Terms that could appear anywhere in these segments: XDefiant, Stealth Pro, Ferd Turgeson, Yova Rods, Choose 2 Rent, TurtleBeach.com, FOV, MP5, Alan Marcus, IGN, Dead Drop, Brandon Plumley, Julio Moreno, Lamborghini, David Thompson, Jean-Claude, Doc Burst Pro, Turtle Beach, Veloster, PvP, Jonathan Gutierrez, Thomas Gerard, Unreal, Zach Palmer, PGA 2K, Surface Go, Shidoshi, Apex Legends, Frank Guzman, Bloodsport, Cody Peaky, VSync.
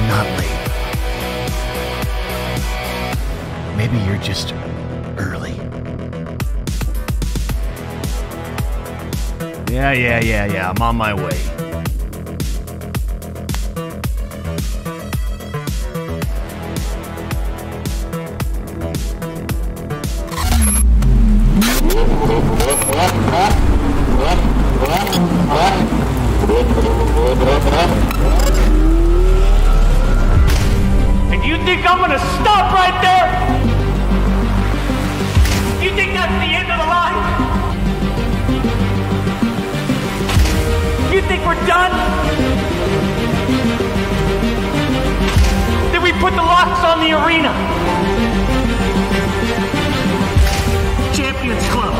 I'm not late. Maybe you're just early. Yeah, I'm on my way. And you think I'm gonna stop right there? You think that's the end of the line? You think we're done? Did we put the locks on the arena? Champions Club.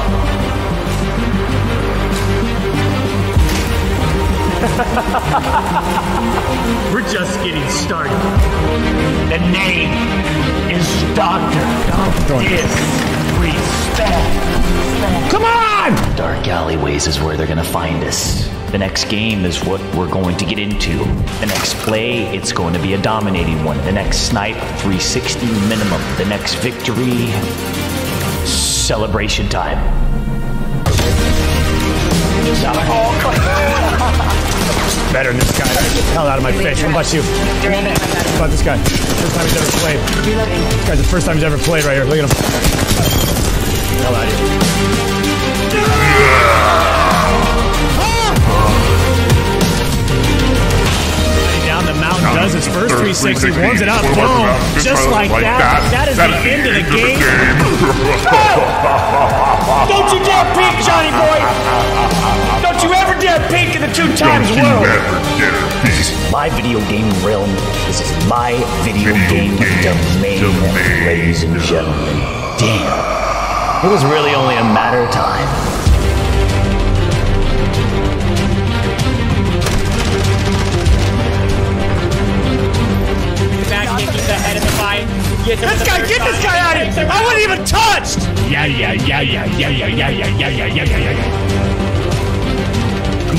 We're just getting started. The name is Dr. Disrespect. Come on! Dark alleyways is where they're gonna find us. The next game is what we're going to get into. The next play, it's going to be a dominating one. The next snipe, 360 minimum. The next victory, celebration time. Better than this guy. Get the hell out of my face. What about you? What about this guy? First time he's ever played. This guy's the first time he's ever played right here. Look at him. Hell out of here. Down the mountain does his first 360, warms it up. Boom. Just like that. That is the end of the game. Don't you dare peek, Johnny boy! Don't you ever dare peek in the two times world! My video game realm. This is my video game domain, ladies and gentlemen. Damn. It was really only a matter of time. This guy, get this guy out of here! I wasn't even touched! Yeah.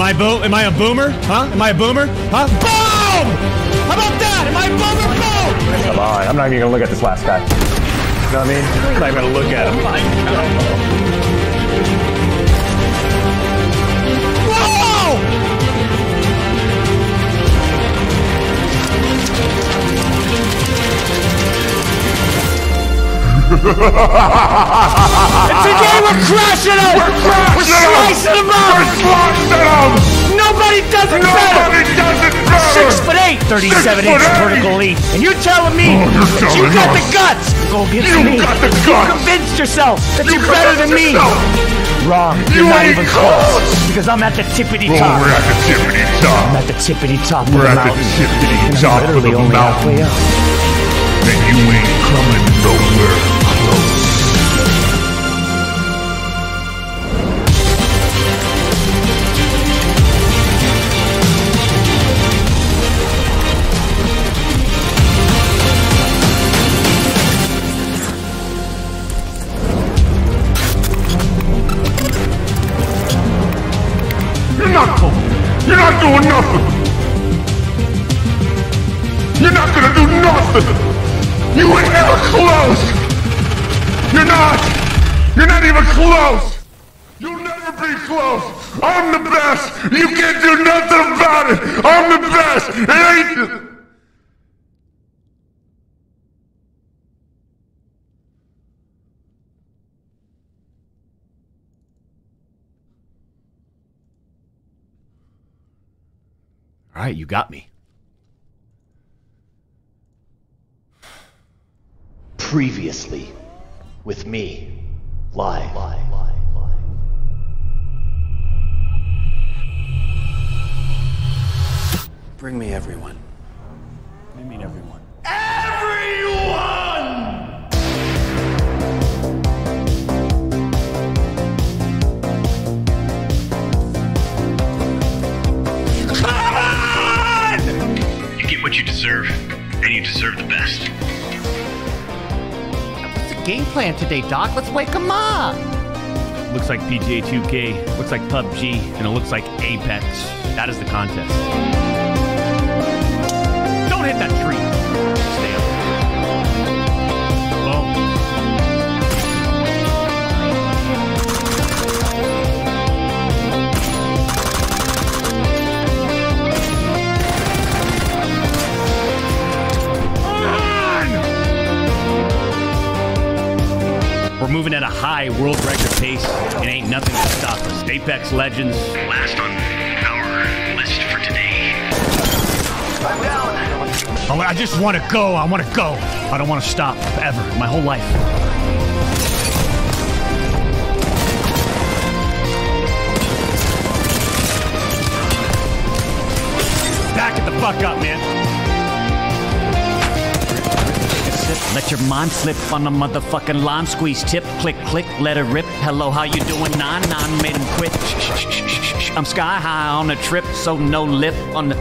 Am I a boomer? Huh? Am I a boomer? Huh? Boom! How about that? Am I a boomer? Boom! Come on, I'm not even gonna look at this last guy. You know what I mean? I'm not even gonna look at him. Whoa! And today we're crashing it! We're slicing them up! We're slicing them! Nobody does it better! 6'8", 37-inch vertical leap. And you're telling me that you got the guts to go against me. You convinced yourself that you're better than me. Wrong. You're not even close. Because I'm at the tippity top. We're at the tippity top. I'm at the tippity top of the mountain. And I'm literally only halfway up. And you ain't coming nowhere. All right, you got me. Previously, with me, live. Bring me everyone. What do you mean everyone? Everyone! What you deserve, and you deserve the best. What's the game plan today, Doc? Let's wake them up! Looks like PGA 2K, looks like PUBG, and it looks like Apex. That is the contest. Don't hit that tree! moving at a high world record pace, and ain't nothing to stop us. Apex Legends. Last on our list for today. I'm down. I just want to go. I want to go. I don't want to stop ever. My whole life. Back it the fuck up, man. Let your mind slip on a motherfucking lime squeeze tip. Click, click, let it rip. Hello, how you doing? Nine made him quit. I'm sky high on a trip, so no lip on the...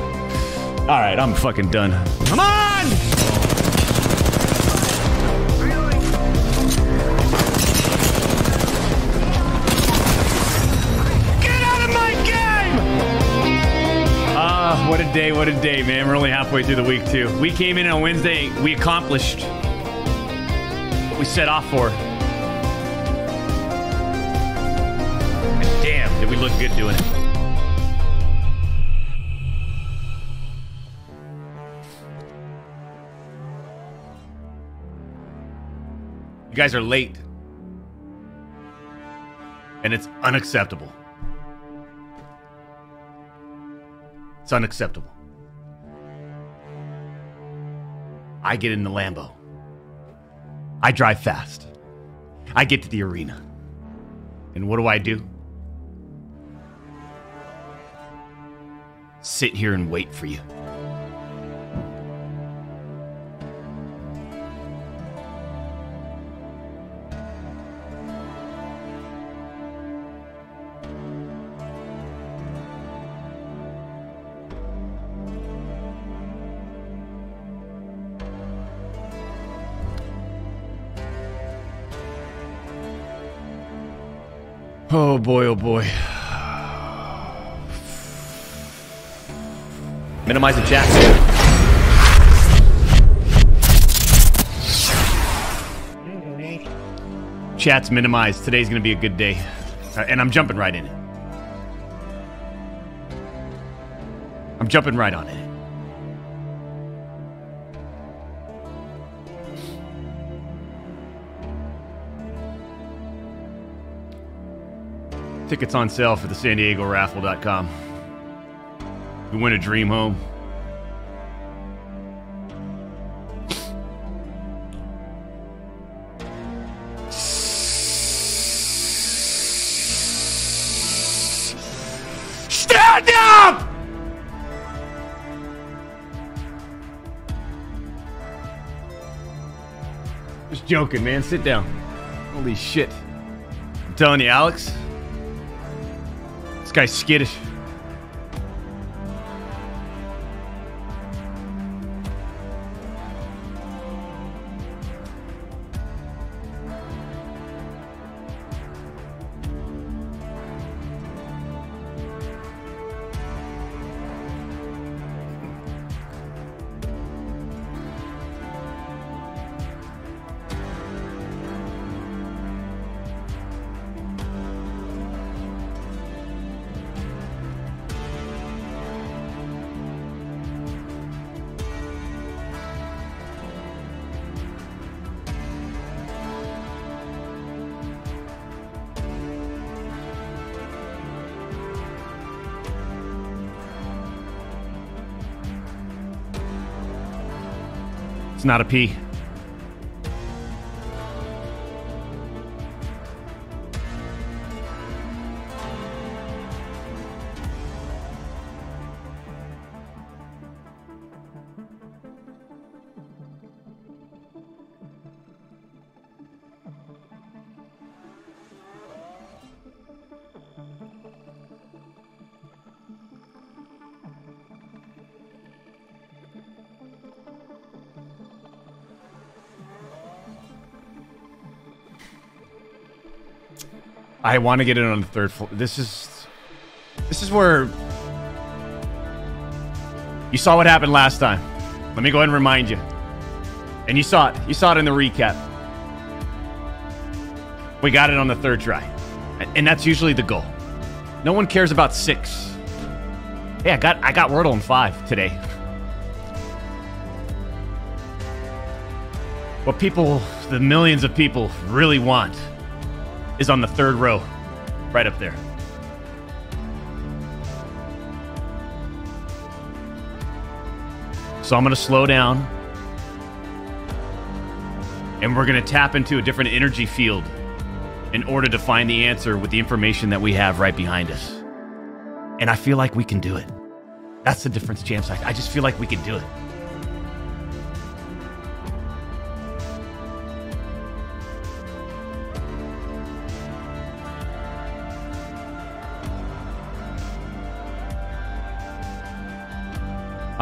All right, I'm fucking done. Come on! Get out of my game! What a day, man. We're only halfway through the week, too. We came in on Wednesday. We accomplished... we set off for. And damn, did we look good doing it. You guys are late. And it's unacceptable. It's unacceptable. I get in the Lambo. I drive fast. I get to the arena. And what do? Sit here and wait for you. Oh boy, oh boy. Minimize the jack. Chat's minimized. Today's gonna be a good day. And I'm jumping right in it. I'm jumping right on it. Tickets on sale for the SanDiegoRaffle.com. We win a dream home. Stand up! Just joking, man. Sit down. Holy shit. I'm telling you, Alex. This guy's skittish. It's not a P. I want to get it on the third floor. This is where you saw what happened last time. Let me go ahead and remind you. And you saw it. You saw it in the recap. We got it on the third try. And that's usually the goal. No one cares about 6. Hey, I got Wordle in 5 today. What people, the millions of people really want is on the third row, right up there. So I'm going to slow down. And we're going to tap into a different energy field in order to find the answer with the information that we have right behind us. And I feel like we can do it. That's the difference, champs. I just feel like we can do it.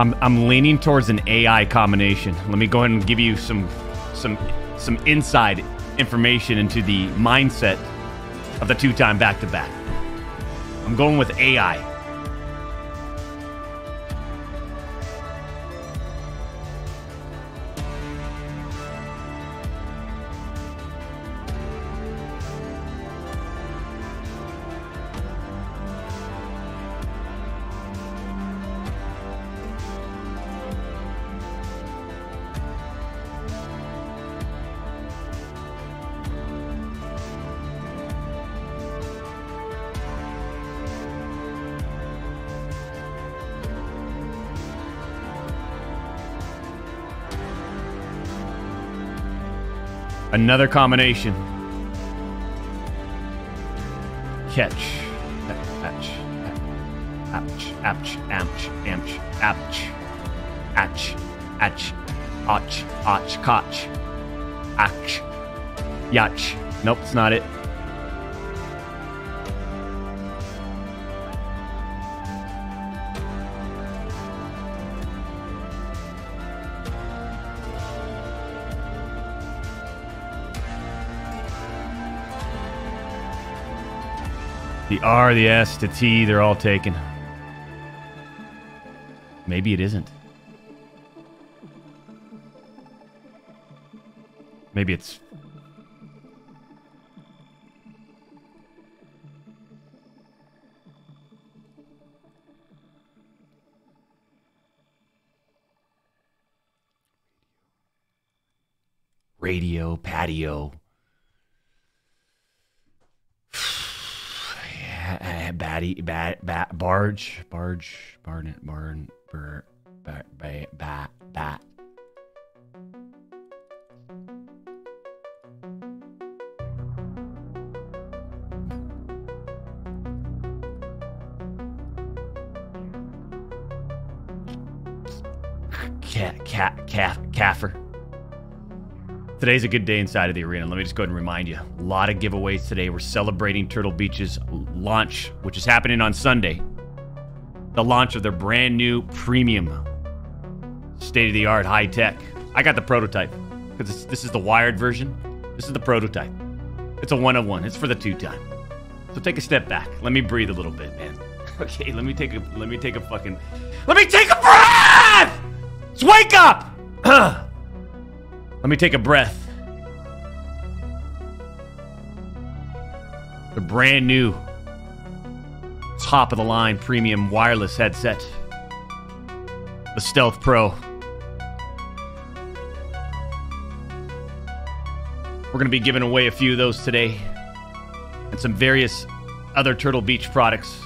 I'm leaning towards an AI combination. Let me go ahead and give you some inside information into the mindset of the two-time back-to-back. I'm going with AI. Another combination. Catch. Catch. Ouch. Ouch. Ouch. Ouch. Ouch. Ouch. Ouch. Ouch. Ouch. Koch. Ouch. Yach. Nope, it's not it. The R, the S, the T, they're all taken. Maybe it isn't. Maybe it's... radio, patio. Barge. Caffer. Today's a good day inside of the arena. Let me just go ahead and remind you. A lot of giveaways today. We're celebrating Turtle Beach's launch, which is happening on Sunday. The launch of their brand new premium state-of-the-art high-tech. I got the prototype because this is the wired version. This is the prototype. It's a one-on-one. It's for the two-time. So take a step back. Let me breathe a little bit, man. Okay, let me take a breath! Just wake up! Let me take a breath. The brand new top of the line premium wireless headset. The Stealth Pro. We're going to be giving away a few of those today. And some various other Turtle Beach products.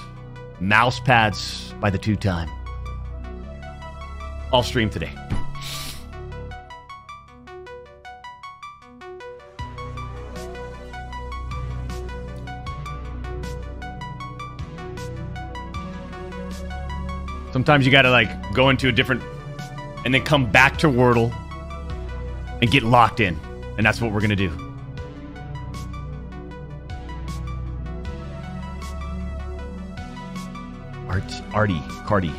Mouse pads by the two-time. I'll stream today. Sometimes you gotta like go into a different and then come back to Wordle and get locked in. And that's what we're gonna do. Cardi. 80.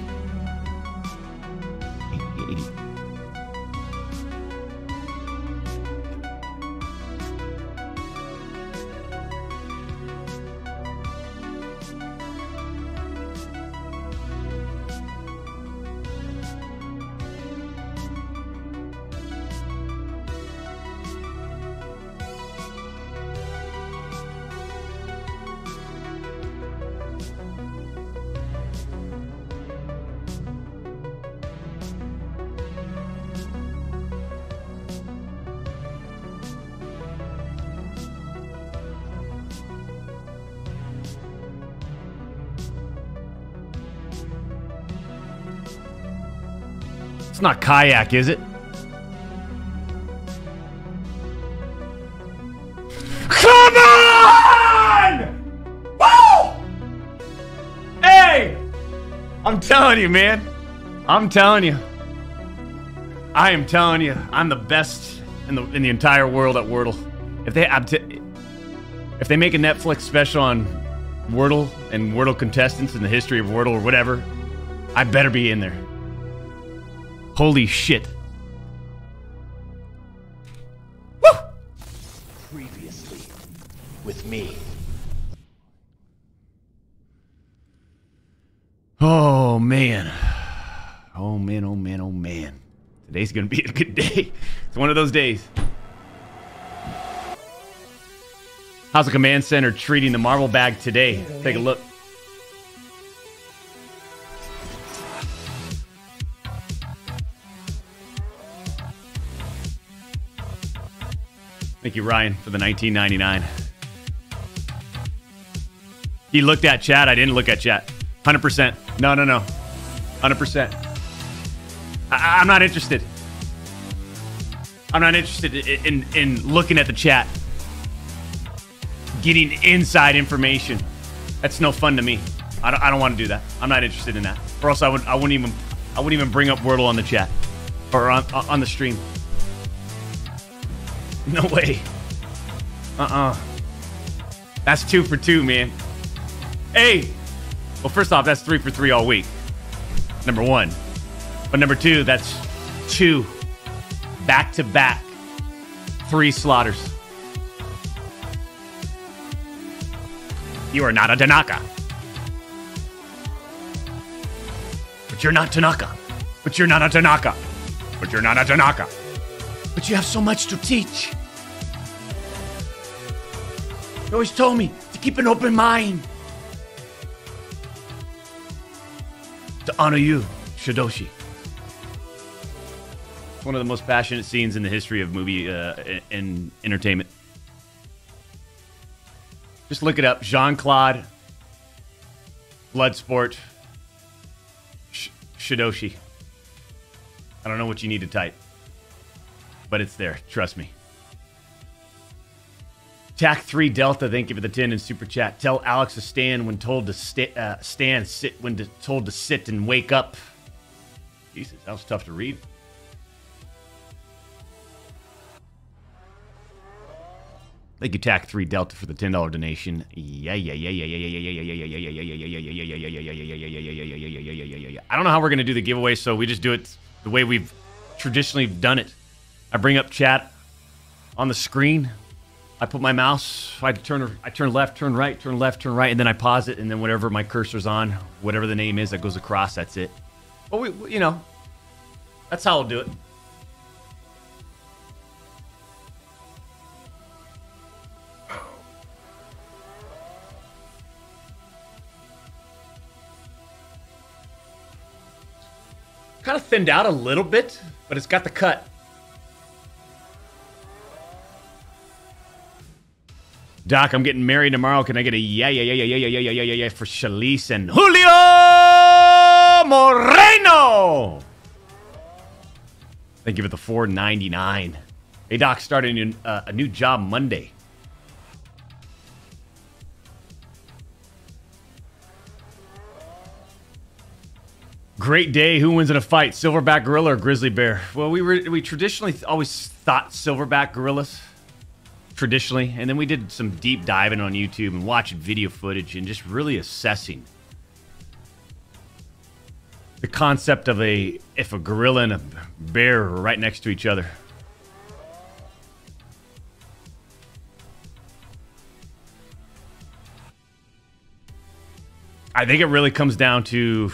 not kayak, is it? Come on! Woo! Hey! I'm telling you, man. I'm telling you. I am telling you, I'm the best in the entire world at Wordle. If they make a Netflix special on Wordle and Wordle contestants in the history of Wordle or whatever, I better be in there. Holy shit. Woo! Previously with me. Oh man. Oh man, oh man, oh man. Today's gonna be a good day. It's one of those days. How's the command center treating the marble bag today? Take a look. Thank you, Ryan, for the $19.99. He looked at chat. I didn't look at chat. 100%. No, no, no. 100%. I'm not interested. I'm not interested in looking at the chat. Getting inside information. That's no fun to me. I don't want to do that. I'm not interested in that. Or else I wouldn't even bring up Wordle on the chat or on the stream. No way. That's 2 for 2, man. Hey. Well, first off, that's 3 for 3 all week. Number one. But number two, that's 2 back-to-back 3 slaughters. You are not a Tanaka. But you're not Tanaka. But you're not a Tanaka. But you're not a Tanaka. But you have so much to teach. You always told me to keep an open mind. To honor you, Shidoshi. One of the most passionate scenes in the history of movie and entertainment. Just look it up. Jean-Claude, Bloodsport, Shidoshi. I don't know what you need to type, but it's there. Trust me. Tac3Delta, thank you for the 10 in Super Chat. Tell Alex to stand when told to stand, sit when told to sit, and wake up. Jesus, that was tough to read. Thank you, Tac3Delta, for the $10 donation. Yeah. I don't know how we're going to do the giveaway, so we just do it the way we've traditionally done it. I bring up chat on the screen. I put my mouse. I turn left, turn right, turn left, turn right, and then I pause it, and then whatever my cursor's on, whatever the name is that goes across, that's it. But we, you know, that's how we'll do it. Kind of thinned out a little bit, but it's got the cut. Doc, I'm getting married tomorrow. Can I get a yeah for Shalice and Julio Moreno? Thank you for the $4.99. Hey, Doc, starting a new job Monday. Great day. Who wins in a fight, silverback gorilla or grizzly bear? Well, we traditionally always thought silverback gorillas, traditionally, and then we did some deep diving on YouTube and watching video footage and just really assessing the concept of if a gorilla and a bear are right next to each other. I think it really comes down to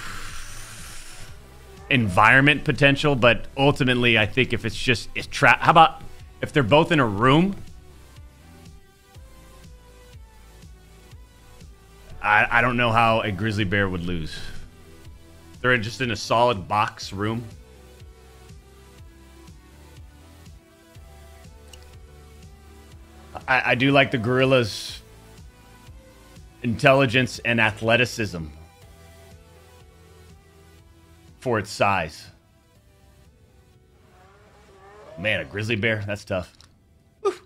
environment potential, but ultimately I think if it's just how about if they're both in a room? I don't know how a grizzly bear would lose. They're just in a solid box room. I do like the gorilla's intelligence and athleticism for its size. Man, a grizzly bear? That's tough. Oof.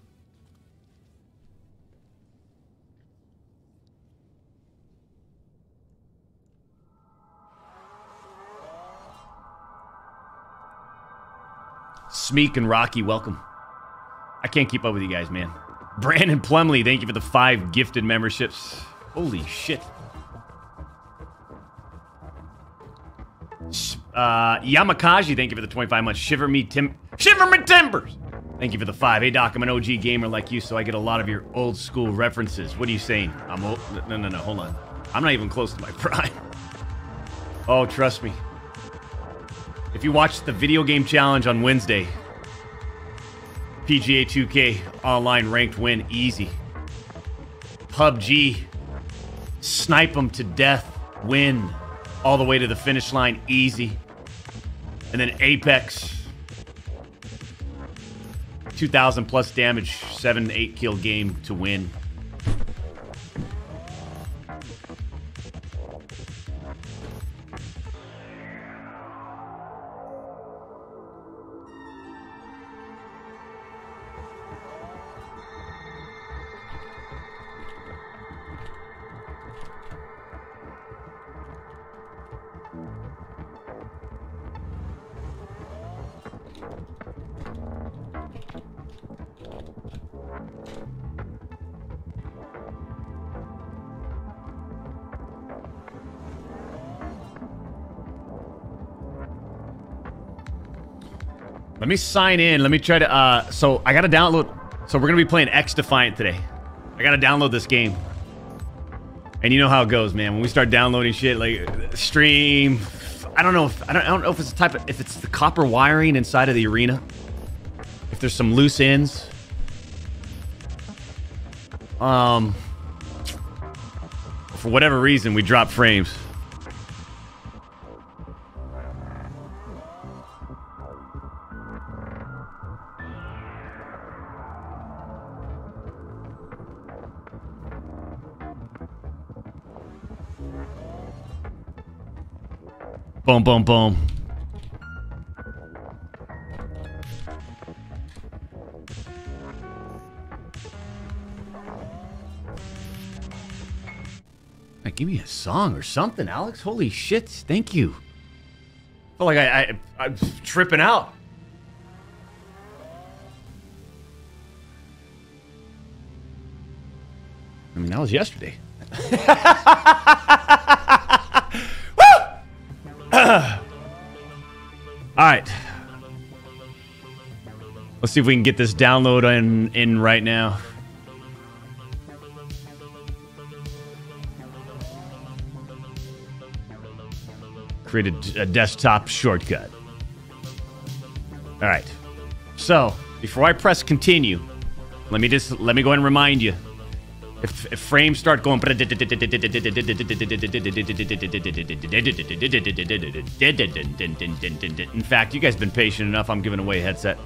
Smeek and Rocky, welcome. I can't keep up with you guys, man. Brandon Plumley, thank you for the 5 gifted memberships. Holy shit. Yamakaji, thank you for the 25 months. Shiver me timbers! Thank you for the 5. Hey Doc, I'm an OG gamer like you, so I get a lot of your old school references. What are you saying? I'm old. No, hold on. I'm not even close to my prime. Oh, trust me. If you watched the video game challenge on Wednesday, PGA 2K online ranked win, easy. PUBG, snipe them to death, win. All the way to the finish line, easy. And then Apex, 2,000 plus damage, 7-8 kill game to win. Let me sign in. Let me try to, so I gotta download, so we're gonna be playing XDefiant today. I gotta download this game. And you know how it goes, man. When we start downloading shit, like, stream, I don't know if it's the type of, if it's the copper wiring inside of the arena. If there's some loose ends. For whatever reason, we drop frames. Boom, boom, boom. Like, give me a song or something, Alex. Holy shit, thank you. I feel like I'm tripping out. I mean, that was yesterday. Alright. Let's see if we can get this download in right now. Created a desktop shortcut. Alright. So, before I press continue, let me go ahead and remind you. If frames start going, in fact, you guys have been patient enough. I'm giving away a headset.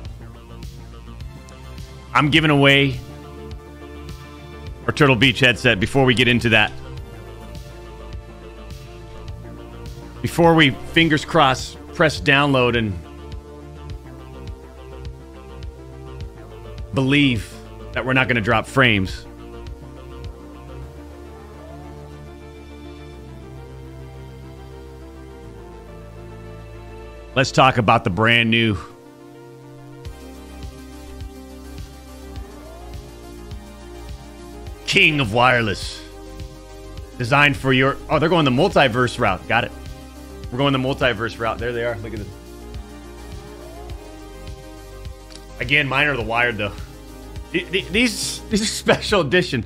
I'm giving away our Turtle Beach headset before we get into that. Before we, fingers crossed, press download and believe that we're not going to drop frames. Let's talk about the brand new King of Wireless. Designed for your... Oh, they're going the multiverse route. Got it. We're going the multiverse route. There they are. Look at this. Again, mine are the wired, though. These are special edition.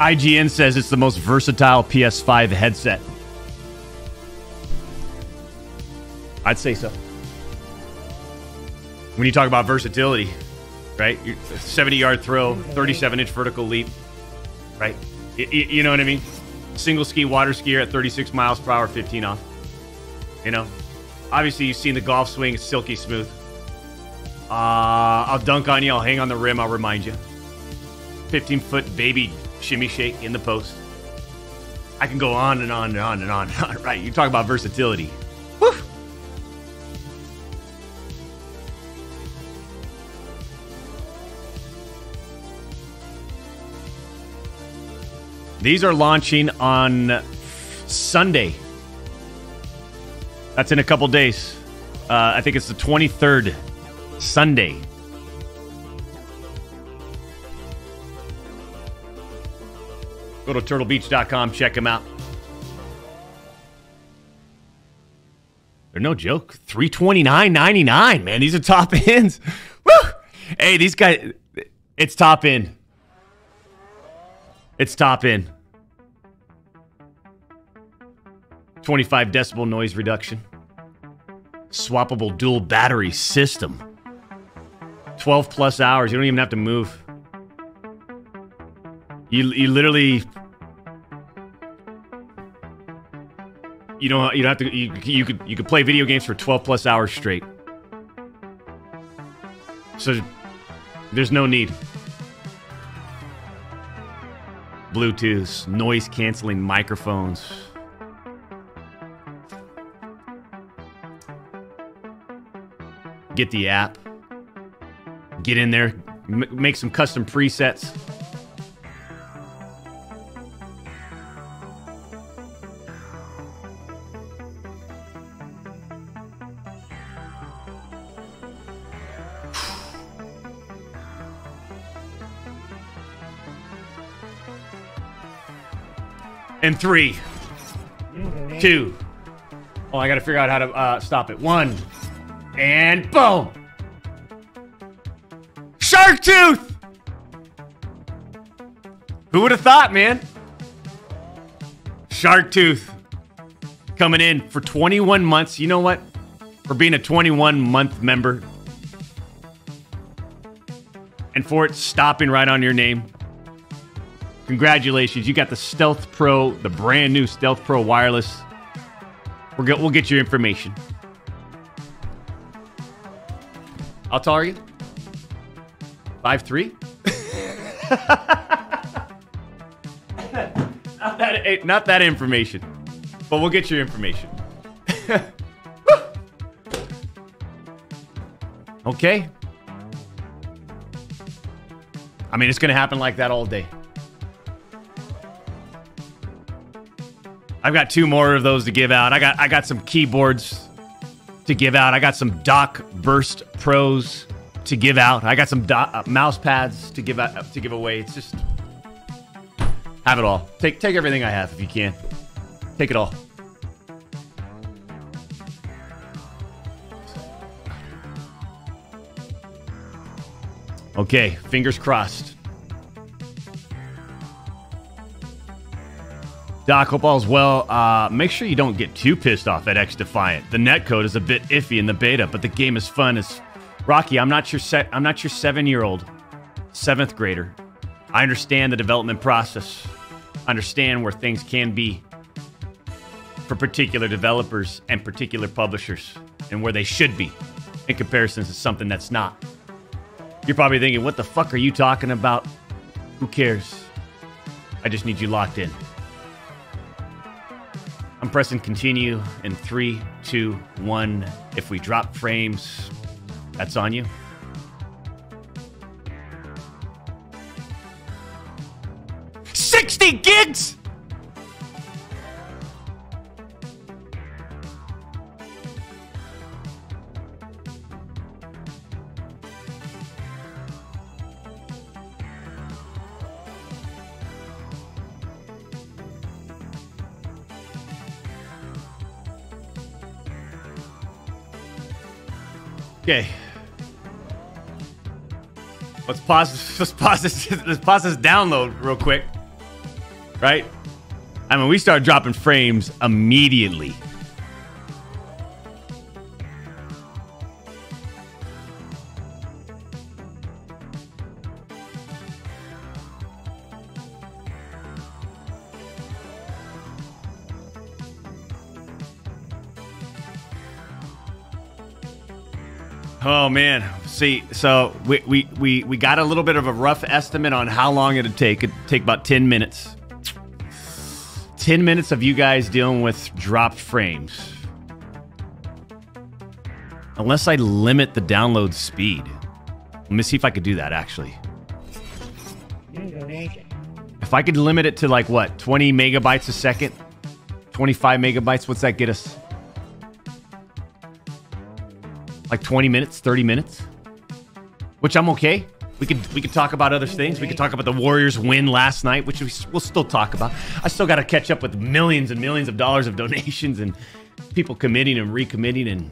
IGN says it's the most versatile PS5 headset. I'd say so. When you talk about versatility, right? 70-yard throw, 37-inch vertical leap, right? You know what I mean? Single ski water skier at 36 miles per hour, 15 off. You know? Obviously, you've seen the golf swing. It's silky smooth. I'll dunk on you. I'll hang on the rim. I'll remind you. 15-foot baby shimmy shake in the post. I can go on and on and on and on. All right, you talk about versatility. Woof. These are launching on Sunday. That's in a couple days. I think it's the 23rd, Sunday. Go to TurtleBeach.com, check them out. They're no joke. $329.99, man. These are top ends. Woo! Hey, these guys, it's top end. It's top end. 25 decibel noise reduction. Swappable dual battery system. 12 plus hours. You don't even have to move. You literally... You don't have to... You could play video games for 12 plus hours straight. So there's no need. Bluetooth, noise canceling microphones. Get the app. Get in there. Make some custom presets. And 3, 2. Oh, I gotta figure out how to stop it. 1. And boom! Shark tooth! Who would have thought, man? Shark tooth. Coming in for 21 months. You know what? For being a 21-month member. And for it stopping right on your name. Congratulations, you got the Stealth Pro, the brand new Stealth Pro wireless. We'll get your information. How tall are you? 5'3"? not that information, but we'll get your information. Okay. I mean, it's gonna happen like that all day. I've got 2 more of those to give out. I got some keyboards to give out. I got some Doc Burst Pros to give out. I got some mouse pads to give out, to give away. It's just have it all. Take everything I have if you can. Take it all. Okay, fingers crossed. Doc, hope all's well. Make sure you don't get too pissed off at XDefiant. The netcode is a bit iffy in the beta, but the game is fun. It's Rocky. I'm not your 7-year-old, 7th grader. I understand the development process. I understand where things can be for particular developers and particular publishers, and where they should be in comparison to something that's not. You're probably thinking, "What the fuck are you talking about? Who cares? I just need you locked in." I'm pressing continue in 3, 2, 1. If we drop frames, that's on you. $60 gigs! Okay. Let's pause this download real quick. Right? I mean, we start dropping frames immediately. Oh, man. See, so we got a little bit of a rough estimate on how long it'd take. It'd take about 10 minutes. 10 minutes of you guys dealing with dropped frames. Unless I limit the download speed. Let me see if I could do that, actually. If I could limit it to, like, what? 20 megabytes a second? 25 megabytes? What's that get us? Like 20 minutes, 30 minutes? Which I'm okay. We could talk about other things. We could talk about the Warriors' win last night, which we'll still talk about. I still got to catch up with millions and millions of dollars of donations and people committing and recommitting and...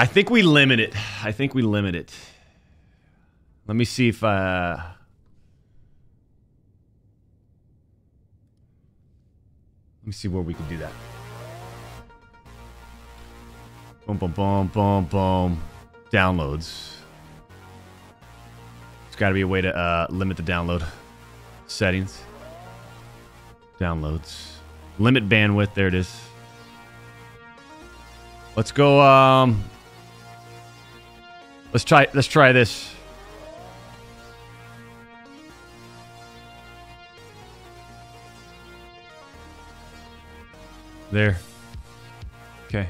I think we limit it. I think we limit it. Let me see if... Let me see where we can do that. Boom, boom, boom, boom, boom. Downloads. There's got to be a way to limit the download. Settings. Downloads. Limit bandwidth. There it is. Let's go... Let's try this. There. Okay.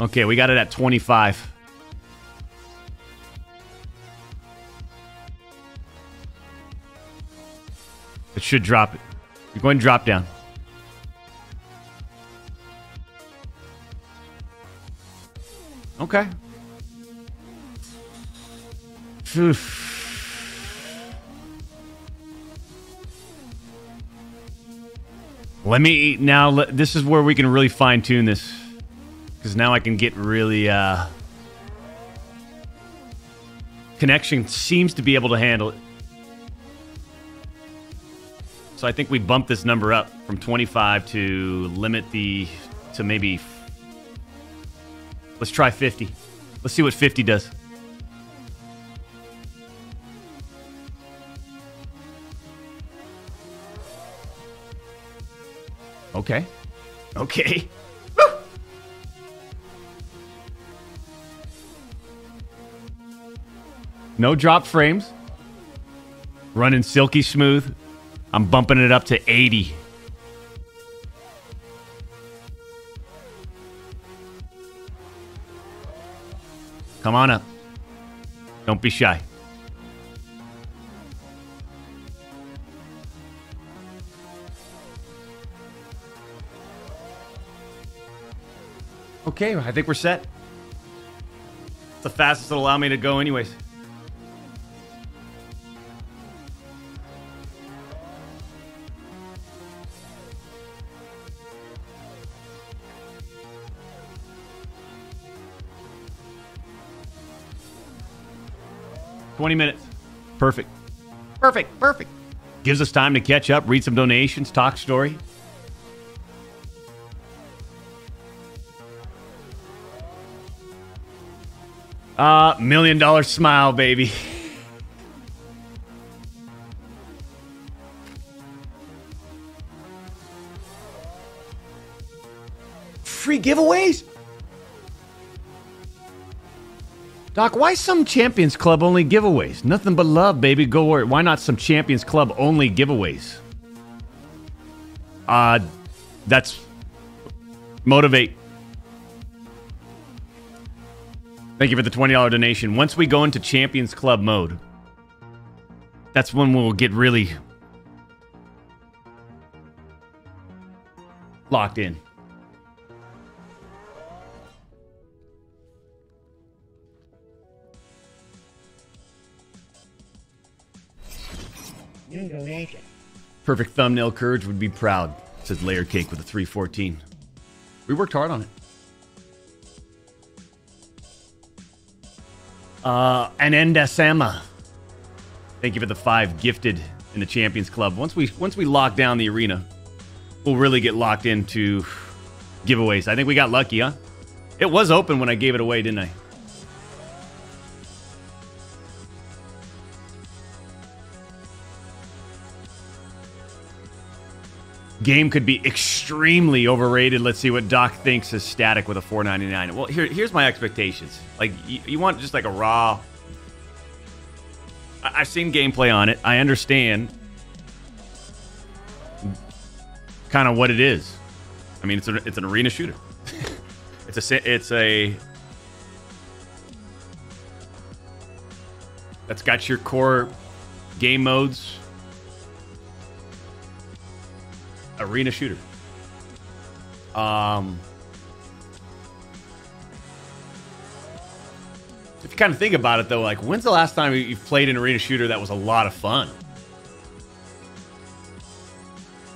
Okay, we got it at 25. It should drop it. You're going to drop down. Okay. Oof. Let me now. This is where we can really fine tune this, because now I can get really. Connection seems to be able to handle it. So I think we bumped this number up from 25 to limit the, to maybe, let's try 50. Let's see what 50 does. Okay. Okay. Woo! No drop frames. Running silky smooth. I'm bumping it up to 80. Come on up. Don't be shy. Okay, I think we're set. It's the fastest it'll allow me to go anyways. Perfect. Perfect. Perfect. Gives us time to catch up, read some donations, talk story. $1 million smile, baby. Free giveaways? Doc, why some Champions Club only giveaways? Nothing but love, baby. Go where? Why not some Champions Club only giveaways? That's... Motivate. Thank you for the $20 donation. Once we go into Champions Club mode, that's when we'll get really... locked in. Perfect thumbnail, Courage would be proud. Says Layer Cake with a 314. We worked hard on it. Ananda Sama, thank you for the 5 gifted in the Champions Club. Once we lock down the arena, we'll really get locked into giveaways. I think we got lucky, huh? It was open when I gave it away, didn't I? Game could be extremely overrated. Let's see what Doc thinks is static with a 499. Well, here's my expectations. Like, you want just like a raw... I've seen gameplay on it. I understand kind of what it is. I mean, it's an arena shooter. it's a... That's got your core game modes. Arena shooter. If you kind of think about it, though, like, when's the last time you've played an arena shooter that was a lot of fun?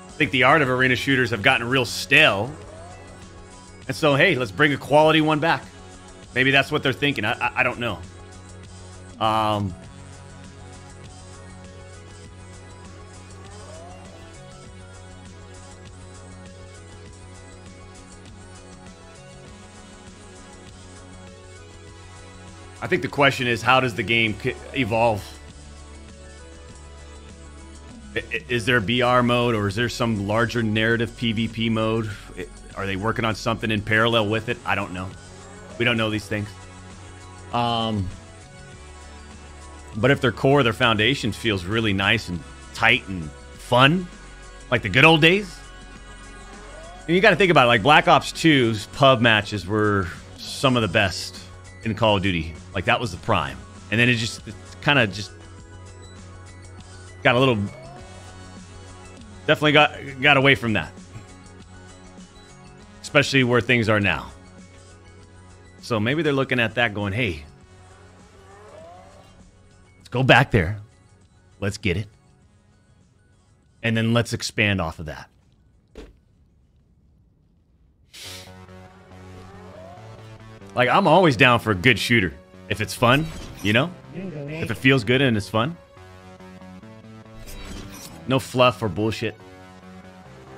I think the art of arena shooters have gotten real stale. And so, hey, let's bring a quality one back. Maybe that's what they're thinking. I don't know. I think the question is, how does the game evolve? Is there a BR mode, or is there some larger narrative PvP mode? Are they working on something in parallel with it? I don't know. We don't know these things. But if their core, their foundation feels really nice and tight and fun, like the good old days. And you got to think about it, like Black Ops 2's pub matches were some of the best in Call of Duty. Like, that was the prime. And then it kind of just got a little... Definitely got away from that. Especially where things are now. So maybe they're looking at that going, hey, let's go back there. Let's get it. And then let's expand off of that. Like, I'm always down for a good shooter. If it's fun, you know? If it feels good and it's fun. No fluff or bullshit.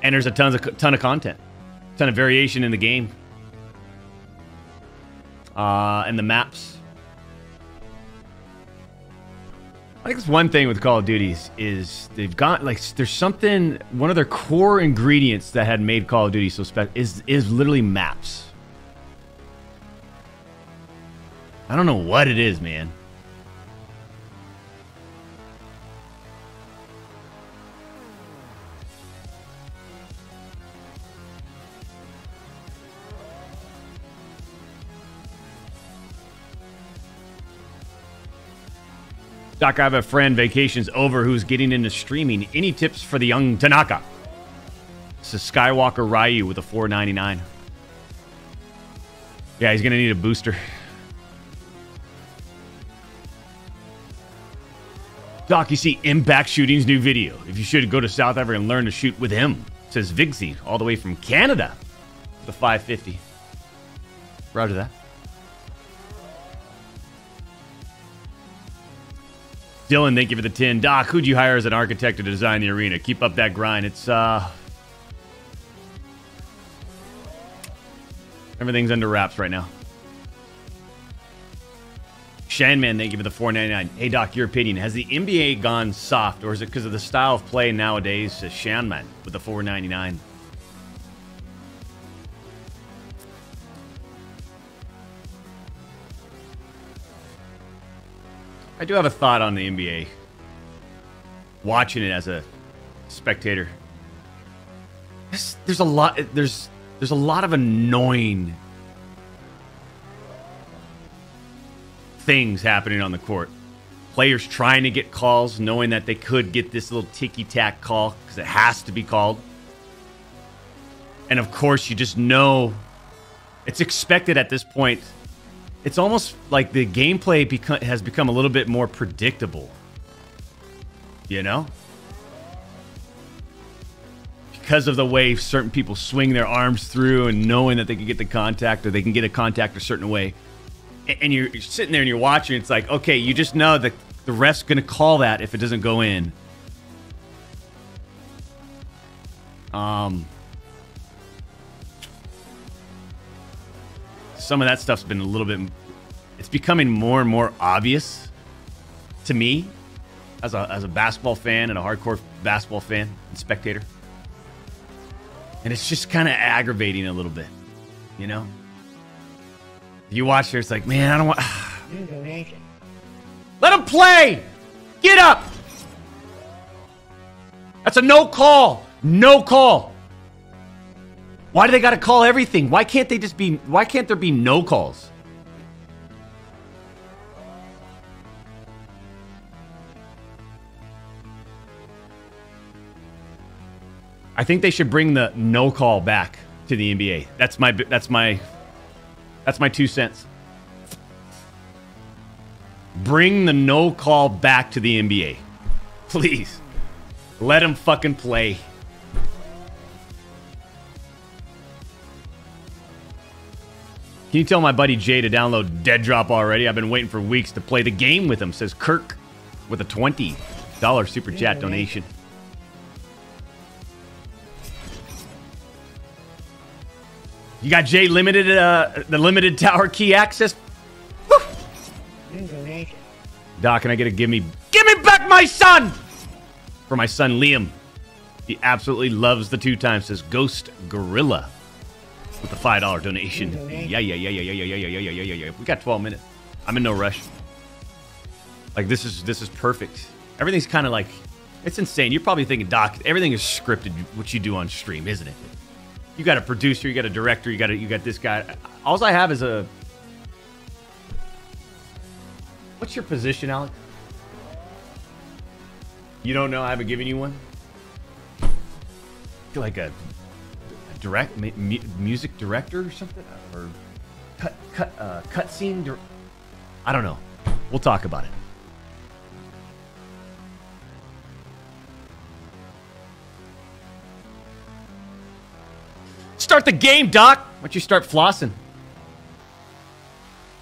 And there's a ton of content. Ton of variation in the game. And the maps. I think it's one thing with Call of Duty is they've got, like, there's something, one of their core ingredients that had made Call of Duty so special is literally maps. I don't know what it is, man. Doc, I have a friend, vacation's over, who's getting into streaming. Any tips for the young Tanaka? This is Skywalker Ryu with a 499. Yeah, he's going to need a booster. Doc, you see Impact Shooting's new video. If you should go to South Africa and learn to shoot with him, says Vigzy, all the way from Canada. The 550. Roger that. Dylan, thank you for the 10. Doc, who'd you hire as an architect to design the arena? Keep up that grind. It's, everything's under wraps right now. Shanman, thank you for the 499. Hey, Doc, your opinion. Has the NBA gone soft, or is it because of the style of play nowadays? Says Shanman with the 499. I do have a thought on the NBA. Watching it as a spectator. There's a lot of annoying things happening on the court. Players trying to get calls, knowing that they could get this little ticky-tack call because it has to be called. And of course, you just know it's expected at this point. It's almost like the gameplay has become a little bit more predictable. You know? because of the way certain people swing their arms through and knowing that they can get the contact, or they can get a contact a certain way. And you're sitting there and you're watching. It's like, okay, you just know that the ref's going to call that if it doesn't go in. Some of that stuff's been a little bit... It's becoming more and more obvious to me as a basketball fan and a hardcore basketball fan and spectator. And it's just kind of aggravating a little bit, you know? You watch here, it's like, man, I don't want... Let him play! Get up! That's a no call. No call. Why do they gotta call everything? Why can't they just be... Why can't there be no calls? I think they should bring the no call back to the NBA. That's my 2 cents. Bring the no call back to the NBA. Please. Let him fucking play. Can you tell my buddy Jay to download Dead Drop already? I've been waiting for weeks to play the game with him, says Kirk with a $20 super chat donation. You got Jay limited, the limited tower key access. Woo! Doc, can I get a give me back my son? For my son Liam, he absolutely loves the 2 times. Says Ghost Gorilla with a $5 donation. Yeah. We got 12 minutes. I'm in no rush. Like this is perfect. Everything's kind of like, it's insane. You're probably thinking, Doc, everything is scripted. What you do on stream, isn't it? You got a producer, you got a director, you got this guy. All I have is a... What's your position, Alex? You don't know? I haven't given you one? I feel like a direct music director or something? Or cutscene director? I don't know. We'll talk about it. Start the game, Doc. Why don't you start flossing?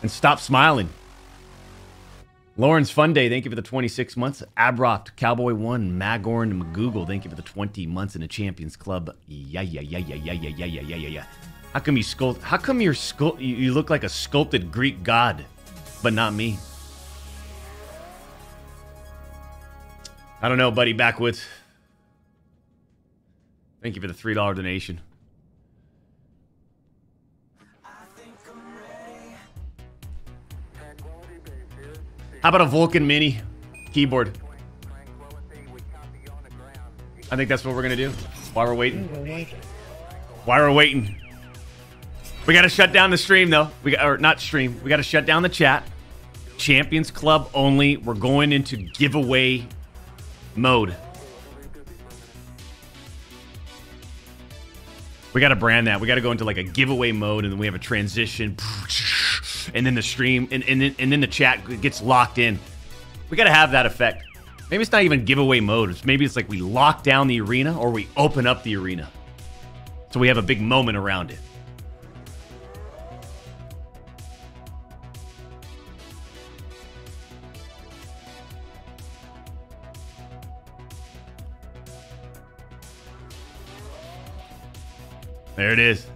And stop smiling. Lauren's Fun Day, thank you for the 26 months. Abroft, Cowboy One, Magorn, McGoogle, thank you for the 20 months in the Champions Club. Yeah. How come you look like a sculpted Greek god, but not me? I don't know, buddy. Backwoods. Thank you for the $3 donation. How about a Vulcan Mini keyboard? I think that's what we're gonna do while we're waiting. We gotta shut down the stream though. We gotta shut down the chat. Champions Club only. We're going into giveaway mode. We gotta brand that. We gotta go into like a giveaway mode, and then we have a transition. And then the stream, and then the chat gets locked in. We gotta have that effect. Maybe it's not even giveaway mode. Maybe it's like we lock down the arena, or we open up the arena, so we have a big moment around it. There it is.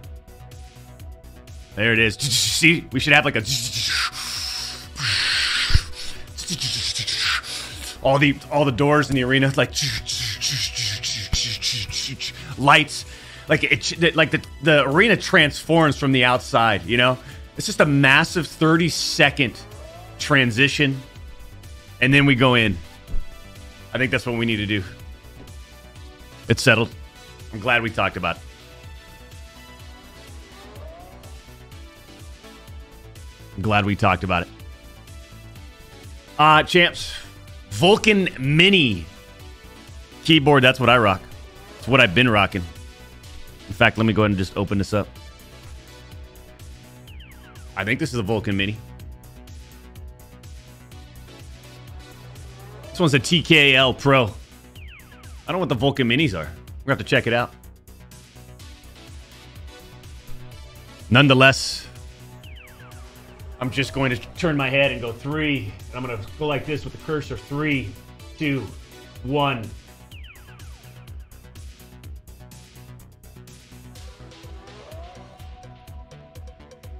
There it is. See, we should have like a... All the doors in the arena, like lights, like it, like the arena transforms from the outside. You know, it's just a massive 30-second transition, and then we go in. I think that's what we need to do. It's settled. I'm glad we talked about it. Glad we talked about it. Champs, Vulcan Mini keyboard. That's what I rock. It's what I've been rocking. In fact, let me go ahead and just open this up. I think this is a Vulcan Mini. This one's a TKL Pro. I don't know what the Vulcan Minis are. We're gonna have to check it out. Nonetheless, I'm just going to turn my head and go three. And I'm going to go like this with the cursor. 3, 2, 1.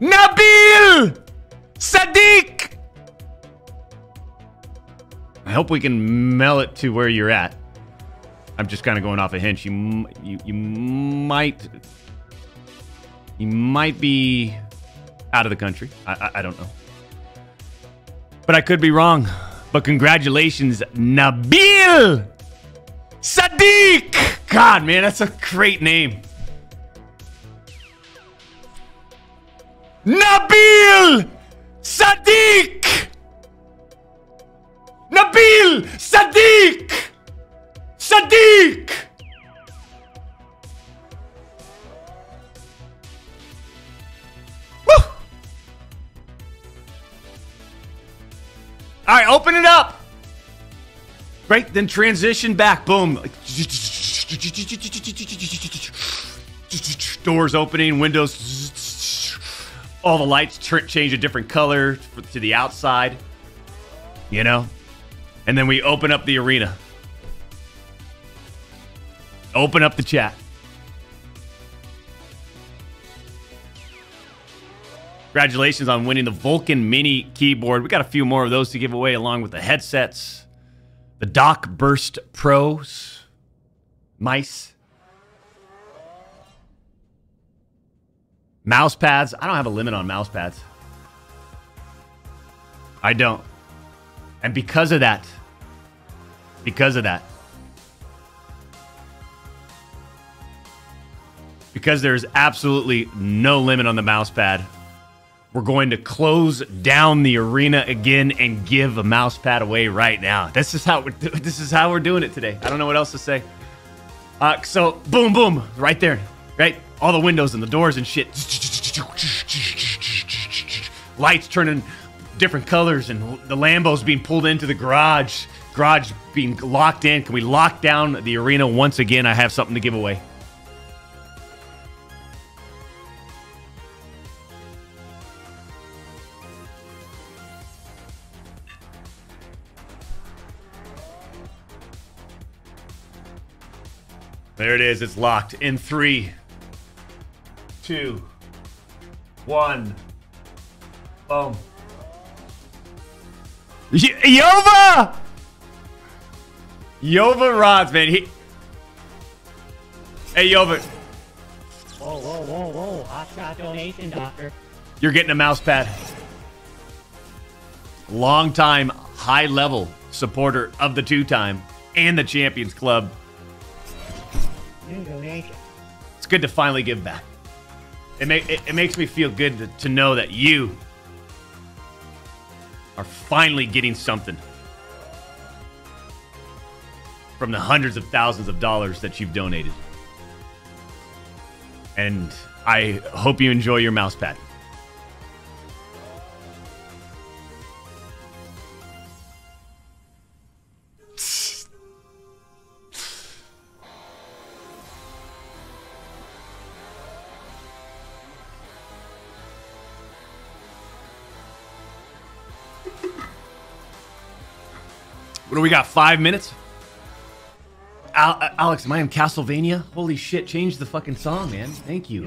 Nabil! Sadiq! I hope we can mail it to where you're at. I'm just kind of going off a hinge. You might be out of the country. I don't know. But I could be wrong. But congratulations, Nabil Sadiq! God, man, that's a great name. Nabil Sadiq! Nabil Sadiq! Sadiq! Woo! All right, open it up. Great, then transition back. Boom. Doors opening, windows. All the lights change a different color to the outside. You know? And then we open up the arena. Open up the chat. Congratulations on winning the Vulcan Mini keyboard. We got a few more of those to give away along with the headsets, the Doc Burst Pros, mice, mouse pads. I don't have a limit on mouse pads. I don't. And because of that, because there's absolutely no limit on the mouse pad, we're going to close down the arena again and give a mouse pad away right now. This is how we're doing it today. I don't know what else to say. So boom, boom, right there, right? All the windows and the doors and shit. Lights turning different colors and the Lambos being pulled into the garage. Garage being locked in. Can we lock down the arena once again? I have something to give away. There it is. It's locked in 3, 2, 1. Boom. Yova! Yova Rods, man. Hey, Yova. Whoa, whoa, whoa, whoa. Hot shot donation, doctor. You're getting a mouse pad. Long-time, high-level supporter of the two-time and the Champions Club. It's good to finally give back. It makes me feel good to know that you are finally getting something from the hundreds of thousands of dollars that you've donated. And I hope you enjoy your mouse pad. What do we got, 5 minutes? Alex, am I in Castlevania? Holy shit, change the fucking song, man. Thank you.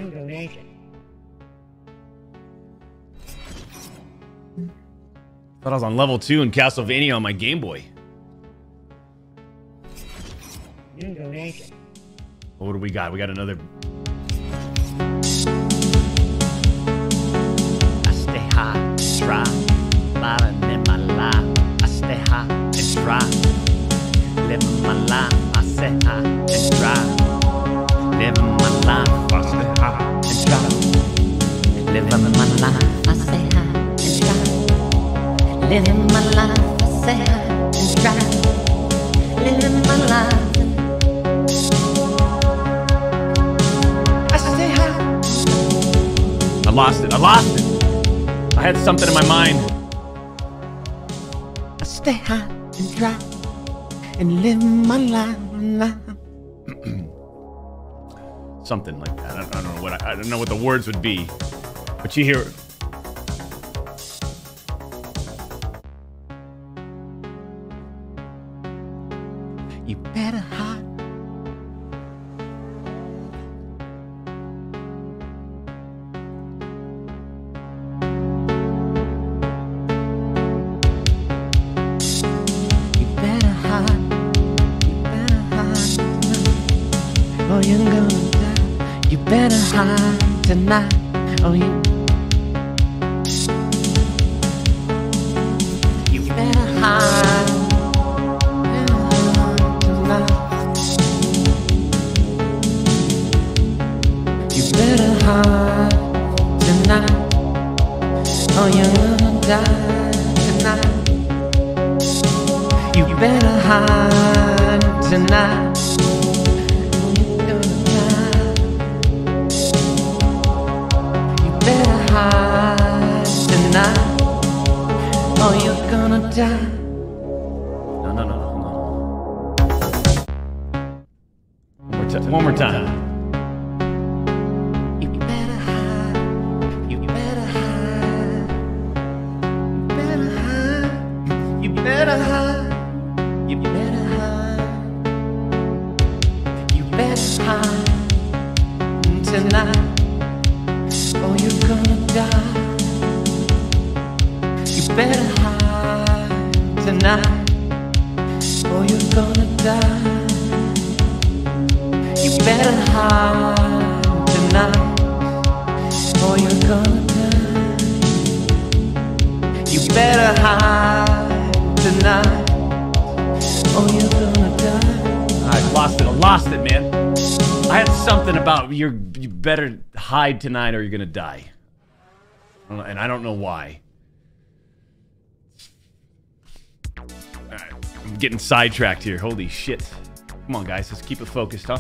Thought I was on level 2 in Castlevania on my Game Boy. What do we got? We got another... I stay high, try, lying in my life. I stay high and try, living my life. Living my life, I stay high and try. Living my life, I stay high and try. Living my life, I stay high and try. Living my life, I stay high. I lost it. I had something in my mind. I stay high and try and live my life. Something like that. I don't know what the words would be. But you hear it. You better hot. Oh, you're gonna die. You better hide tonight. Oh, you better hide tonight. You better hide tonight. Oh, you're gonna die tonight. You better hide tonight. Oh, you're gonna die. No, hold on. One more time. You better hide. You better hide. You better hide. You better hide. You better hide. You better hide tonight. Oh, you're gonna die. You better hide tonight, or you're gonna die. You better hide tonight, or you're gonna die. You better hide tonight, or you're gonna die. I lost it. I lost it, man. I had something about you better hide tonight, or you're gonna die. And I don't know why. I'm getting sidetracked here. Holy shit. Come on, guys. Let's keep it focused, huh?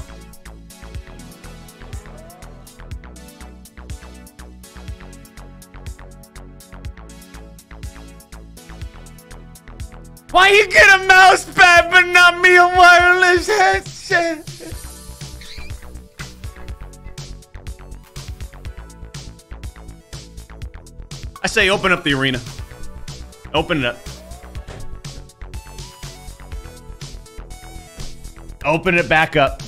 Why you get a mouse pad but not me a wireless headset? I say open up the arena. Open it up. Open it back up.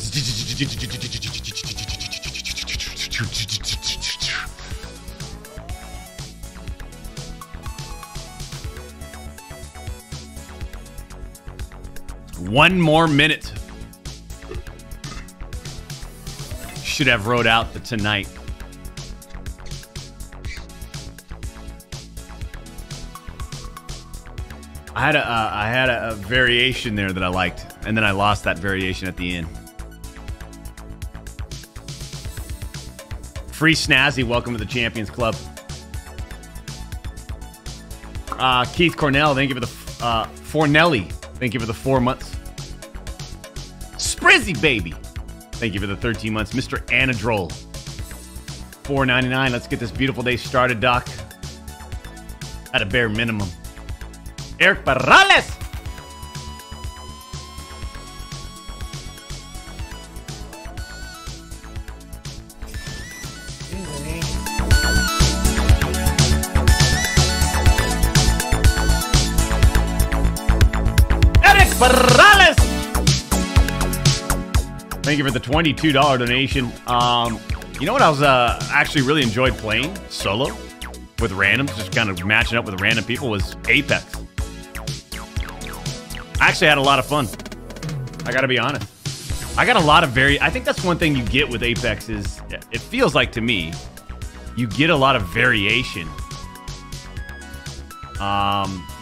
One more minute. Should have wrote out the tonight. I had a variation there that I liked, and then I lost that variation at the end. Free Snazzy, welcome to the Champions Club. Keith Cornell, thank you for the Fornelli, thank you for the 4 months. Sprizzy Baby, thank you for the 13 months. Mr. Anadrol, $4.99. Let's get this beautiful day started, Doc. At a bare minimum. Eric Parrales! Eric Parrales! Thank you for the $22 donation. You know what I was actually really enjoyed playing solo with randoms, just kind of matching up with random people, was Apex. I actually had a lot of fun. I gotta be honest. I got a lot of I think that's one thing you get with Apex is, it feels like to me, you get a lot of variation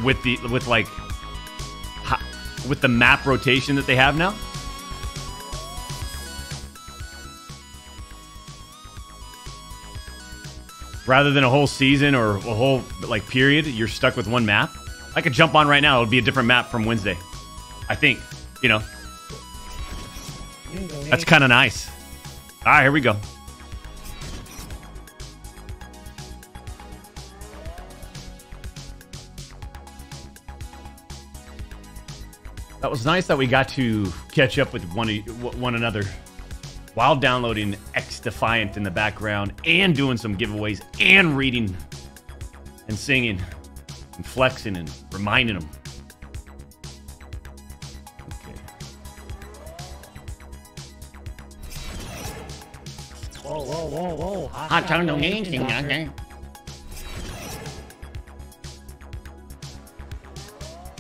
with the map rotation that they have now. Rather than a whole season or a whole like period, you're stuck with one map. I could jump on right now. It would be a different map from Wednesday. I think, you know. That's kind of nice. All right, here we go. That was nice that we got to catch up with one another while downloading XDefiant in the background and doing some giveaways and reading and singing and flexing and reminding them. Whoa, whoa, whoa, whoa. I don't know anything, okay.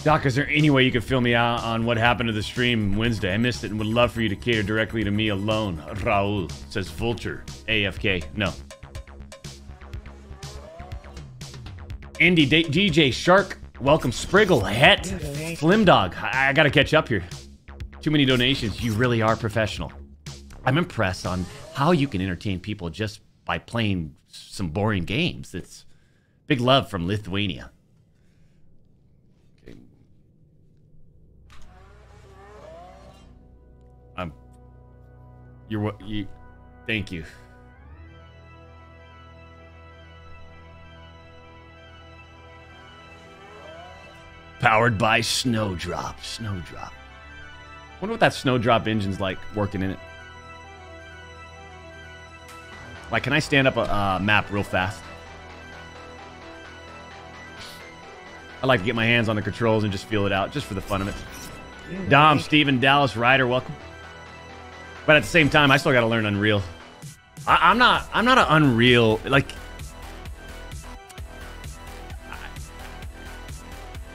Doc, is there any way you could fill me out on what happened to the stream Wednesday? I missed it and would love for you to cater directly to me alone. Raul says Vulture, AFK. No. Andy, DJ Shark, welcome. Spriggle, Het, Flimdog. I gotta catch up here. Too many donations. You really are professional. I'm impressed on how you can entertain people just by playing some boring games. It's big love from Lithuania. You're what you. Thank you. Powered by Snowdrop. Snowdrop. Wonder what that Snowdrop engine's like working in it. Like, can I stand up a map real fast? I like to get my hands on the controls and just feel it out, just for the fun of it. Dom, Steven, Dallas, Ryder, welcome. But at the same time, I still gotta learn Unreal. I'm not an Unreal, like,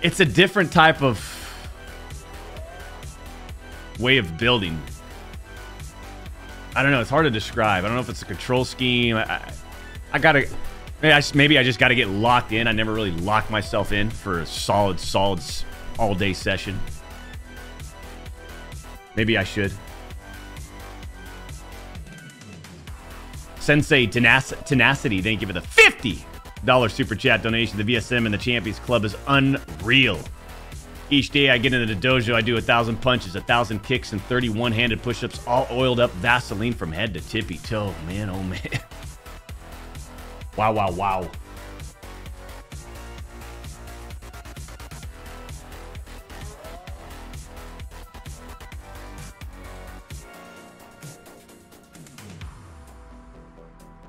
it's a different type of way of building. I don't know, it's hard to describe. I don't know if it's a control scheme. I gotta, maybe I just gotta get locked in. I never really locked myself in for a solid all day session. Maybe I should. Sensei Tenacity, thank you for the $50 super chat donation. The VSM and the Champions Club is unreal. Each day I get into the dojo, I do 1,000 punches, 1,000 kicks, and 30 one-handed push-ups, all oiled up Vaseline from head to tippy-toe. Man, oh man. Wow, wow, wow.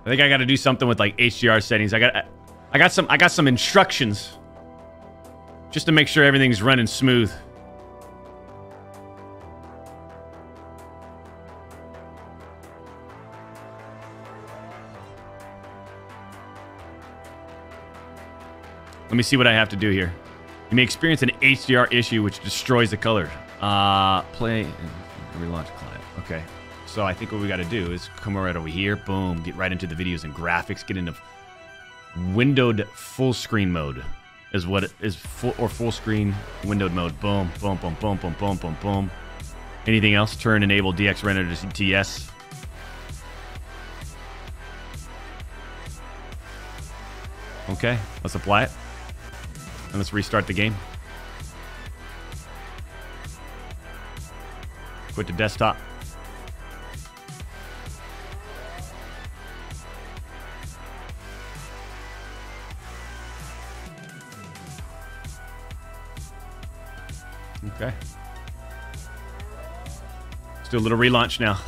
I think I got to do something with like HDR settings. I got some instructions just to make sure everything's running smooth. Let me see what I have to do here. You may experience an HDR issue which destroys the color. Play and relaunch client. Okay. So I think what we got to do is come right over here, boom, get right into the videos and graphics, get into windowed full screen mode is what it is, full screen windowed mode, boom, boom, boom, boom, boom, boom, boom, boom. Anything else? Turn enable DX render to TS. Okay, let's apply it and let's restart the game. Quit the desktop. Okay. Let's do a little relaunch now.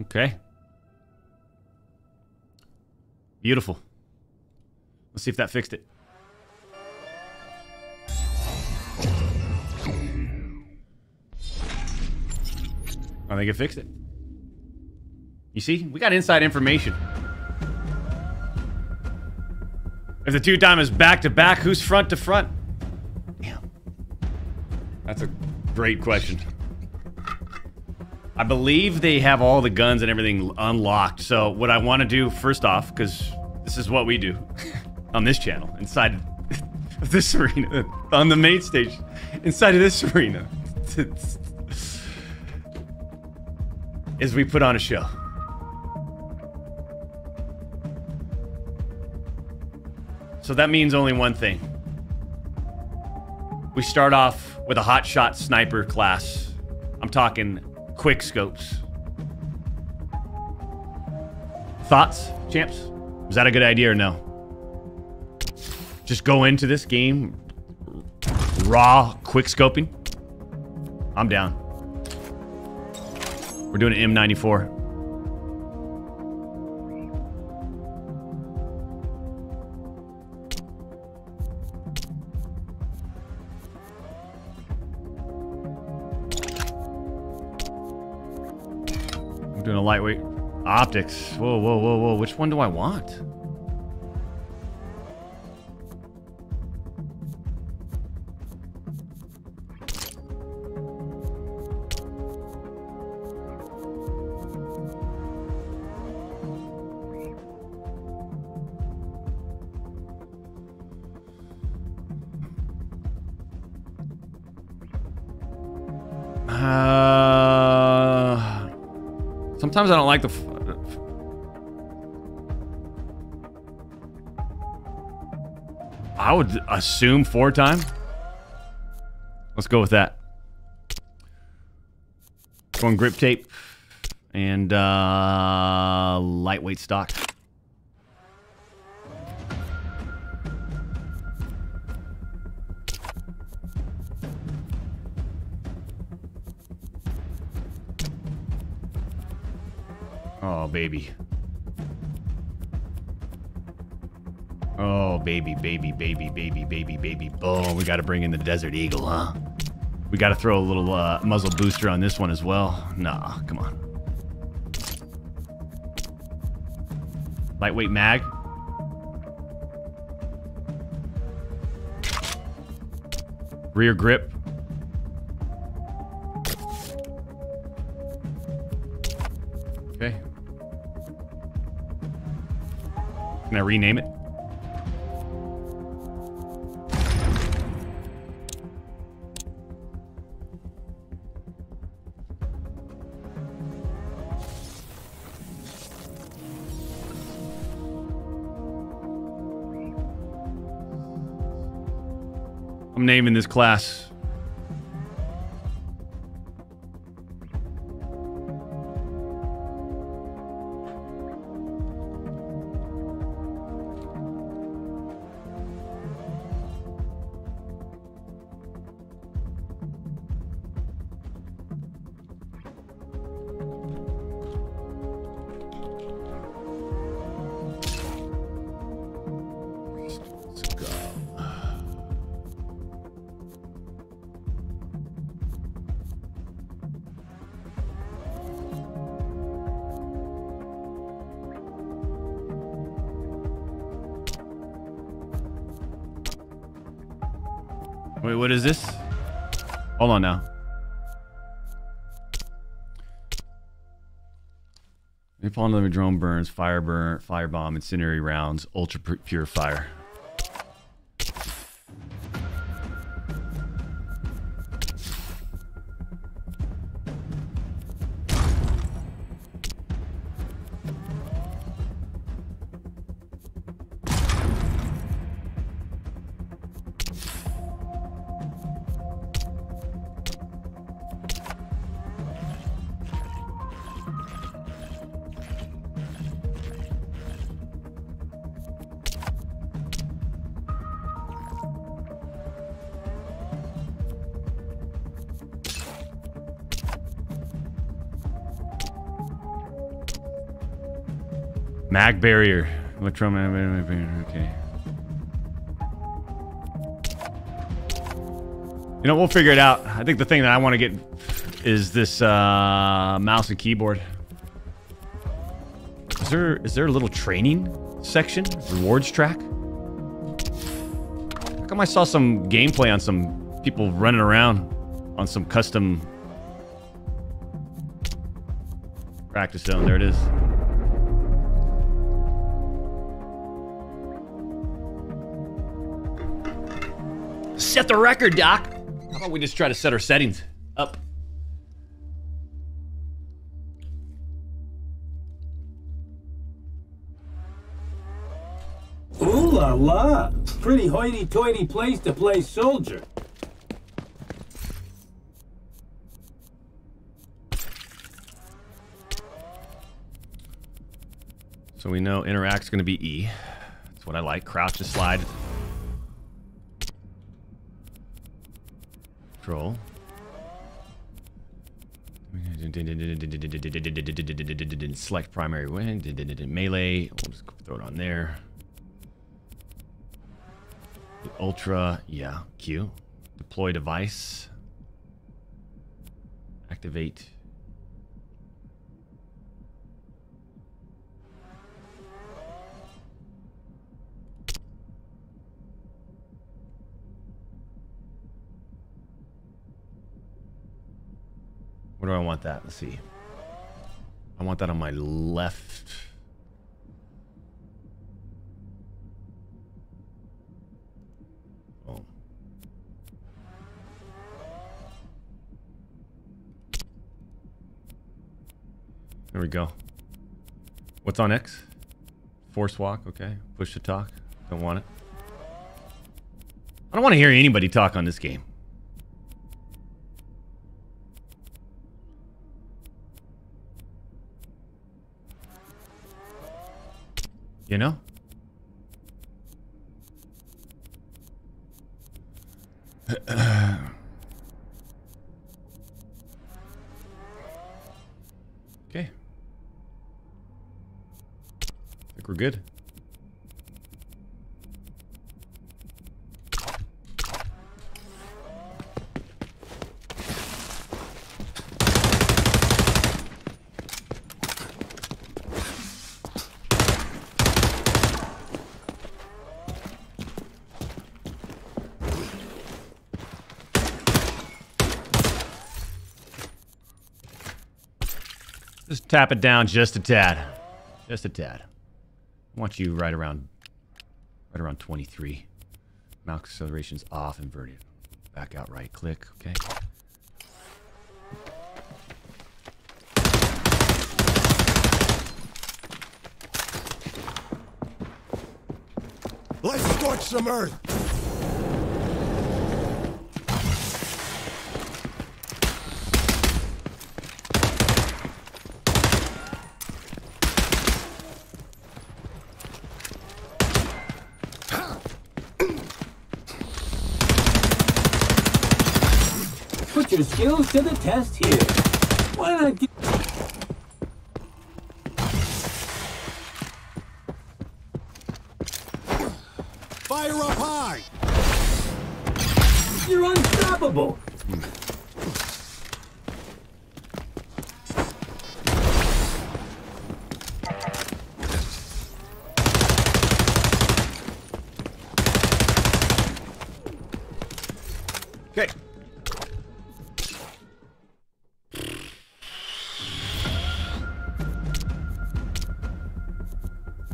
Okay. Beautiful. Let's see if that fixed it. I think it fixed it. You see? We got inside information. If the two-time is back-to-back, who's front-to-front? Damn. That's a great question. I believe they have all the guns and everything unlocked. So what I want to do first off, because this is what we do on this channel, inside of this arena, on the main stage, inside of this arena, is we put on a show. So that means only one thing. We start off with a hot shot sniper class. I'm talking quick scopes. Thoughts, champs? Was that a good idea or no? Just go into this game raw quick scoping. I'm down. We're doing an M94. I'm doing a lightweight optics. Whoa, whoa, whoa, whoa. Which one do I want? Sometimes I don't like the... I would assume 4x. Let's go with that. Going grip tape and lightweight stock. Oh, baby. Oh, baby, baby, baby, baby, baby, baby. Oh, we got to bring in the Desert Eagle, huh? We got to throw a little muzzle booster on this one as well. Nah, come on. Lightweight mag. Rear grip. Okay. Can I rename it? I'm naming this class. Wait, what is this? Hold on now. Upon living drone burns, fire burn, firebomb, incendiary rounds, ultra pure fire. Mag barrier, electromagnetic barrier. Okay. You know, we'll figure it out. I think the thing that I want to get is this mouse and keyboard. Is there a little training section, rewards track? How come I saw some gameplay on some people running around on some custom practice zone? There it is. Set the record, Doc. How about we just try to set our settings? Up. Ooh la la! Pretty hoity-toity place to play soldier. So we know interact's going to be E. That's what I like. Crouch to slide. Control. Select primary win. Melee. We'll just throw it on there. Ultra. Yeah. Q. Deploy device. Activate. Where do I want that? Let's see. I want that on my left. Oh. There we go. What's on X? Force walk. Okay. Push to talk. Don't want it. I don't want to hear anybody talk on this game. You know? Okay. I think we're good. Tap it down just a tad. Just a tad. I want you right around 23. Mouse acceleration's off, inverted. Back out, right click, okay. Let's scorch some earth! Your skills to the test here. Why not get... Fire up high! You're unstoppable!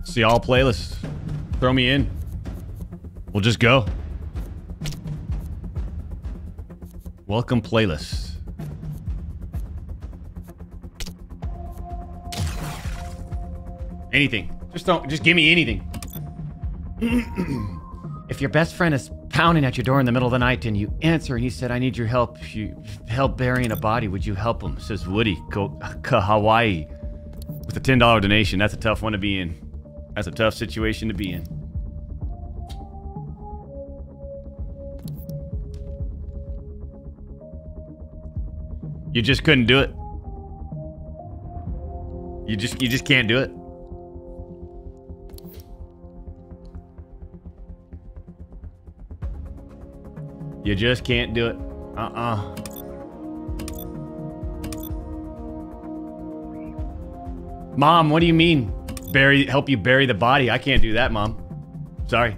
See all playlists. Throw me in. We'll just go. Welcome playlists. Anything. Just give me anything. If your best friend is pounding at your door in the middle of the night and you answer and he said, I need your help. You help burying a body. Would you help him? Says Woody. Go to Hawaii. With a $10 donation. That's a tough one to be in. That's a tough situation to be in. You just couldn't do it. You just can't do it. You just can't do it. Uh-uh. Mom, what do you mean? Help you bury the body. I can't do that, Mom. Sorry.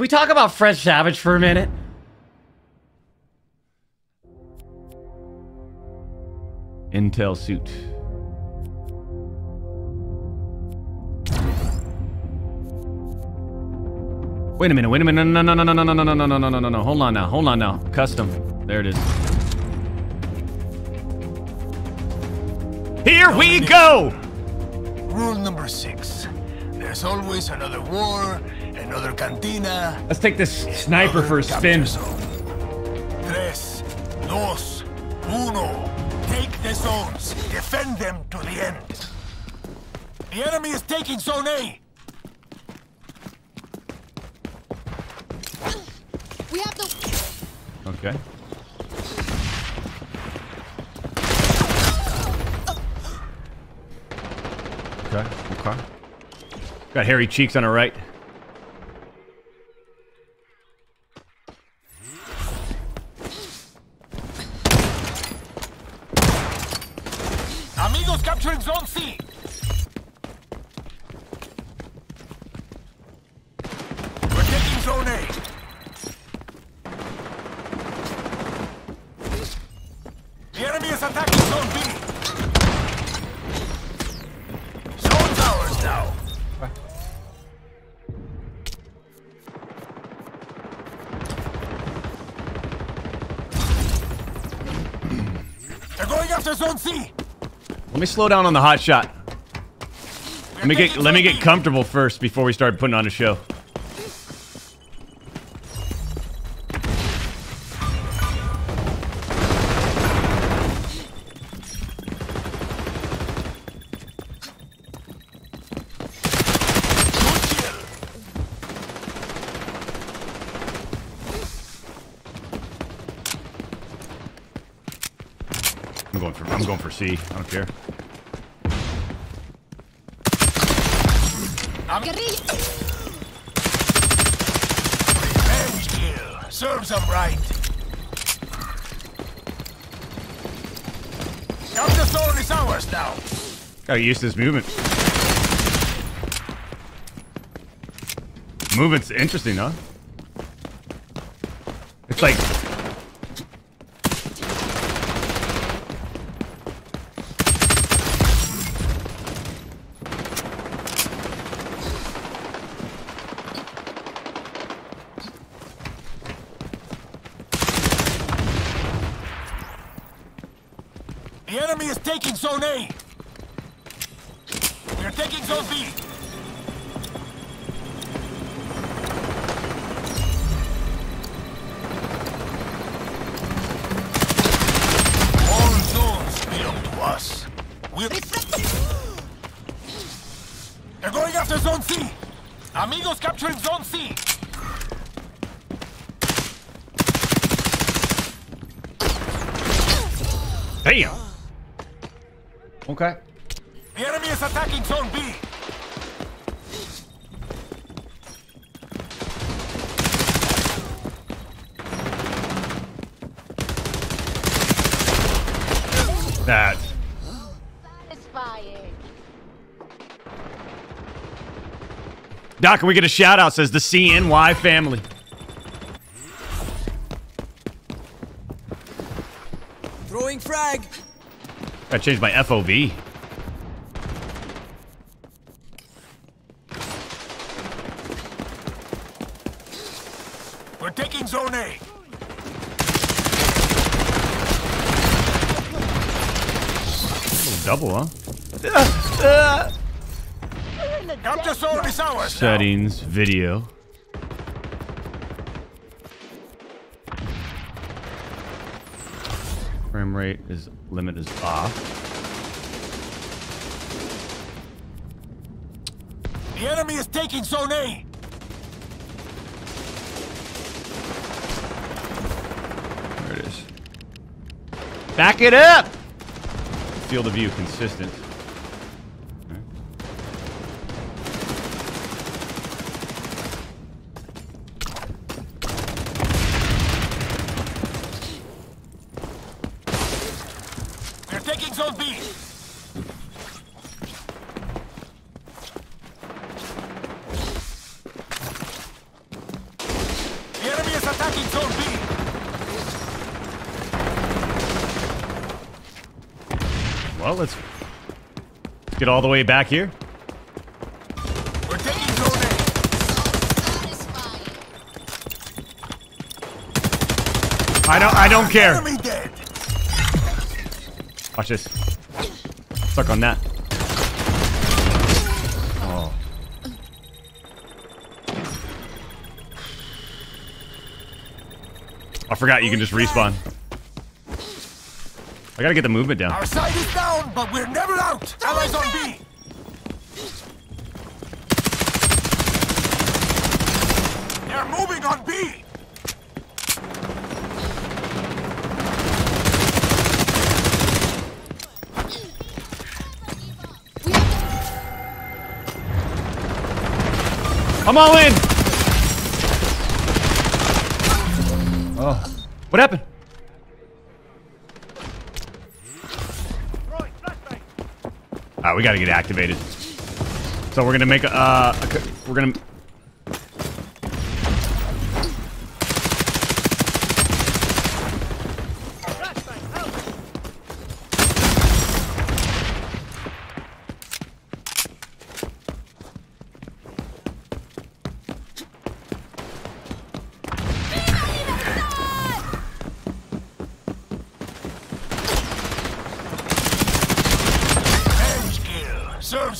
Can we talk about Fred Savage for a minute? Intel suit. Wait a minute, wait a minute. No, no, no, no, no, no, no, no, no, no, no, no, no. Hold on now, hold on now. Custom. There it is. Here we go! Rule number 6. There's always another war, another cantina. Let's take this sniper for a spin. 3, 2, 1. Take the zones. Defend them to the end. The enemy is taking zone A. We have the... Okay. Okay, okay. Got hairy cheeks on her right. Amigos capturing zone C. We're taking zone A. The enemy is attacking zone B. Now. They're going after zone C. Let me slow down on the hot shot. Let me get comfortable first before we start putting on a show. I don't care. Revenge kill serves them right. Now the zone is ours now. Gotta use this movement. Movement's interesting, huh? It's like. Zone A. We're taking zone B. All zones belong to us. They're going after zone C. Amigos capturing zone C. Damn. Okay. The enemy is attacking zone B. That. Satisfying. Doc, can we get a shout out? Says the CNY family. Throwing frag. I changed my FOV. We're taking zone A. A double, huh? Capture zone is ours. Settings, video. Frame rate is limit is off. The enemy is taking zone A. There it is. Back it up. Field of view consistent. attacking zone B. Well, let's get all the way back here. We're taking zone A. I don't care. Watch this. Suck on that. Oh. I forgot you can just respawn. I gotta get the movement down. Our side is down, but we're never out. Allies on B. They're moving on B. I'm all in! Oh. What happened? Alright, we gotta get activated. So we're gonna make a... we're gonna...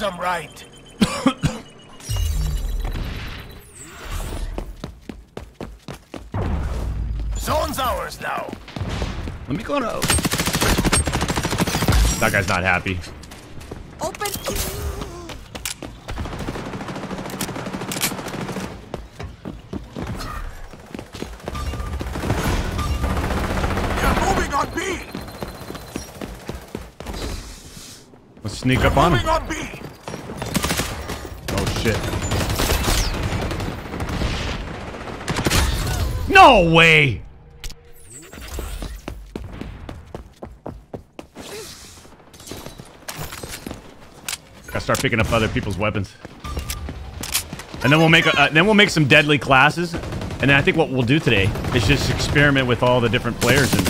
I'm right. Zone's ours now. Let me go now. That guy's not happy. Open. You're moving on B. Let's sneak up on him. On B. Shit. No way! Gotta start picking up other people's weapons, and then we'll make a, some deadly classes, and then I think what we'll do today is just experiment with all the different players and.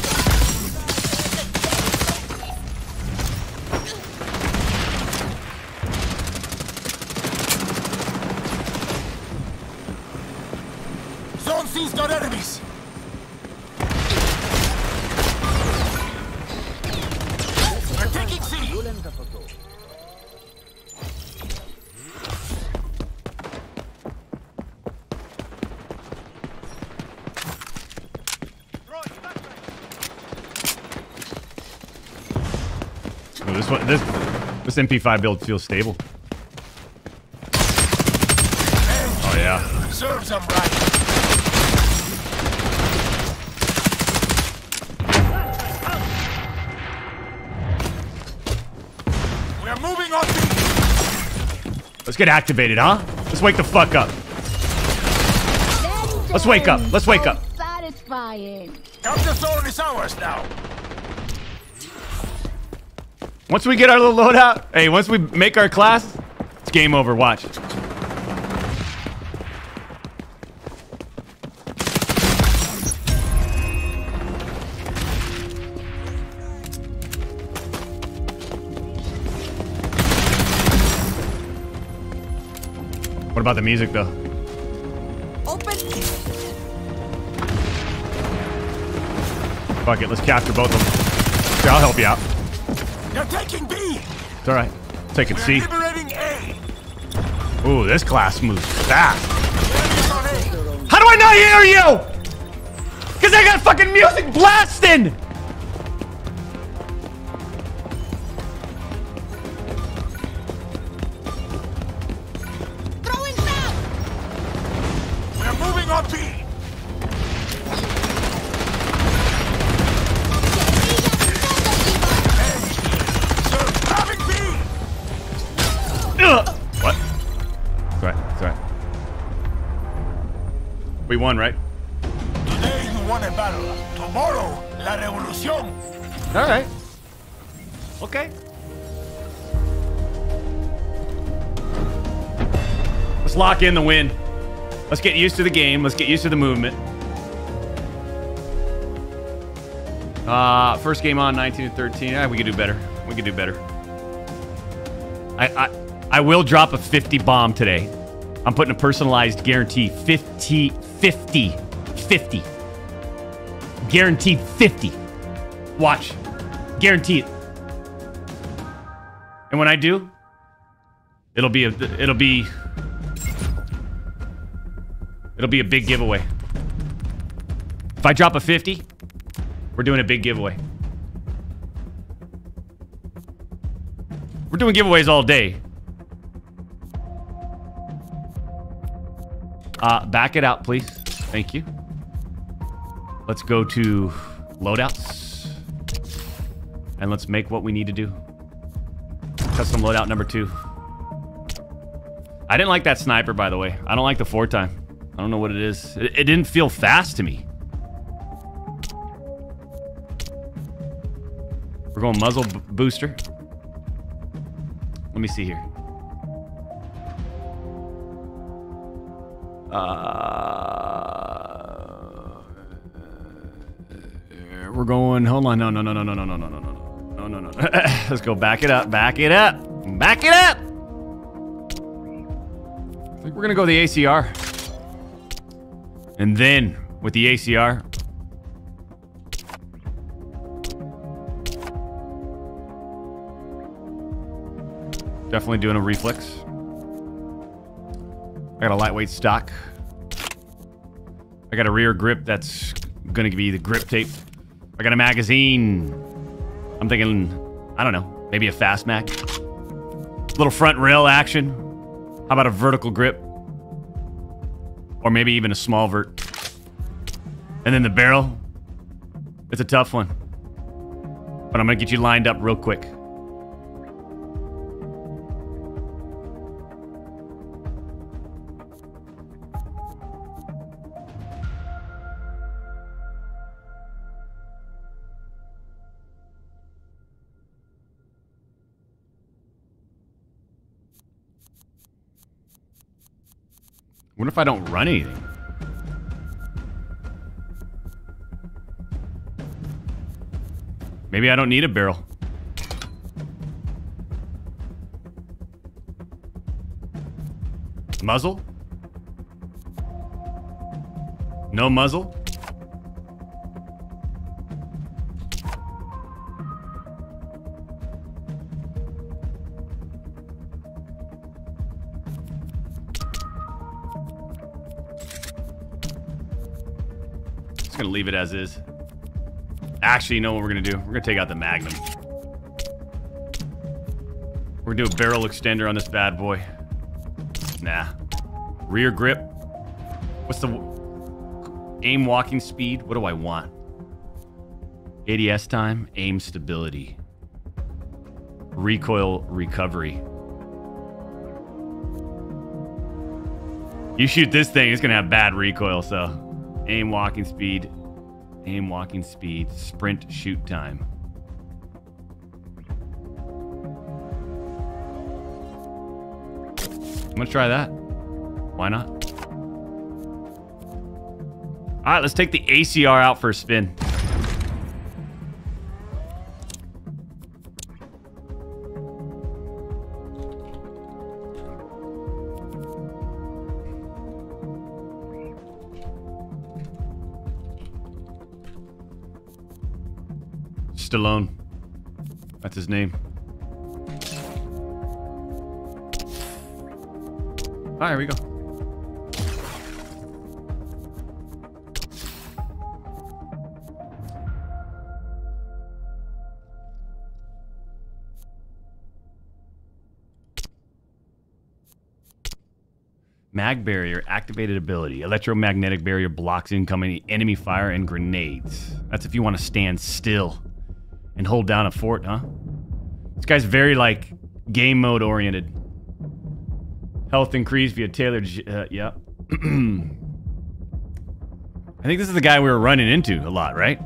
This MP5 build feels stable. Oh yeah. Serves them right. We're moving on. Let's get activated, huh? Let's wake the fuck up. Let's wake up. Let's wake up. Satisfying. Counter zone is ours now. Once we get our little loadout, hey, once we make our class, it's game over. Watch. What about the music, though? Open. Fuck it, let's capture both of them. Here, I'll help you out. They're taking B. It's all right. Taking C. Liberating A. Ooh, this class moves fast. How do I not hear you? Because I got fucking music blasting. Throwing back. We're moving on B. What? It's alright, it's alright. We won, right? Today you won a battle. Tomorrow, la revolución. Alright. Okay. Let's lock in the win. Let's get used to the game. Let's get used to the movement. First game on 19-13. We could do better. We could do better. I will drop a 50 bomb today. I'm putting a personalized guarantee. 50. Guaranteed 50. Watch. Guarantee it. And when I do, it'll be a big giveaway. If I drop a 50, we're doing a big giveaway. We're doing giveaways all day. Back it out, please. Thank you. Let's go to loadouts. And let's make what we need to do. Custom loadout number 2. I didn't like that sniper, by the way. I don't like the 4-time. I don't know what it is. It didn't feel fast to me. We're going muzzle booster. Let me see here. We're going, hold on, no. Let's go back it up. I think we're gonna go the ACR. And then with the ACR, definitely doing a reflex. I got a lightweight stock. I got a rear grip that's gonna give you the grip tape. I got a magazine. I'm thinking, I don't know, maybe a fast mag. Little front rail action. How about a vertical grip? Or maybe even a small vert. And then the barrel. It's a tough one. But I'm gonna get you lined up real quick. What if I don't run anything? Maybe I don't need a barrel. Muzzle? No muzzle? Gonna leave it as is. Actually, you know what we're gonna do? We're gonna take out the Magnum. We're gonna do a barrel extender on this bad boy. Nah. Rear grip. What's the aim walking speed? What do I want? ADS time, aim stability. Recoil recovery. You shoot this thing, it's gonna have bad recoil, so. Aim, walking speed, sprint, shoot time. I'm gonna try that. Why not? All right, let's take the ACR out for a spin. Stallone. That's his name. Alright, here we go. Mag barrier, activated ability. Electromagnetic barrier blocks incoming enemy fire and grenades. That's if you want to stand still. And hold down a fort, huh? This guy's very, like, game mode oriented. Health increase via tailored... yeah. I think this is the guy we were running into a lot, right?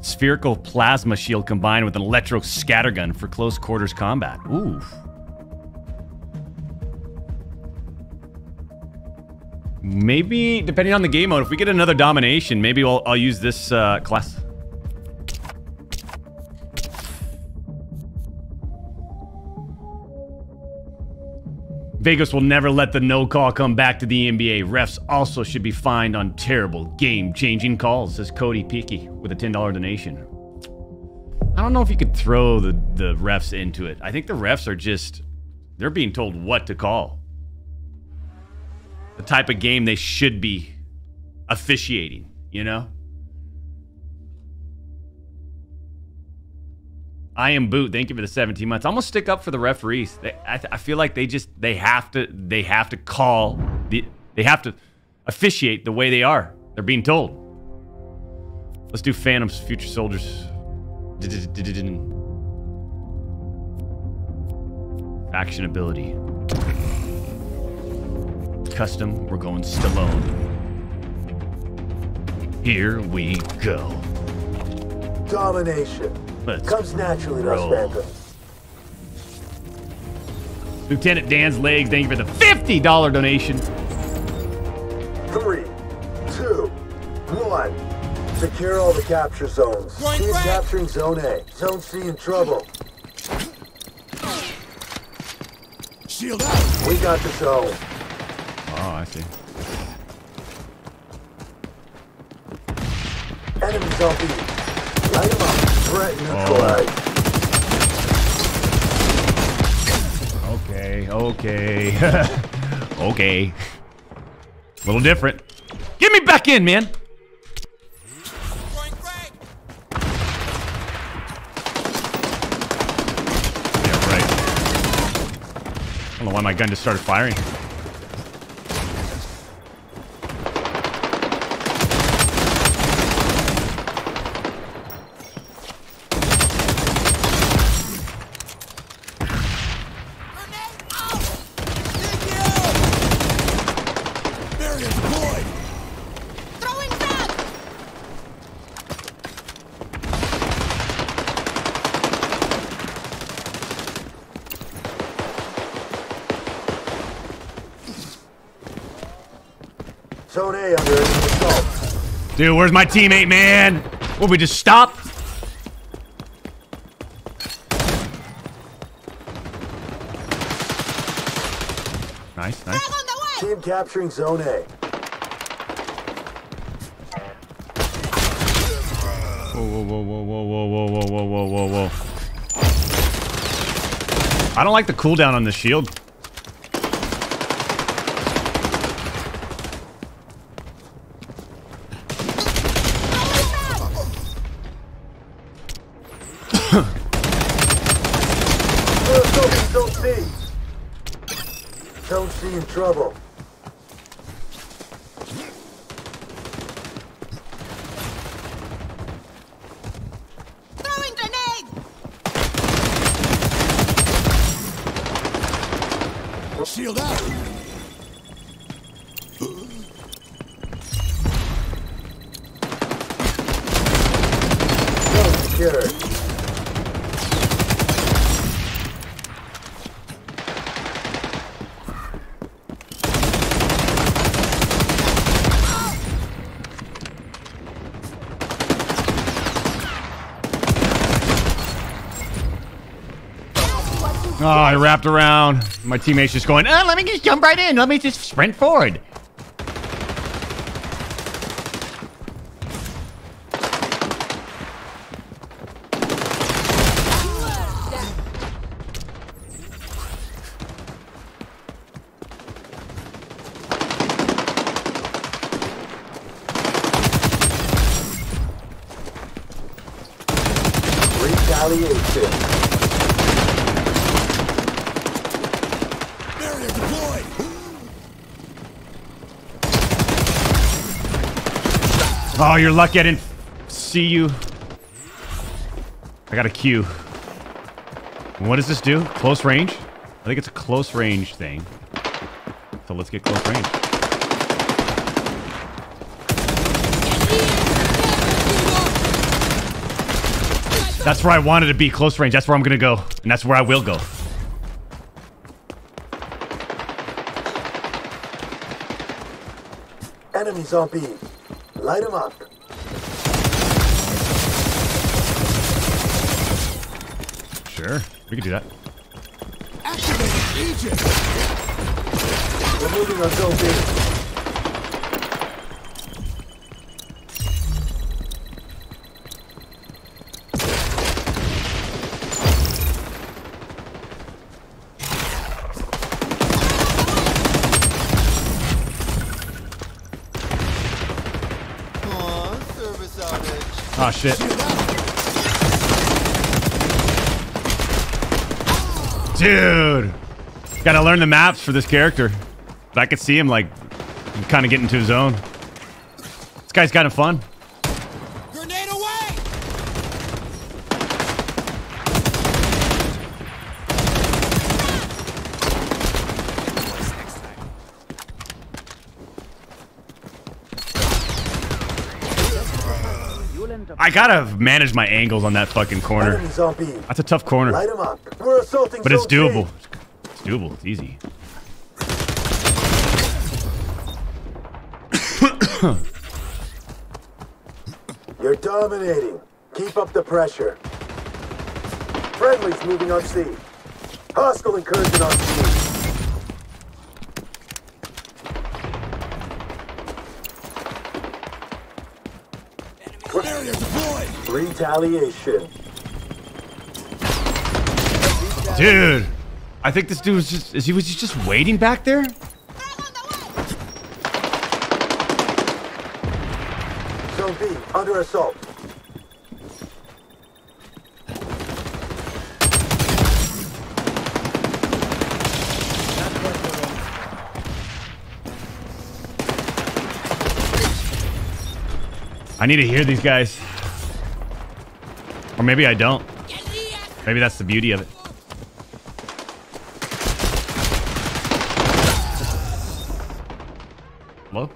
Spherical plasma shield combined with an electro scattergun for close quarters combat. Ooh. Maybe, depending on the game mode, if we get another domination, maybe I'll use this class. Vegas will never let the no call come back to the NBA. Refs also should be fined on terrible game-changing calls, says Cody Peaky with a $10 donation. I don't know if you could throw the refs into it. I think the refs are just, they're being told what to call. The type of game they should be officiating, you know? I am Boot. Thank you for the 17 months. I'm gonna stick up for the referees. I feel like they have to call the, they have to officiate the way they are. They're being told. Let's do Phantom's Future Soldiers. Actionability. Custom. We're going Stallone. Here we go. Domination. Let's comes naturally, Rosbanda. Lieutenant Dan's Legs, thank you for the $50 donation. 3, 2, 1. Secure all the capture zones. He is capturing Zone A. Zone C in trouble. Shield out. We got the zone. Oh, I see. Enemy zombie. Light him up. Right, oh. Okay, okay. Okay. A little different. Get me back in, man. Yeah, right. I don't know why my gun just started firing. Dude, where's my teammate, man? What, we just stop? Nice, nice. Team capturing Zone A. Whoa, whoa, whoa, whoa, whoa, whoa, whoa, whoa, whoa, whoa, whoa. I don't like the cooldown on this shield. In trouble. Throwing grenade. Shield out. Don't secure. Oh, I wrapped around. My teammate's just going, oh, let me just jump right in. Let me just sprint forward. Oh, you're lucky I didn't see you. I got a Q. What does this do? Close range? I think it's a close range thing. So let's get close range. That's where I wanted to be, close range. That's where I'm gonna go. And that's where I will go. Enemy zombie. Light him up. Sure, we can do that. Activate Egypt. We're moving ourselves in. Ah, shit. Dude! Gotta learn the maps for this character. But I could see him, like, kind of getting into his zone. This guy's kind of fun. Grenade away! I gotta manage my angles on that fucking corner. That's a tough corner. Light him up. We're assaulting, but it's doable. It's doable. It's easy. You're dominating. Keep up the pressure. Friendly's moving on C. Hostile incursion on C. Retaliation. Dude, I think this dude was just waiting back there? Zone B, under assault. I need to hear these guys. Or maybe I don't. Maybe that's the beauty of it. Hello?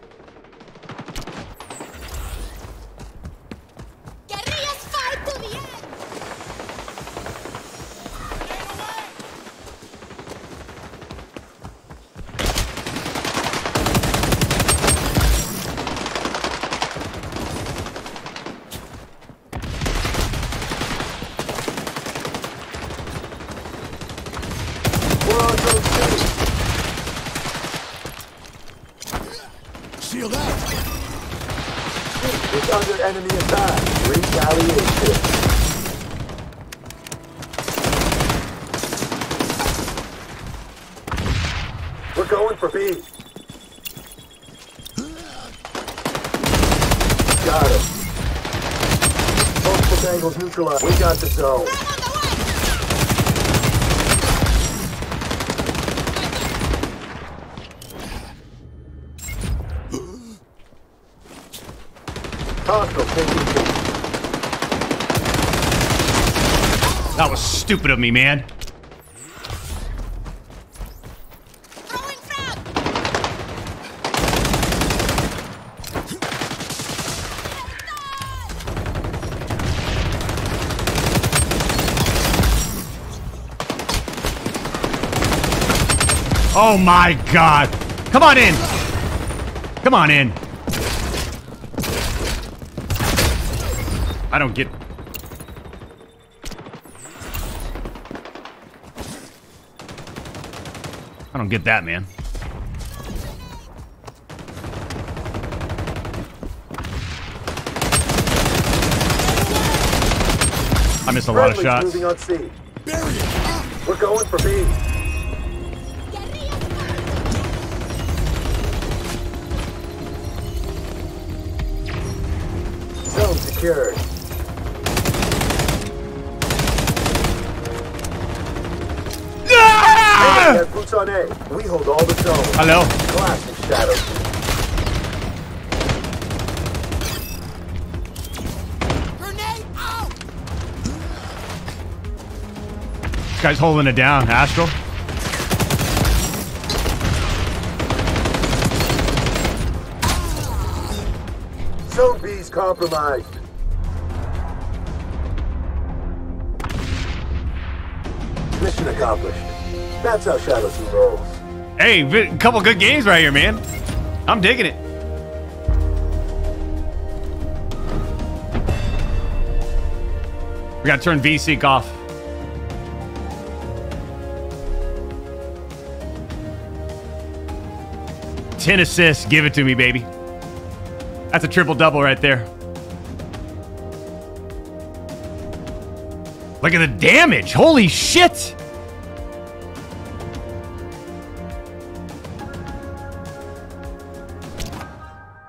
We got the zone. That was stupid of me, man. Oh my God. Come on in. Come on in. I don't get... that, man. I missed a lot of shots. We're going for B. Secured. Ah! Hey, boots on A. We hold all the zone. Hello. Classic shadow. Grenade out. This guy's holding it down, Astral. Zone B's compromised. Mission accomplished. That's how Shadow 2 rolls. Hey, a couple good games right here, man. I'm digging it. We gotta turn VSync off. 10 assists. Give it to me, baby. That's a triple-double right there. Look at the damage. Holy shit.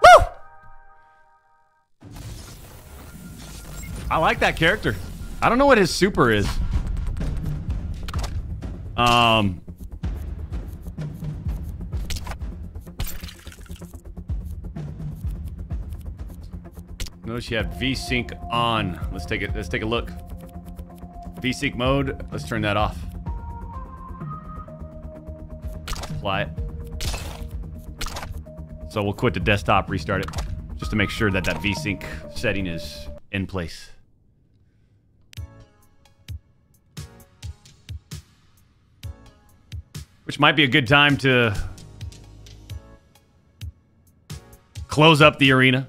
Woo! I like that character. I don't know what his super is. Notice you have VSync on. Let's take a look. VSync mode. Let's turn that off. Apply it. So we'll quit the desktop, restart it, just to make sure that that VSync setting is in place. Which might be a good time to close up the arena.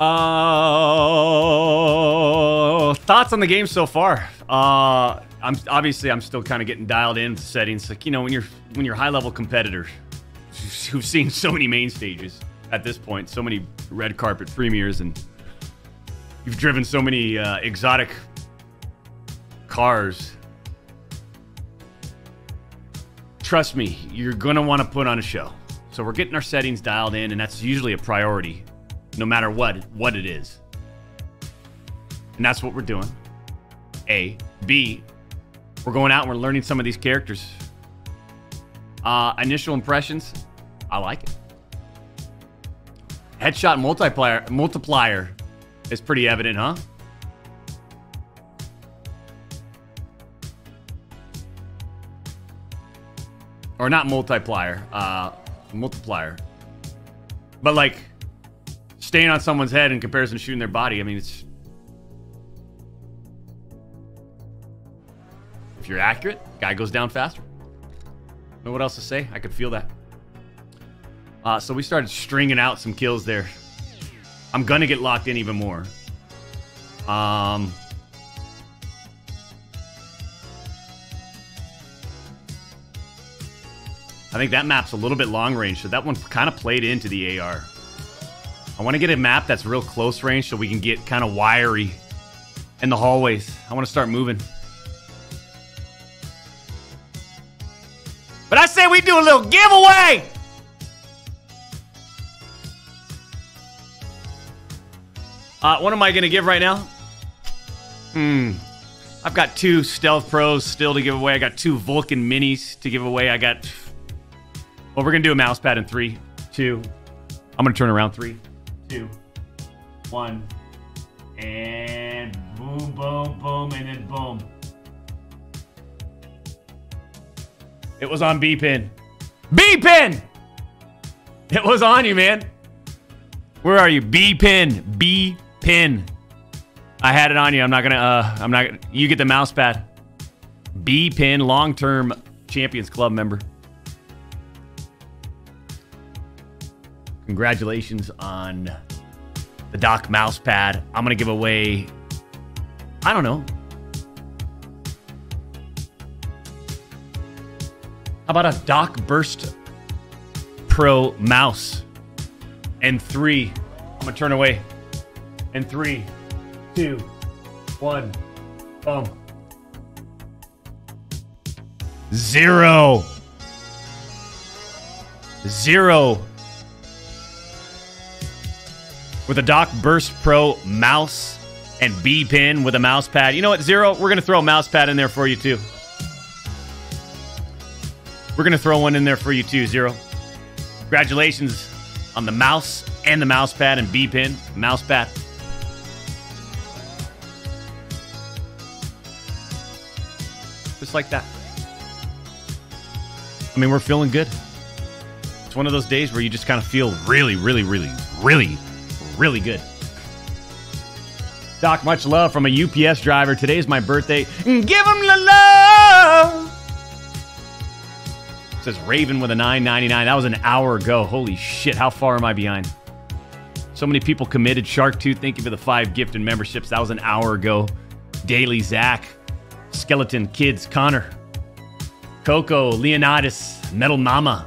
Thoughts on the game so far? I'm still kind of getting dialed in to settings. Like, you know, when you're high-level competitors who've seen so many main stages at this point, so many red carpet premieres, and you've driven so many exotic cars. Trust me, you're gonna want to put on a show. So we're getting our settings dialed in, and that's usually a priority. No matter what it is. And that's what we're doing. A. B. We're going out and we're learning some of these characters. Initial impressions. I like it. Headshot multiplier is pretty evident, huh? Or not multiplier. Multiplier. But like... staying on someone's head in comparison to shooting their body. I mean, it's... if you're accurate, guy goes down faster. Know what else to say? I could feel that. So we started stringing out some kills there. I'm gonna get locked in even more. I think that map's a little bit long range, so that one kind of played into the AR. I want to get a map that's real close range so we can get kind of wiry in the hallways. I want to start moving. But I say we do a little giveaway! What am I going to give right now? I've got 2 Stealth Pros still to give away. I got 2 Vulcan Minis to give away. I got... well, we're going to do a mouse pad in 3, 2... I'm going to turn around. 3, 2, 1, and boom, boom, boom, and then boom. It was on B-Pin. B-Pin! It was on you, man. Where are you? B-Pin. B-Pin. I had it on you. I'm not gonna, you get the mouse pad. B-Pin, long-term Champions Club member. Congratulations on the Doc mouse pad. I'm going to give away, I don't know. How about a Doc Burst Pro mouse? And 3. I'm going to turn away. And 3, 2, 1. Boom. 0. 0. With a Doc Burst Pro mouse and B-Pin with a mouse pad. You know what, 0? We're going to throw a mouse pad in there for you, too. We're going to throw one in there for you, too, 0. Congratulations on the mouse and the mouse pad and B-Pin. Mouse pad. Just like that. I mean, we're feeling good. It's one of those days where you just kind of feel really good. Doc, much love from a UPS driver. Today's my birthday. Give him the love. It says Raven with a $9.99. That was an hour ago. Holy shit, how far am I behind? So many people committed. Shark2, thank you for the 5 gift and memberships. That was an hour ago. Daily Zach, Skeleton Kids, Connor, Coco, Leonidas, Metal Mama.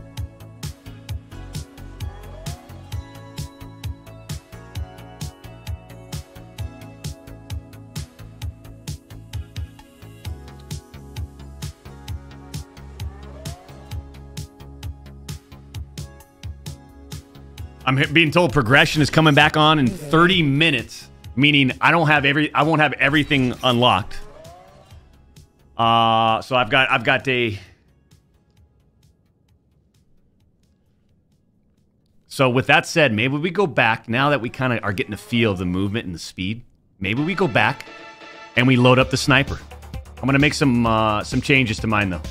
I'm being told progression is coming back on in 30 minutes, meaning I won't have everything unlocked. So I've got a. So with that said, maybe we go back now that we kind of are getting a feel of the movement and the speed. Maybe we go back and we load up the sniper. I'm gonna make some changes to mine though.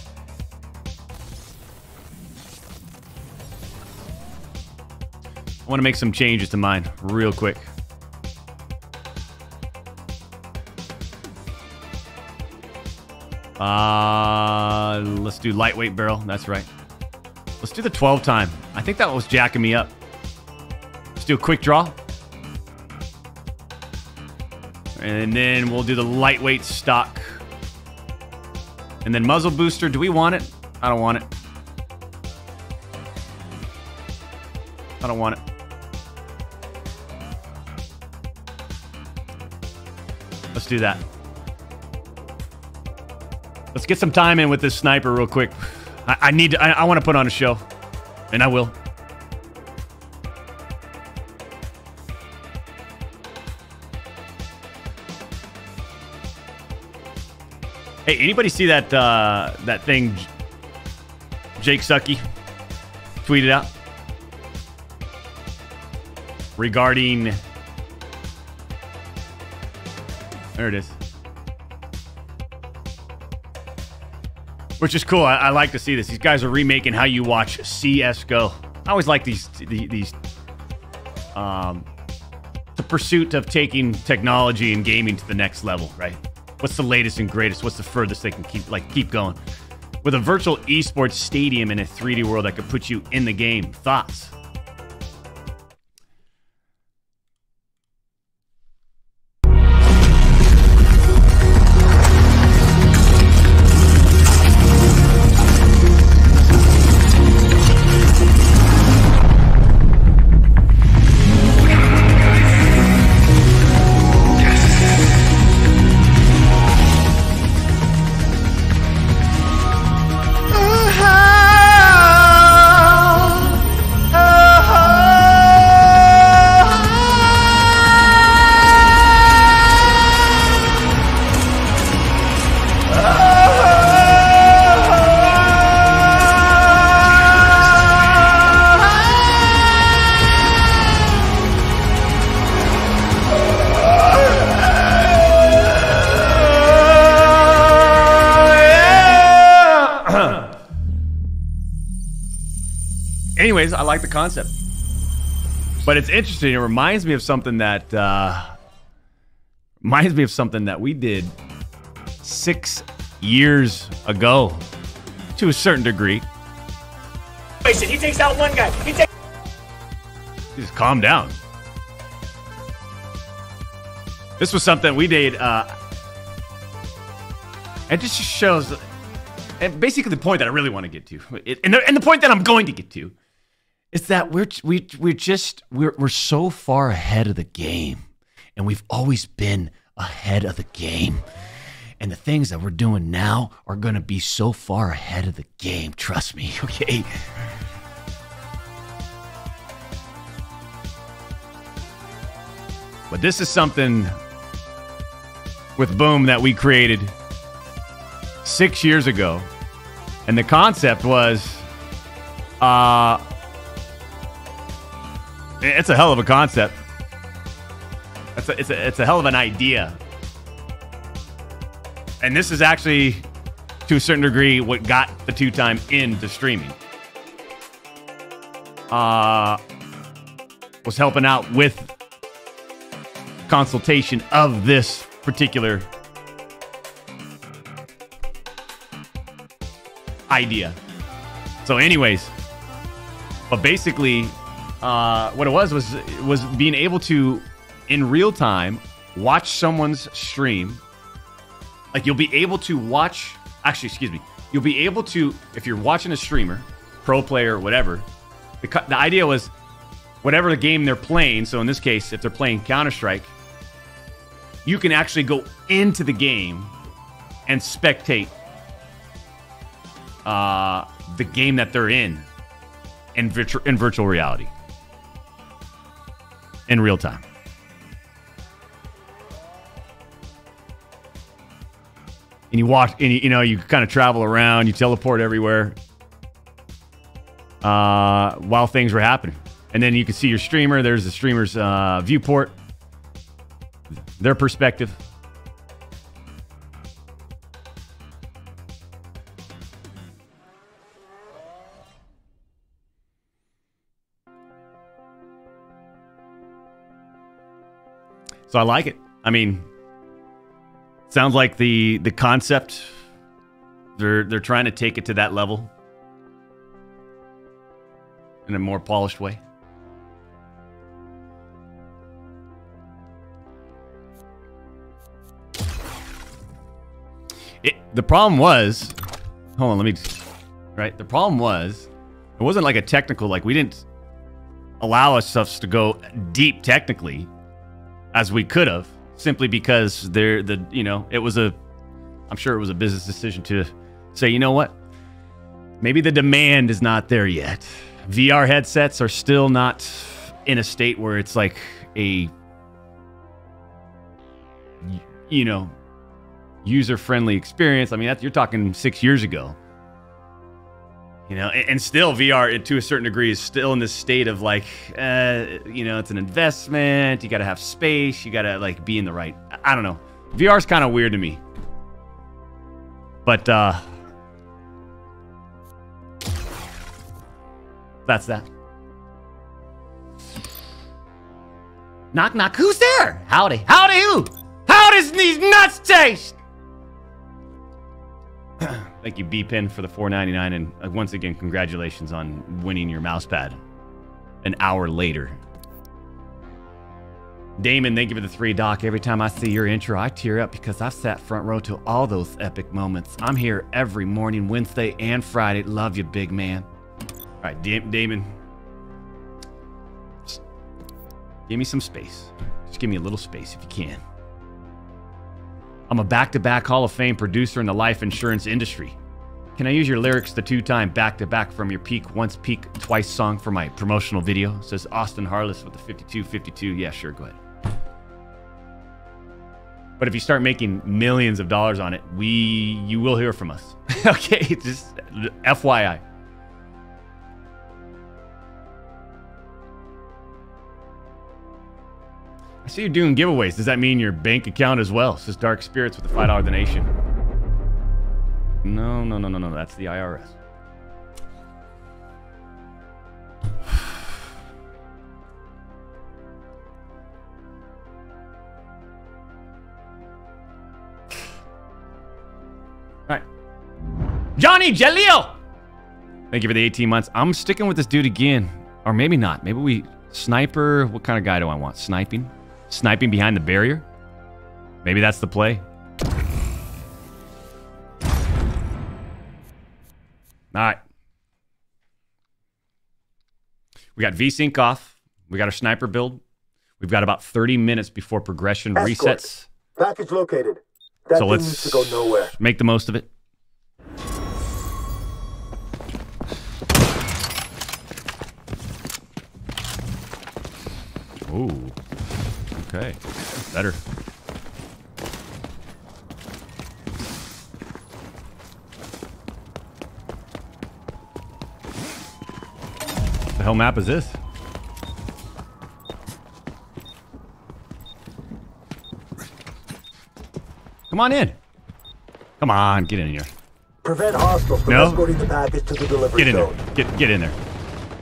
I want to make some changes to mine real quick. Let's do lightweight barrel. That's right. Let's do the 12 time. I think that was jacking me up. Let's do a quick draw. And then we'll do the lightweight stock. And then muzzle booster. Do we want it? I don't want it. I don't want it. Let's do that. Let's get some time in with this sniper real quick. I want to put on a show, and I will. Hey, anybody see that that thing Jake Sucky tweeted out regarding? There it is. Which is cool. I like to see this. These guys are remaking how you watch CSGO. I always like the pursuit of taking technology and gaming to the next level, right? What's the latest and greatest? What's the furthest they can keep going? With a virtual esports stadium in a 3D world that could put you in the game. Thoughts? I like the concept, but it's interesting. It reminds me of something that we did 6 years ago, to a certain degree. He takes out one guy. Just calm down. This was something we did. It just shows, and basically the point that I really want to get to, and the point that I'm going to get to. It's that we're so far ahead of the game, and we've always been ahead of the game, and the things that we're doing now are gonna be so far ahead of the game. Trust me, okay? But this is something with Boom that we created 6 years ago, and the concept was It's a hell of a concept. It's a hell of an idea. And this is actually, to a certain degree, what got the Two Time into streaming. Was helping out with consultation of this particular idea. So anyways, but basically what it was being able to, in real time, watch someone's stream. Like, you'll be able to watch, actually, excuse me, you'll be able to, if you're watching a streamer, pro player, whatever, the idea was whatever the game they're playing. So in this case, if they're playing Counter-Strike, you can actually go into the game and spectate the game that they're in virtual reality, in real time. And you walk, and you know, you kind of travel around, you teleport everywhere while things were happening. And then you can see your streamer. There's the streamer's viewport, their perspective. So I like it. I mean, sounds like the concept, they're trying to take it to that level in a more polished way. The problem was, hold on, let me, right? The problem was, it wasn't like a technical, like we didn't allow ourselves to go deep technically as we could have, simply because they're the, you know, it was a, I'm sure it was a business decision to say, you know what? Maybe the demand is not there yet. VR headsets are still not in a state where it's like a, you know, user-friendly experience. I mean, you're talking 6 years ago, you know, and still VR to a certain degree is still in this state of like, you know, it's an investment. You got to have space. You got to like be in the right. I don't know. VR is kind of weird to me, but that's that. Knock, knock. Who's there? Howdy. Howdy who? How does these nuts taste? Thank you, B-Pin, for the $4.99, and once again, congratulations on winning your mousepad an hour later. Damon, thank you for the $3. Doc, every time I see your intro, I tear up because I've sat front row to all those epic moments. I'm here every morning, Wednesday and Friday. Love you, big man. All right, Damon. Just give me some space. Just give me a little space if you can. I'm a back-to-back Hall of Fame producer in the life insurance industry. Can I use your lyrics the two-time back-to-back from your peak, once peak, twice song for my promotional video? Says Austin Harless with the 5252. Yeah, sure, go ahead. But if you start making millions of dollars on it, you will hear from us. Okay, just FYI. I see you're doing giveaways. Does that mean your bank account as well? It says Dark Spirits with the $5 donation. No, no, no, no, no. That's the IRS. All right. Johnny Jalil! Thank you for the 18 months. I'm sticking with this dude again. Or maybe not. Maybe we... Sniper. What kind of guy do I want? Sniping? Sniping behind the barrier? Maybe that's the play. All right. We got VSync off. We got our sniper build. We've got about 30 minutes before progression resets. Package located. So let's go nowhere. Make the most of it. Ooh. Okay. Better. What the hell map is this? Come on in. Come on, get in here. Prevent hostiles from escorting the package to the delivery zone. Get in there.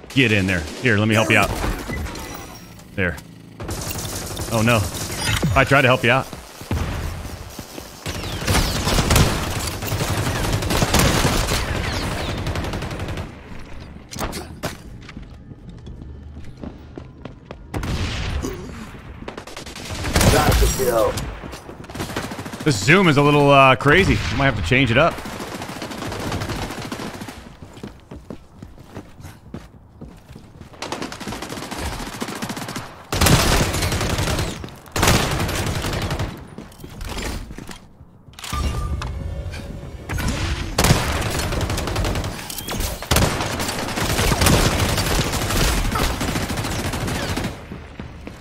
Get in there. Here, let me help you out. There. Oh no. I tried to help you out. This zoom is a little crazy. Might have to change it up.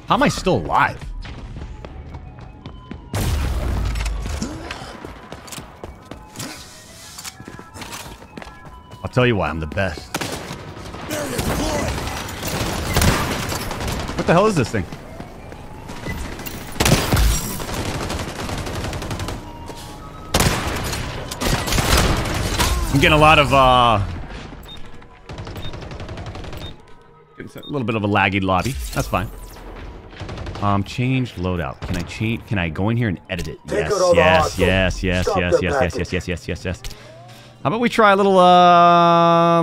How am I still alive? I'll tell you why I'm the best. What the hell is this thing? I'm getting a lot of a little bit of a laggy lobby. That's fine. Change loadout. Can I change? Can I go in here and edit it? Yes. How about we try a little,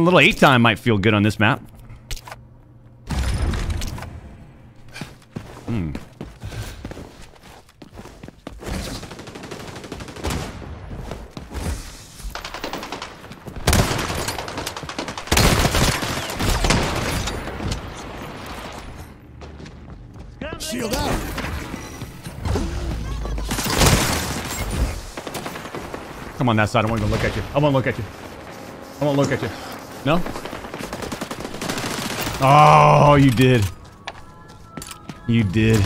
little 8 time might feel good on this map. Hmm. Shield out. Come on that side. I won't even look at you. I won't look at you. I won't look at you. No? Oh, you did. You did.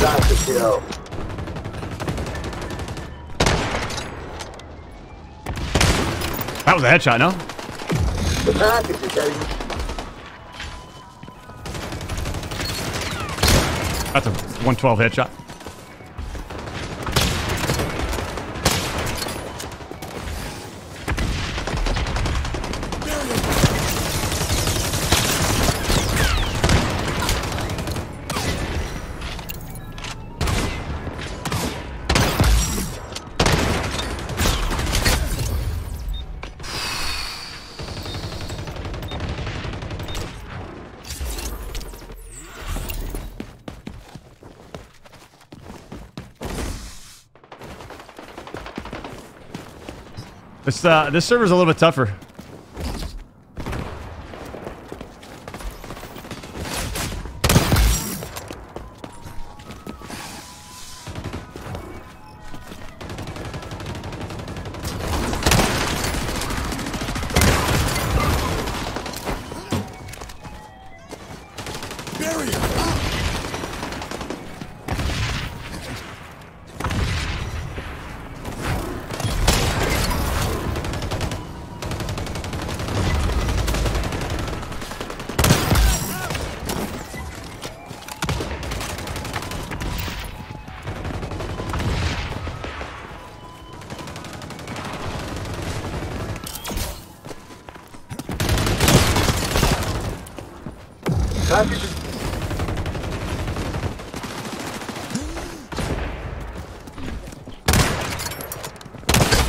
That's a kill. That was a headshot, no? The package is heading. That's a 112 headshot. This server's a little bit tougher.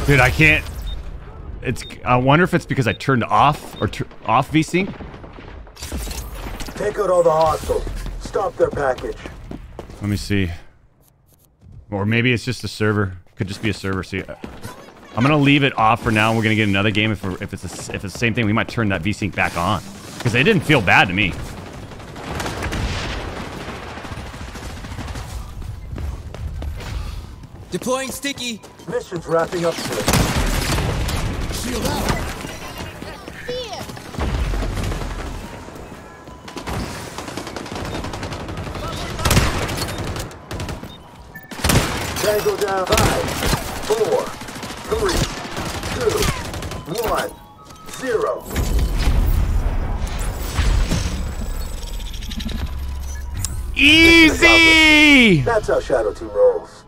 Dude, I can't. It's. I wonder if it's because I turned off or off VSync. Take out all the hostiles. Stop their package. Let me see. Or maybe it's just the server. Could just be a server. See, I'm gonna leave it off for now. We're gonna get another game. If it's the same thing, we might turn that VSync back on because it didn't feel bad to me. Deploying sticky. Mission's wrapping up soon. Shield out. Tango down. 5, 4, 3. 2, 1, 0. Easy! That's how Shadow Team rolls.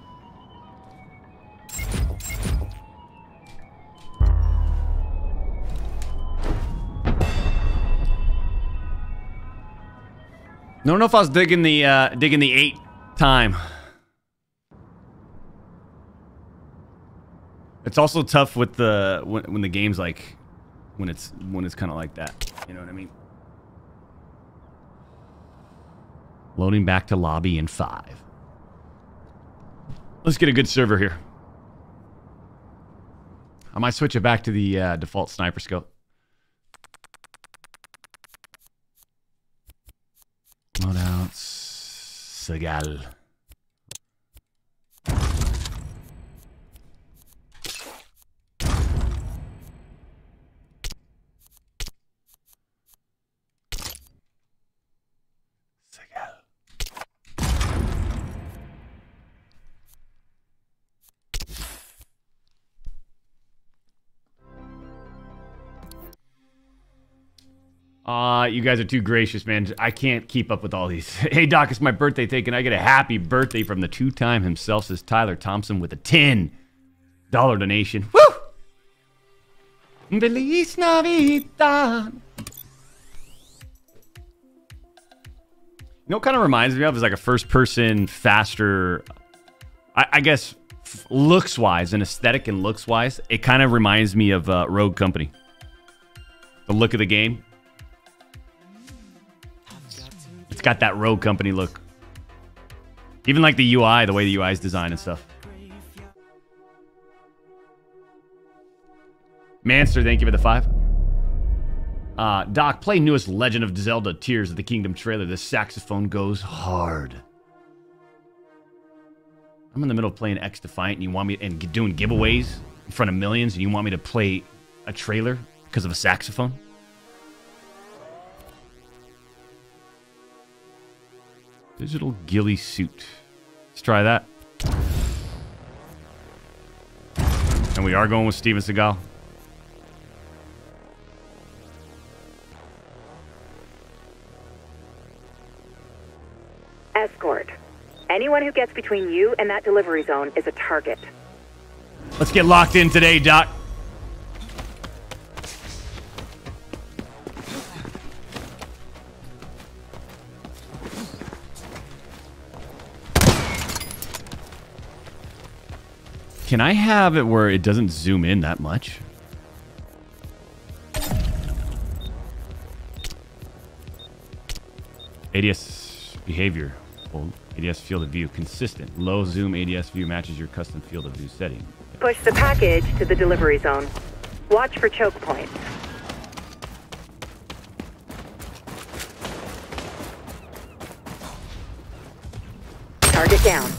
I don't know if I was digging the 8 time. It's also tough with the when the game's like when it's kind of like that. You know what I mean? Loading back to lobby in 5. Let's get a good server here. I might switch it back to the default sniper scope. Loadouts. Segal. You guys are too gracious, man. I can't keep up with all these. Hey, Doc, it's my birthday thing, and I get a happy birthday from the two-time himself, says Tyler Thompson with a $10 donation. Woo! Feliz Navidad. You know what kind of reminds me of is like a first-person, faster, I guess, looks-wise, and aesthetic and looks-wise, it kind of reminds me of Rogue Company. The look of the game. It's got that Rogue Company look. Even like the UI, the way the UI is designed and stuff. Manster, thank you for the 5. Doc, play newest Legend of Zelda Tears of the Kingdom trailer. The saxophone goes hard. I'm in the middle of playing XDefiant and you want me and doing giveaways in front of millions and you want me to play a trailer because of a saxophone? Digital ghillie suit. Let's try that. And we are going with Steven Seagal. Escort. Anyone who gets between you and that delivery zone is a target. Let's get locked in today, Doc. Can I have it where it doesn't zoom in that much? ADS behavior. Hold. ADS field of view. Consistent. Low zoom ADS view matches your custom field of view setting. Push the package to the delivery zone. Watch for choke points. Target down.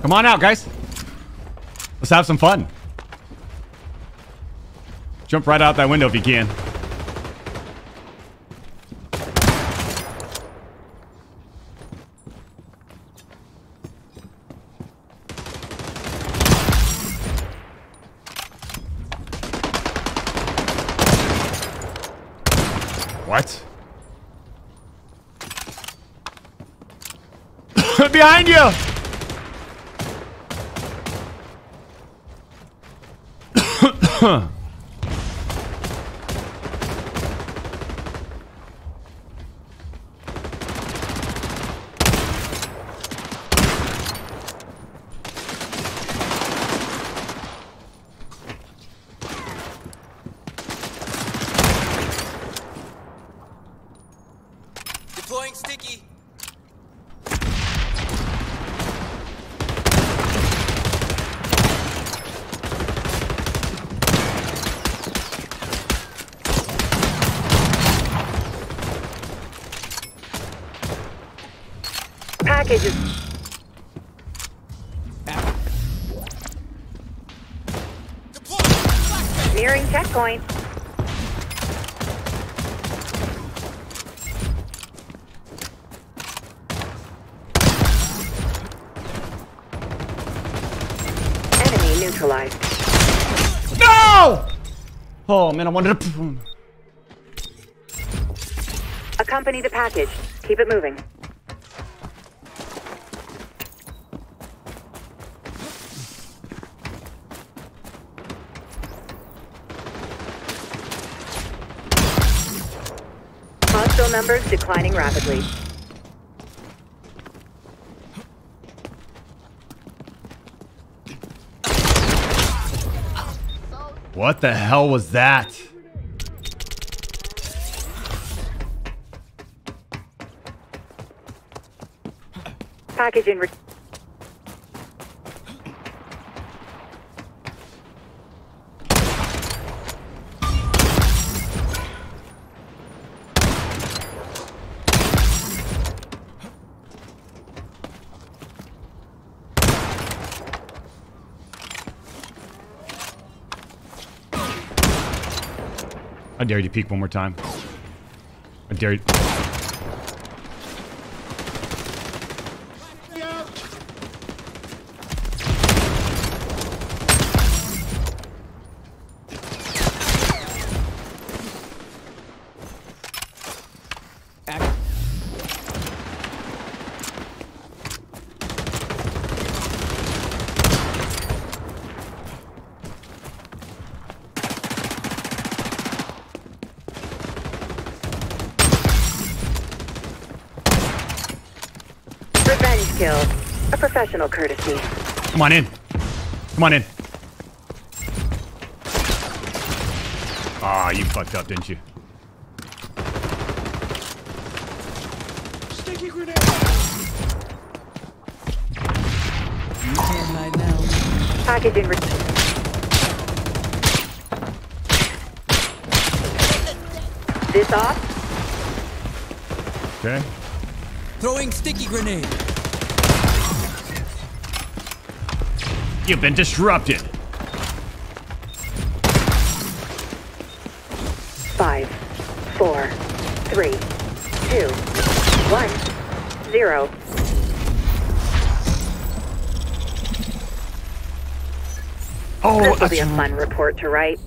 Come on out, guys. Let's have some fun. Jump right out that window if you can. What? Behind you! Huh. Deploying sticky. Packages. Deploy. Nearing checkpoint. Neutralized. No! Oh man, I wanted to. Accompany the package. Keep it moving. Hostile numbers declining rapidly. What the hell was that? Package in. I dare you to peek one more time. I dare you. Professional courtesy. Come on in. Come on in. Ah, you fucked up, didn't you? Sticky grenade. You can't hide now. Package in return. This off. Okay. Throwing sticky grenade. You've been disrupted. 5, 4, 3, 2, 1, 0. Oh, this will be a fun report to write.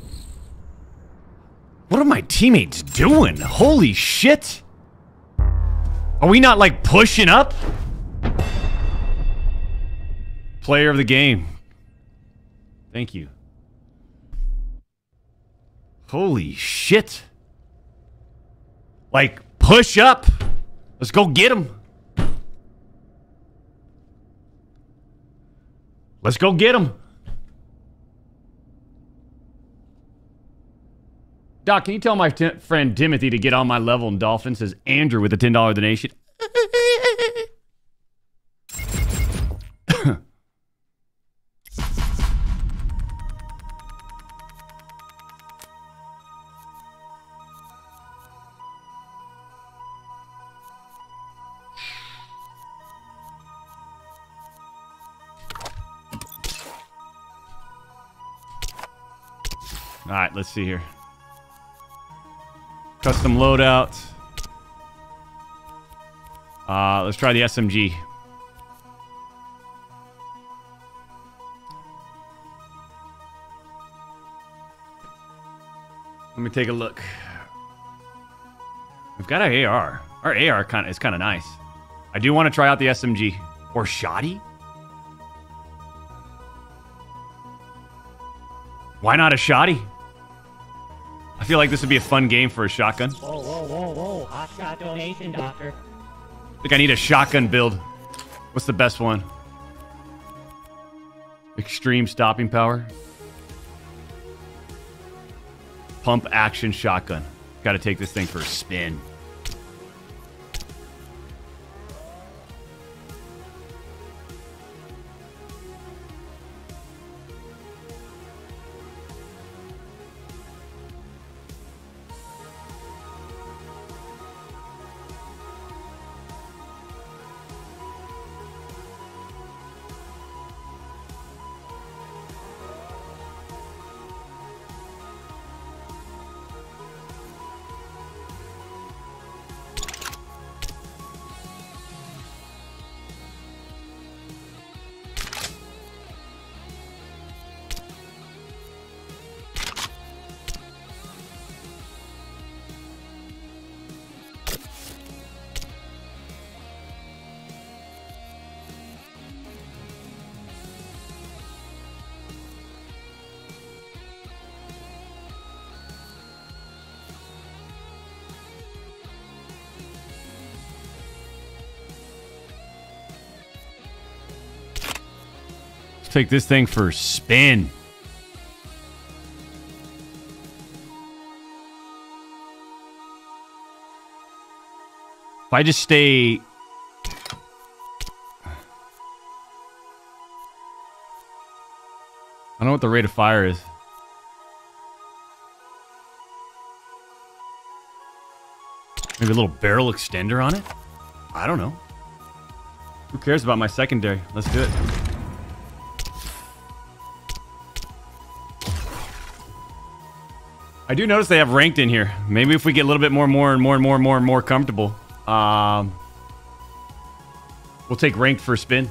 What are my teammates doing? Holy shit! Are we not like pushing up? Player of the game. Thank you. Holy shit. Like, push up. Let's go get him. Let's go get him. Doc, can you tell my friend Timothy to get on my level in Dolphin? Says Andrew with a $10 donation. All right, let's see here. Custom loadout. Let's try the SMG. Let me take a look. We've got an AR. Our AR is kind of nice. I do want to try out the SMG or shotty. Why not a shotty? I feel like this would be a fun game for a shotgun. Whoa, whoa, whoa, whoa. Hot shot donation, Doctor. I think I need a shotgun build. What's the best one? Extreme stopping power. Pump action shotgun. Gotta take this thing for a spin. take this thing for a spin. If I just stay... I don't know what the rate of fire is. Maybe a little barrel extender on it? I don't know. Who cares about my secondary? Let's do it. I do notice they have ranked in here. Maybe if we get a little bit more comfortable. We'll take ranked for a spin.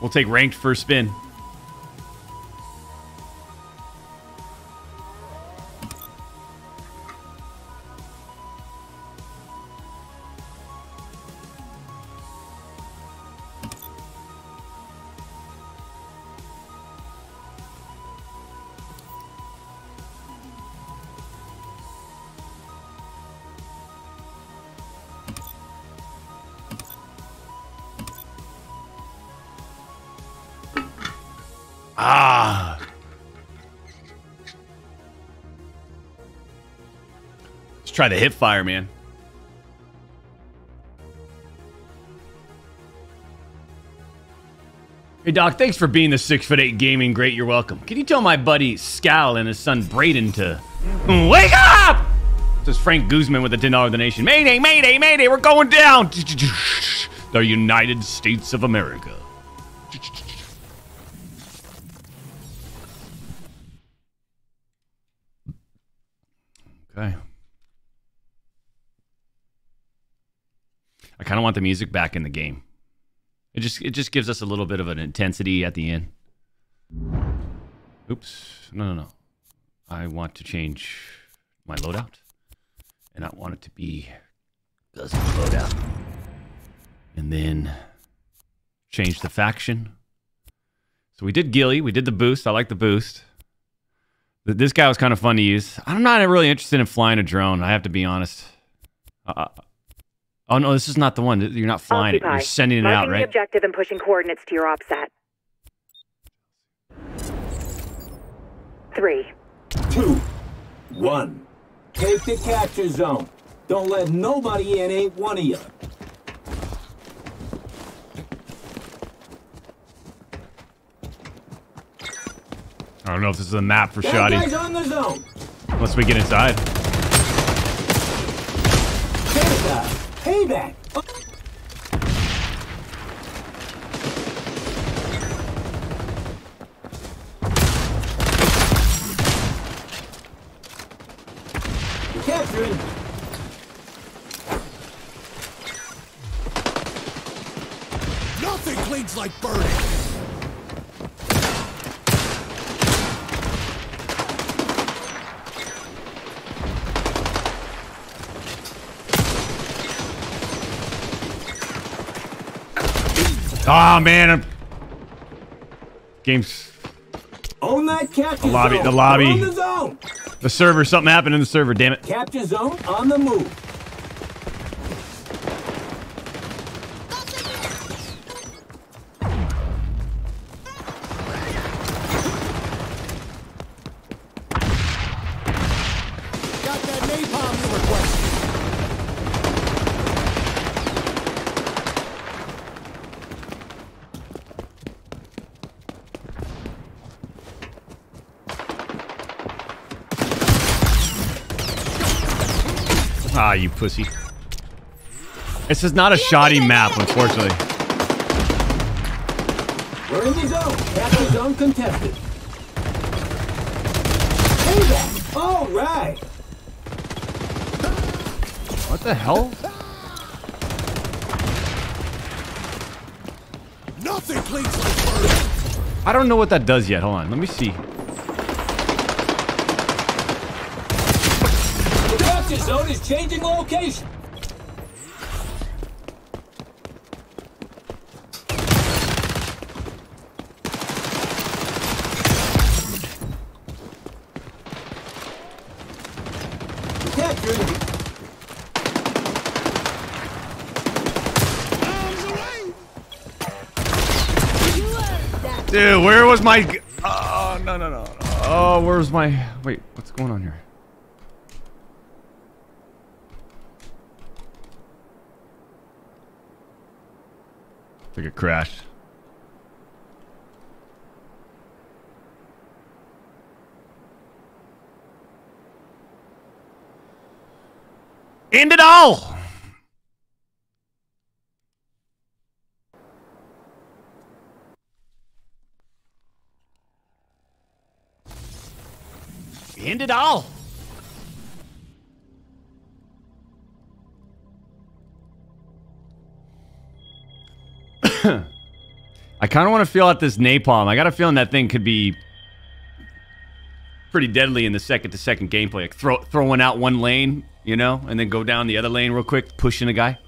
We'll take ranked for a spin. Try the hip fire, man. Hey, Doc, thanks for being the 6'8" gaming great. You're welcome. Can you tell my buddy Scal and his son Braden to wake up? This is Frank Guzman with the $10 donation. Mayday, mayday, mayday. We're going down. The United States of America. Okay. I kind of want the music back in the game. It just gives us a little bit of an intensity at the end. Oops. No. I want to change my loadout. And I want it to be custom loadout. And then change the faction. So we did Gilly. We did the boost. I like the boost. This guy was kind of fun to use. I'm not really interested in flying a drone. I have to be honest. Oh no, this is not the one. You're not flying it. You're sending it out, right? Marking the objective and pushing coordinates to your offset. 3, 2, 1. Take the capture zone. Don't let nobody in. Ain't one of you. I don't know if this is a map for Shoddy. Unless we get inside. Payback. Oh. Capturing. Nothing cleans like burning. Oh man, game's own that capture zone. The lobby, the server. Something happened in the server. Damn it! Capture zone on the move. Got that napalm you requested. Ah, you pussy. This is not a shoddy map, unfortunately. We're in the zone. Capture zone contested. Payback. All right. What the hell? Nothing cleans like burning. I don't know what that does yet. Hold on. Let me see. Zone is changing location. Captured. Dude, where was my... Oh, no, no, no, no. Oh, where's my... Wait, what's going on here? I think it crashed. End it all! End it all! I kind of want to feel out this napalm. I got a feeling that thing could be pretty deadly in the second-to-second gameplay. Like throwing out one lane, you know, and then go down the other lane real quick, pushing a guy.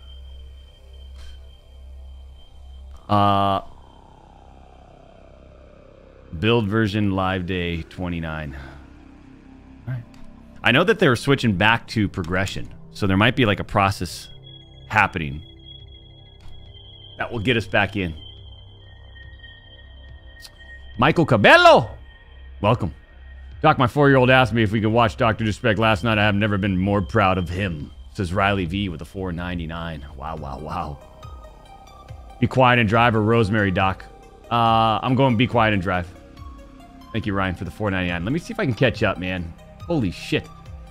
Build version live day 29. All right. I know that they were switching back to progression, so there might be like a process happening that will get us back in. Michael Cabello, welcome. Doc, my 4-year-old asked me if we could watch Dr. Disrespect last night. I have never been more proud of him, says Riley V with a 499. Wow, wow, wow. Be quiet and drive or Rosemary, Doc. I'm going be quiet and drive. Thank you, Ryan, for the 499. Let me see if I can catch up, man. Holy shit.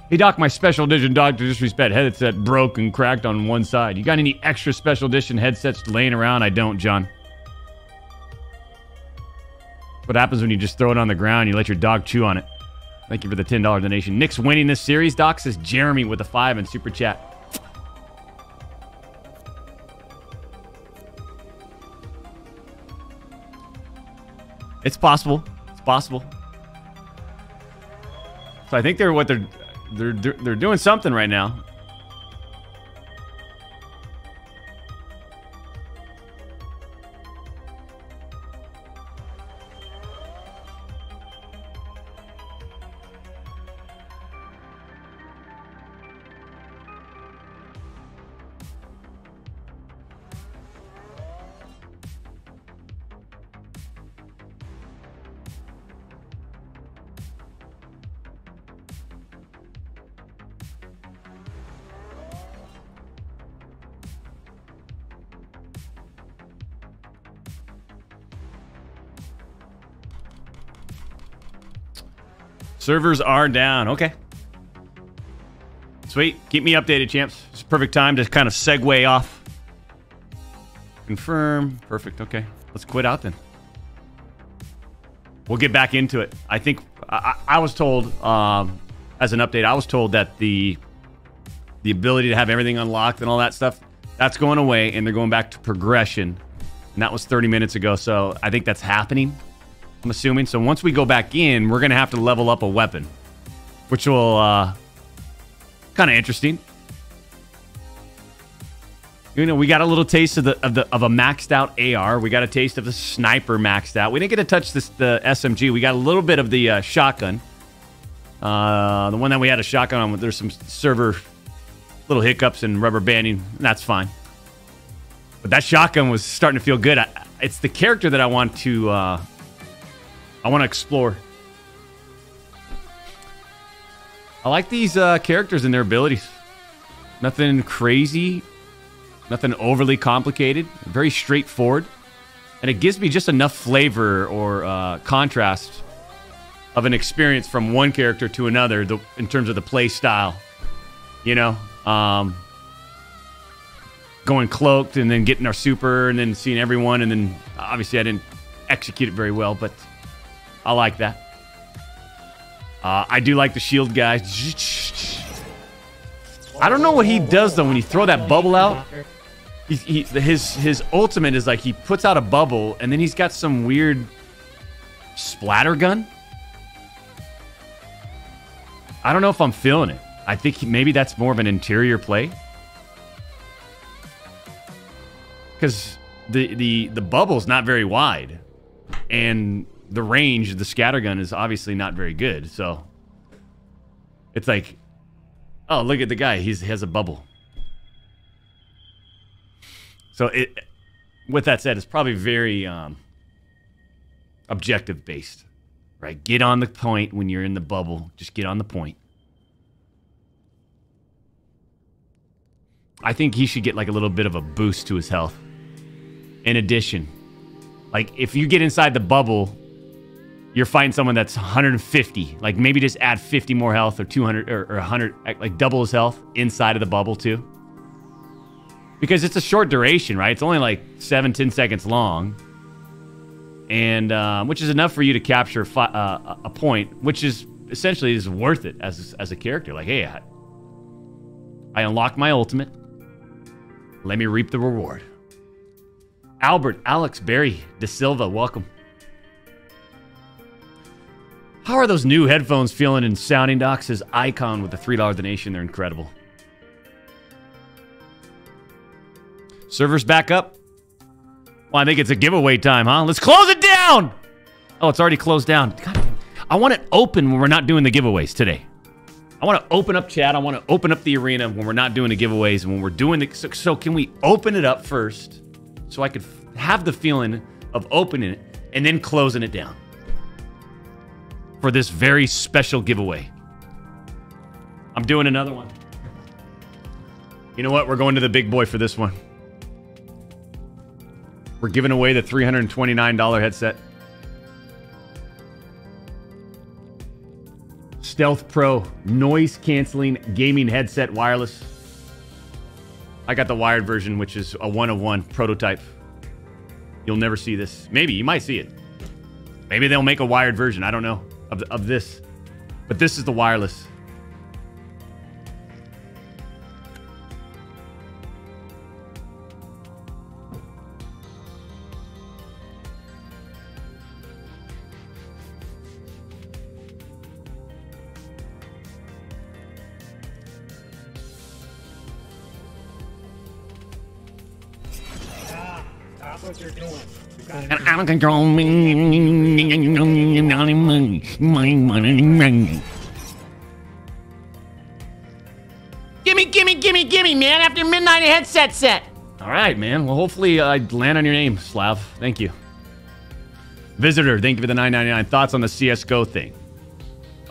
Hey, Doc, my special edition Dr. Disrespect headset broke and cracked on one side. You got any extra special edition headsets laying around? I don't, John. What happens when you just throw it on the ground and you let your dog chew on it? Thank you for the $10 donation. Nick's winning this series, Doc, says Jeremy with a 5 and super chat. It's possible. It's possible. So I think they're what they're doing something right now. Servers are down. Okay. Sweet. Keep me updated, champs. It's a perfect time to kind of segue off. Confirm. Perfect. Okay. Let's quit out then. We'll get back into it. I think I was told, as an update, I was told that the ability to have everything unlocked and all that stuff, that's going away, and they're going back to progression. And that was 30 minutes ago, so I think that's happening. I'm assuming. So once we go back in, we're going to have to level up a weapon, which will, kind of interesting. You know, we got a little taste of a maxed out AR. We got a taste of the sniper maxed out. We didn't get to touch this, the SMG. We got a little bit of the shotgun. The one that we had a shotgun on, there's some server little hiccups and rubber banding. And that's fine. But that shotgun was starting to feel good. It's the character that I want to, I want to explore. I like these characters and their abilities. Nothing crazy. Nothing overly complicated. Very straightforward. And it gives me just enough flavor or contrast of an experience from one character to another in terms of the play style. You know? Going cloaked and then getting our super and then seeing everyone. And then obviously I didn't execute it very well, but... I like that. I do like the shield guy. I don't know what he does though when you throw that bubble out. His ultimate is like he puts out a bubble and then he's got some weird splatter gun. I don't know if I'm feeling it. I think maybe that's more of an interior play. Because the bubble's not very wide. And... the range of the scattergun is obviously not very good, so it's like, oh, look at the guy, he has a bubble. So it, with that said, it's probably very objective-based, right? Get on the point when you're in the bubble. Just get on the point. I think he should get like a little bit of a boost to his health. In addition, like if you get inside the bubble, you're finding someone that's 150. Like maybe just add 50 more health or 200 or 100, like double his health inside of the bubble too. Because it's a short duration, right? It's only like 7-10 seconds long. And which is enough for you to capture a point, which is essentially is worth it as a character. Like, hey, I unlocked my ultimate. Let me reap the reward. Albert, Alex, Barry, De Silva, welcome. How are those new headphones feeling and sounding, Doc? Says Icon with the $3 donation. They're incredible. Servers back up. Well, I think it's a giveaway time, huh? Let's close it down! Oh, it's already closed down. God, I want it open when we're not doing the giveaways today. I want to open up chat. I want to open up the arena when we're not doing the giveaways. And when we're doing the... So can we open it up first? So I could have the feeling of opening it and then closing it down for this very special giveaway. I'm doing another one. You know what? We're going to the big boy for this one. We're giving away the $329 headset. Stealth Pro noise canceling gaming headset wireless. I got the wired version, which is a one-of-one prototype. You'll never see this. Maybe, you might see it. Maybe they'll make a wired version, I don't know, of this. But this is the wireless. Gimme, man. After midnight, a headset set. All right, man. Well, hopefully I land on your name, Slav. Thank you. Visitor, thank you for the $9.99. Thoughts on the CSGO thing?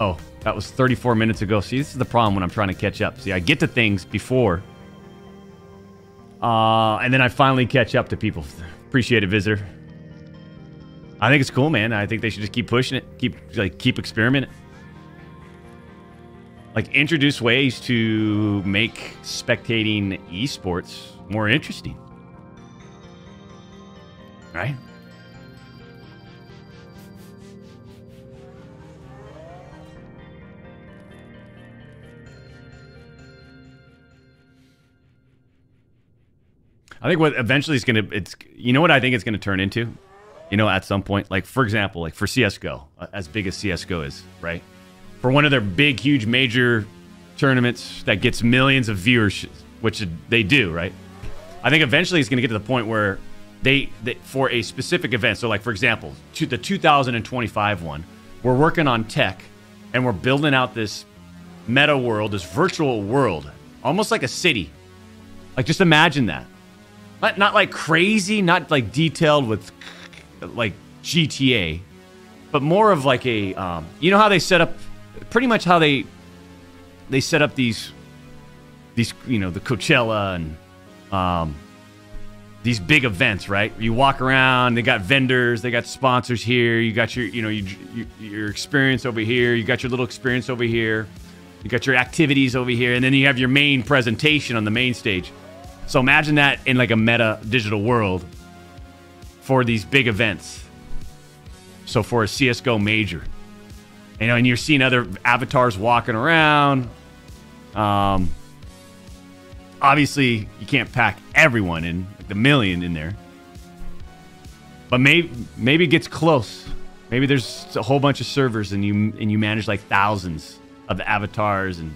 Oh, that was 34 minutes ago. See, this is the problem when I'm trying to catch up. See, I get to things before. And then I finally catch up to people. Appreciate it, Visitor. I think it's cool, man. I think they should just keep pushing it. Keep experimenting. Like, introduce ways to make spectating esports more interesting. Right? I think what eventually is going to... You know what I think it's going to turn into? You know, at some point, like for example, like for CSGO, as big as CSGO is, right? For one of their big, huge, major tournaments that gets millions of viewers, which they do, right? I think eventually it's going to get to the point where they for a specific event, so like for example, to the 2025 one, we're working on tech and we're building out this meta world, this virtual world, almost like a city. Like just imagine that. Not like crazy, not like detailed with like GTA, but more of like a you know how they set up pretty much how they set up these you know, the Coachella and these big events, right? You walk around, they got vendors, they got sponsors here, you got your, you know, your experience over here, you got your little experience over here, you got your activities over here, and then you have your main presentation on the main stage. So imagine that in like a meta digital world for these big events. So for a CSGO major, you know, and you're seeing other avatars walking around. Obviously you can't pack everyone in, like the million in there, but maybe it gets close. Maybe there's a whole bunch of servers and you manage like thousands of avatars and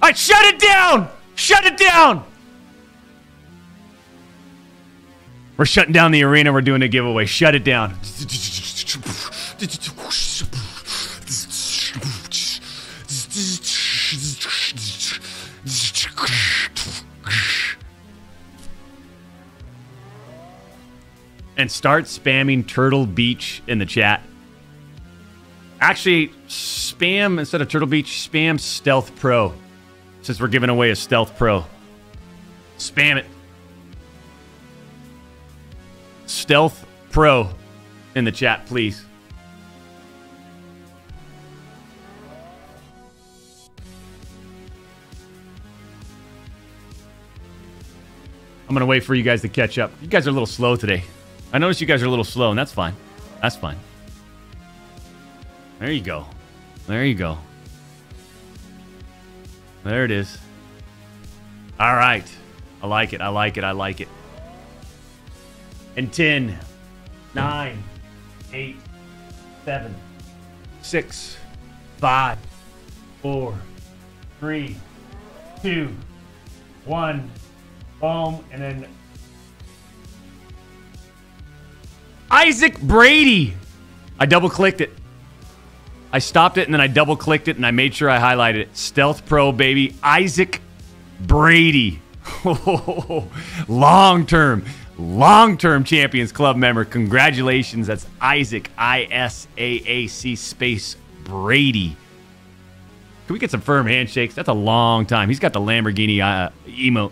all right, shut it down! Shut it down! We're shutting down the arena. We're doing a giveaway. Shut it down. and start spamming Turtle Beach in the chat. Actually, spam, instead of Turtle Beach, spam Stealth Pro, since we're giving away a Stealth Pro. Spam it. Stealth Pro in the chat, please. I'm going to wait for you guys to catch up. You guys are a little slow today. I noticed you guys are a little slow, and that's fine. That's fine. There you go. There you go. There it is. All right. I like it. I like it. I like it. And 10, 9, 8, 7, 6, 5, 4, 3, 2, 1. Boom, and then Isaac Brady. I double clicked it. I stopped it and then I double clicked it and I made sure I highlighted it. Stealth Pro, baby. Isaac Brady. Long-term Champions Club member. Congratulations. That's Isaac, I-S-A-A-C space Brady. Can we get some firm handshakes? That's a long time. He's got the Lamborghini emote,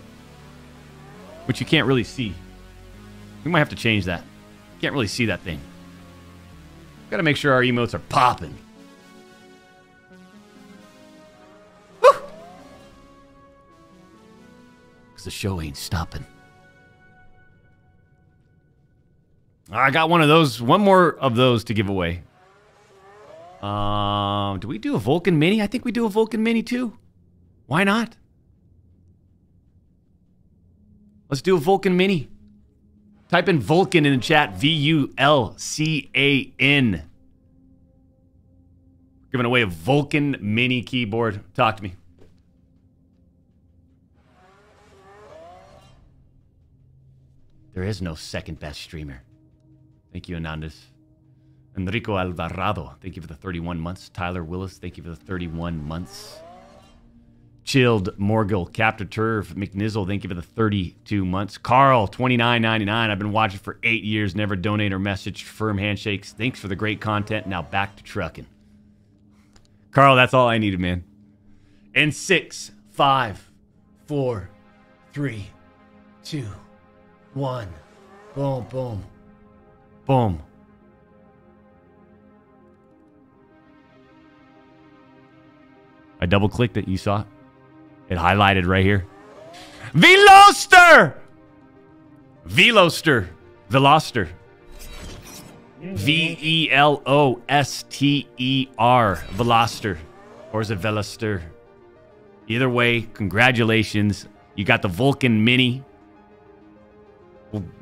which you can't really see. We might have to change that. Can't really see that thing. Gotta make sure our emotes are popping. Woo! 'Cause the show ain't stopping. I got one of those, one more of those to give away. Do we do a Vulcan Mini? I think we do a Vulcan Mini too. Why not? Let's do a Vulcan Mini. Type in Vulcan in the chat. V-U-L-C-A-N. Giving away a Vulcan Mini keyboard. Talk to me. There is no second best streamer. Thank you, Anandis. Enrico Alvarado. Thank you for the 31 months. Tyler Willis. Thank you for the 31 months. Chilled Morgul, Captor Turf, McNizzle, thank you for the 32 months. Carl, $29.99. I've been watching for 8 years, never donate or message. Firm handshakes. Thanks for the great content. Now back to trucking. Carl, that's all I needed, man. And 6, 5, 4, 3, 2, 1. Boom, boom. Boom. I double clicked it, you saw it. It highlighted right here. Veloster! Veloster. Veloster. V-E-L-O-S-T-E-R. Veloster. Or is it Veloster? Either way, congratulations. You got the Vulcan Mini.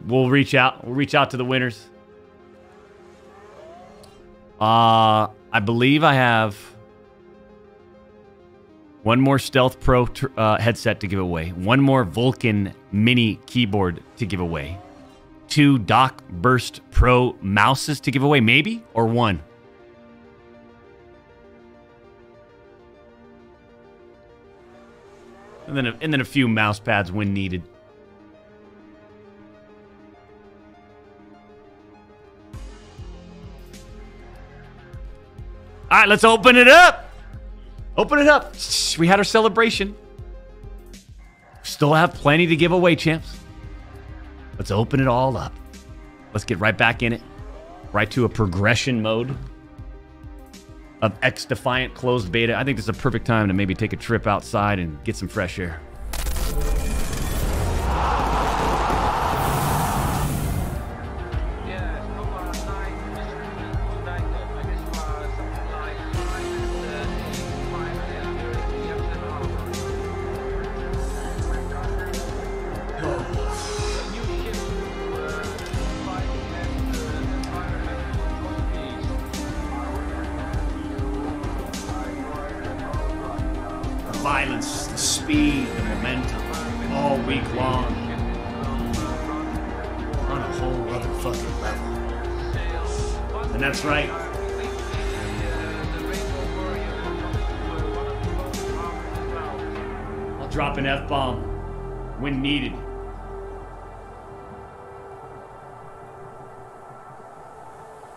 We'll reach out. We'll reach out to the winners. I believe I have one more Stealth Pro headset to give away. One more Vulcan Mini keyboard to give away. 2 Doc Burst Pro mouses to give away, maybe? Or 1? And then a few mouse pads when needed. All right, let's open it up. Open it up. We had our celebration. Still have plenty to give away, champs. Let's open it all up. Let's get right back in it. Right to a progression mode of XDefiant closed beta. I think this is a perfect time to maybe take a trip outside and get some fresh air.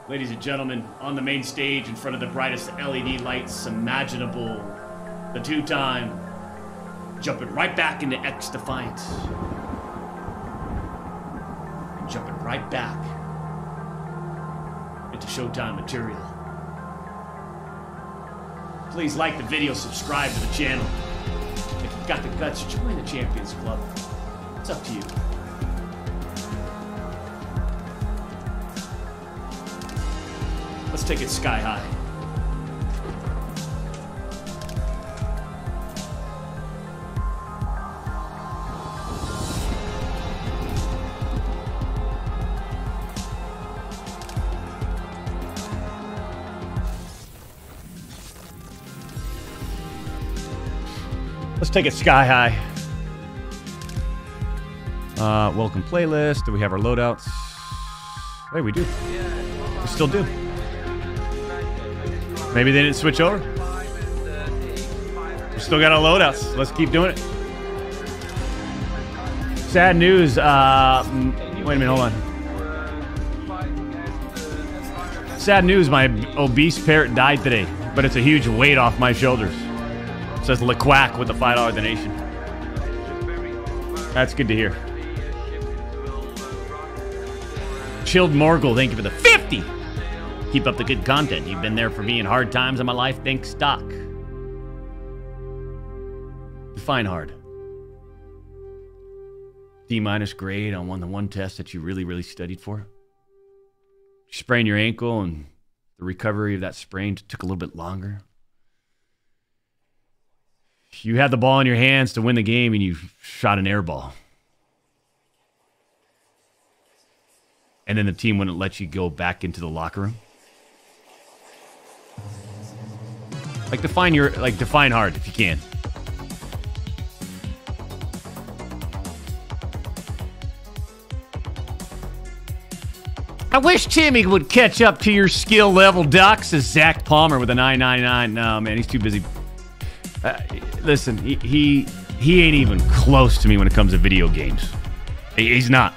Ladies and gentlemen, on the main stage, in front of the brightest LED lights imaginable, the two-time, jumping right back into XDefiant. And jumping right back into Showtime material. Please like the video, subscribe to the channel. If you've got the guts, join the Champions Club. It's up to you. Let's take it sky high. Let's take it sky high. Welcome playlist. Do we have our loadouts? Hey, we do. We still do. Maybe they didn't switch over. We still got our loadouts. Let's keep doing it. Sad news. Wait a minute, hold on. Sad news, my obese parrot died today, but it's a huge weight off my shoulders. It says LeQuack with the $5 donation. That's good to hear. Chilled Morgul, thank you for the 50. Keep up the good content. You've been there for me in hard times in my life. Thanks, Doc. Define hard. D- grade on the one test that you really, really studied for. You sprained your ankle, and the recovery of that sprain took a little bit longer. You had the ball in your hands to win the game, and you shot an air ball. And then the team wouldn't let you go back into the locker room. Like, define hard if you can. I wish Timmy would catch up to your skill level, Doc, says Zach Palmer with a 999. No, man, he's too busy. Listen, he ain't even close to me when it comes to video games. He's not.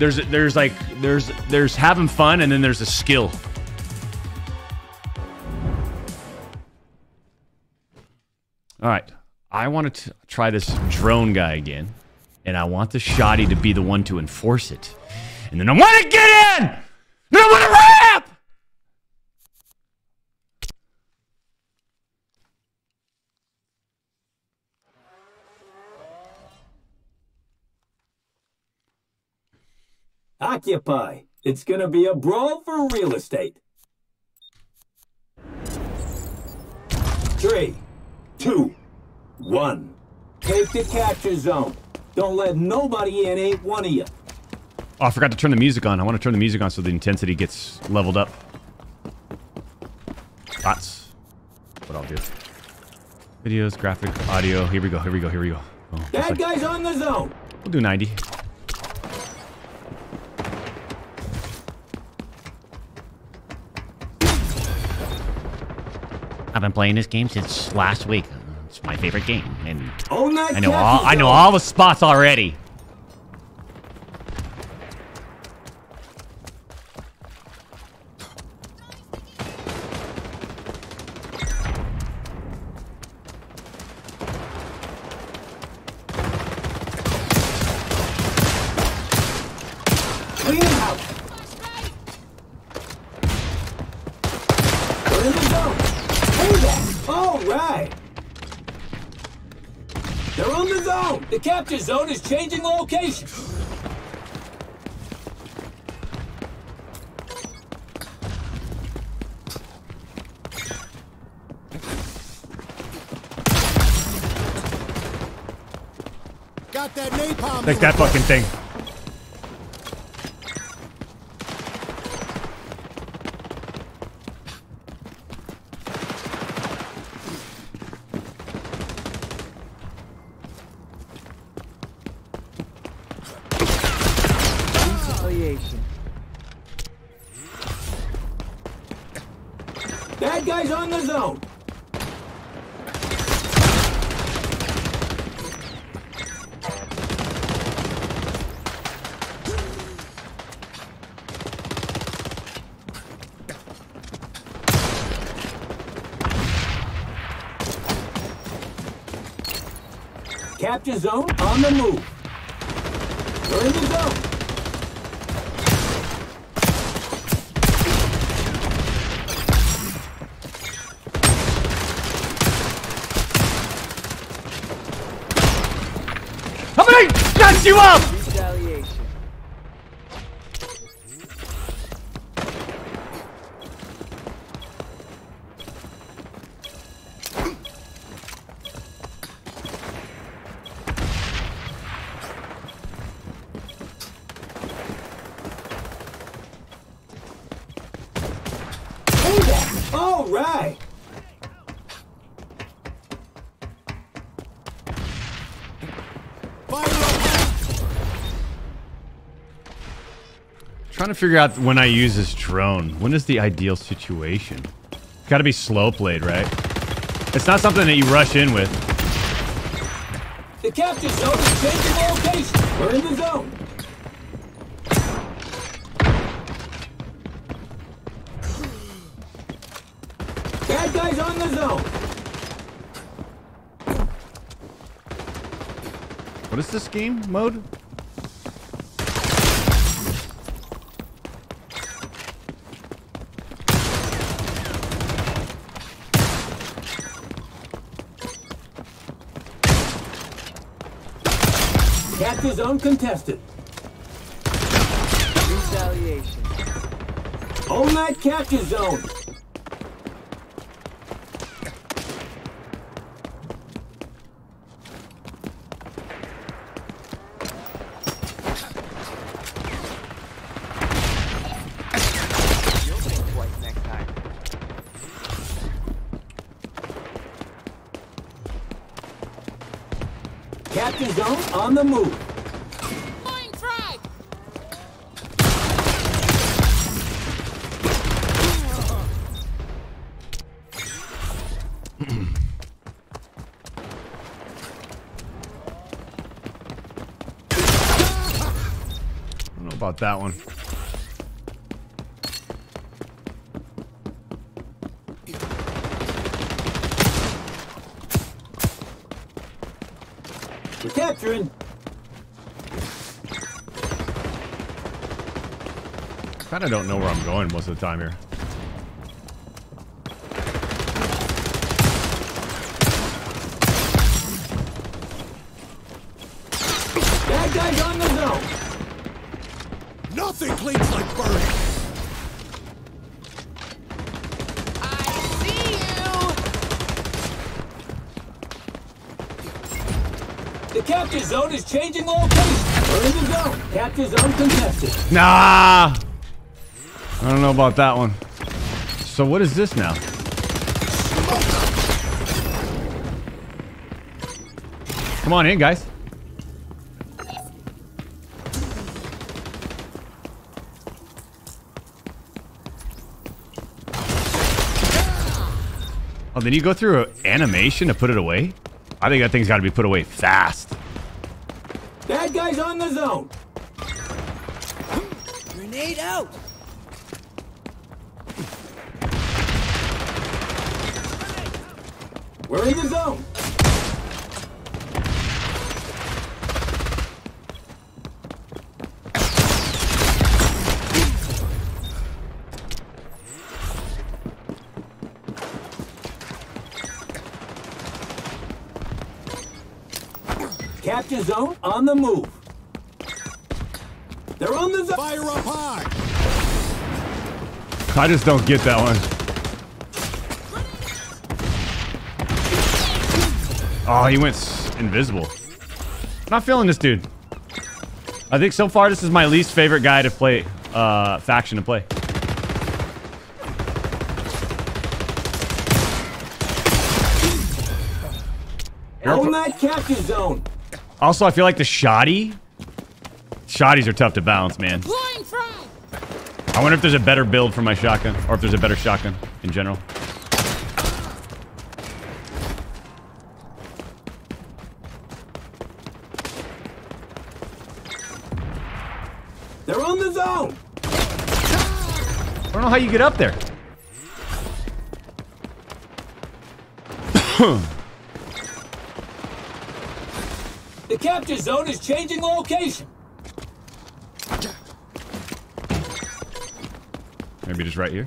There's having fun, and then there's a skill. All right, I want to try this drone guy again, and I want the shoddy to be the one to enforce it. And then I want to get in. Then I want to rap. Occupy. It's gonna be a brawl for real estate. 3, 2, 1. Take the capture zone. Don't let nobody in, ain't one of you. Oh, I forgot to turn the music on. I want to turn the music on so the intensity gets leveled up. That's what I'll do. Videos, graphics, audio. Here we go, here we go, here we go. Oh, that guy's on the zone. We'll do 90. I've been playing this game since last week. It's my favorite game, and I know all the spots already. Capture zone is changing location. Got that napalm. Take that fucking thing. Capture zone on the move. We're in the zone. I'm gonna shut you up! Trying to figure out when I use this drone. When is the ideal situation? Gotta be slow played, right? It's not something that you rush in with. The capture zone is changing location. We're in the zone. Bad guys on the zone. What is this game mode? Is uncontested. Retaliation. On that capture zone. Capture zone on the move. That one. We're capturing. Kind of don't know where I'm going most of the time here. That guy's on the zone. Nothing cleans like burning. I see you. The capture zone is changing location. We're in the zone. Capture zone contested. Nah. I don't know about that one. So what is this now? Come on in, guys. Oh, then you go through an animation to put it away? I think that thing's got to be put away fast. Bad guys on the zone. Grenade out. We're in the zone. Capture zone on the move. They're on the zone. Fire up high. I just don't get that one. Oh, he went invisible. Not feeling this dude. I think so far this is my least favorite guy to play, faction to play. On that capture zone. Also, I feel like the shotties are tough to balance, man. I wonder if there's a better build for my shotgun, or if there's a better shotgun in general. They're on the zone. I don't know how you get up there. The capture zone is changing location. Maybe just right here.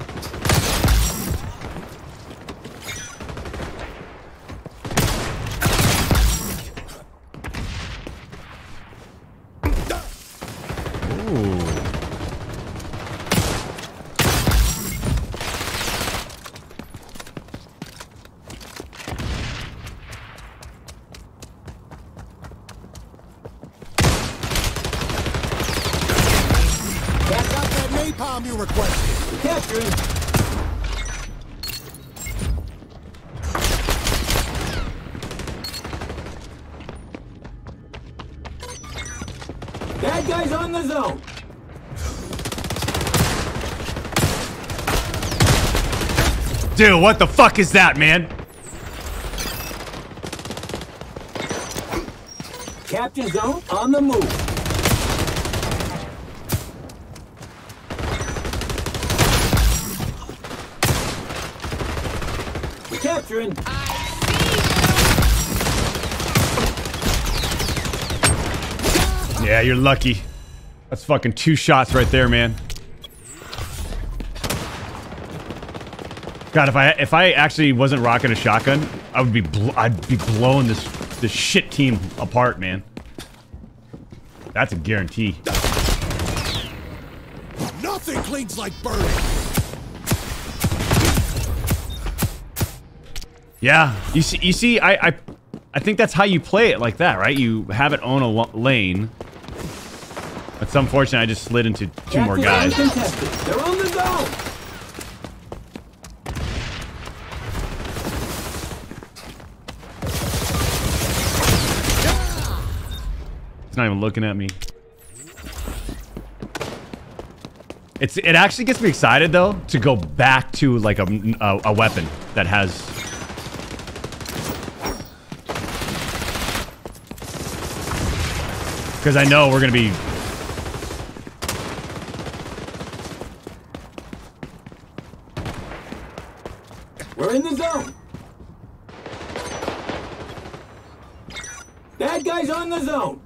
Dude, what the fuck is that, man? Capture zone on the move. We're capturing. Yeah, you're lucky. That's fucking two shots right there, man. God, if I actually wasn't rocking a shotgun, I would be I'd be blowing this shit team apart, man. That's a guarantee. Nothing clings like burning. Yeah, you see, I think that's how you play it like that, right? You have it on a lane. It's unfortunate I just slid into two more guys. They're on the go. Not even looking at me. It actually gets me excited though to go back to like a weapon that has. Because I know we're gonna be. We're in the zone. Bad guys on the zone.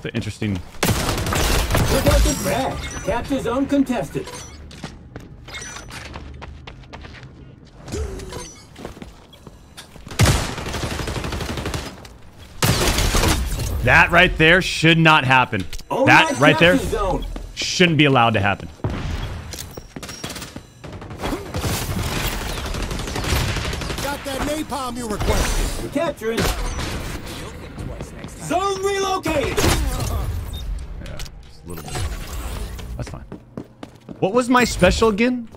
The interesting. Look out the trash. Capture zone contested. That right there should not happen. Oh, that right there zone. Shouldn't be allowed to happen. Got that napalm you requested. We're capturing. Zone relocated. Yeah, just a little bit. That's fine. What was my special again?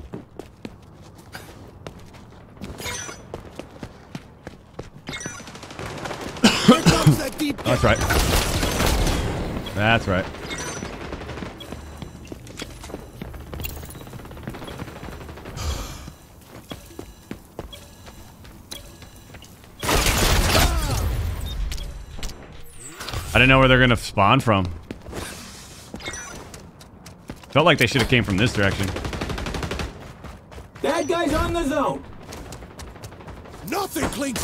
That's right. That's right. I don't know where they're gonna spawn from. Felt like they should have came from this direction. Bad guys on the zone. Nothing clinks.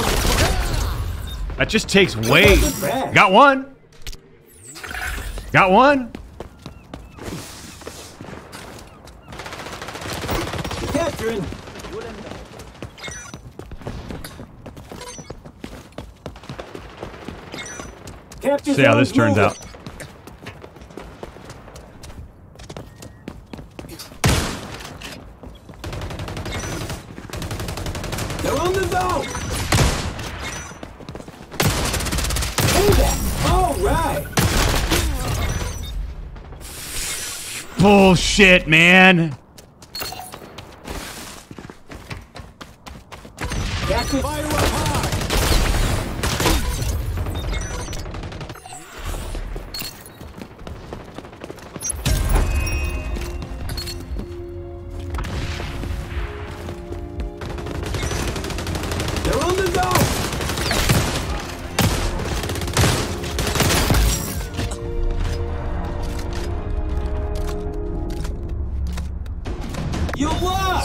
That just takes way. Got one. Got one. Capturing. See how this turns out. They're on the zone. All right. Bullshit, man.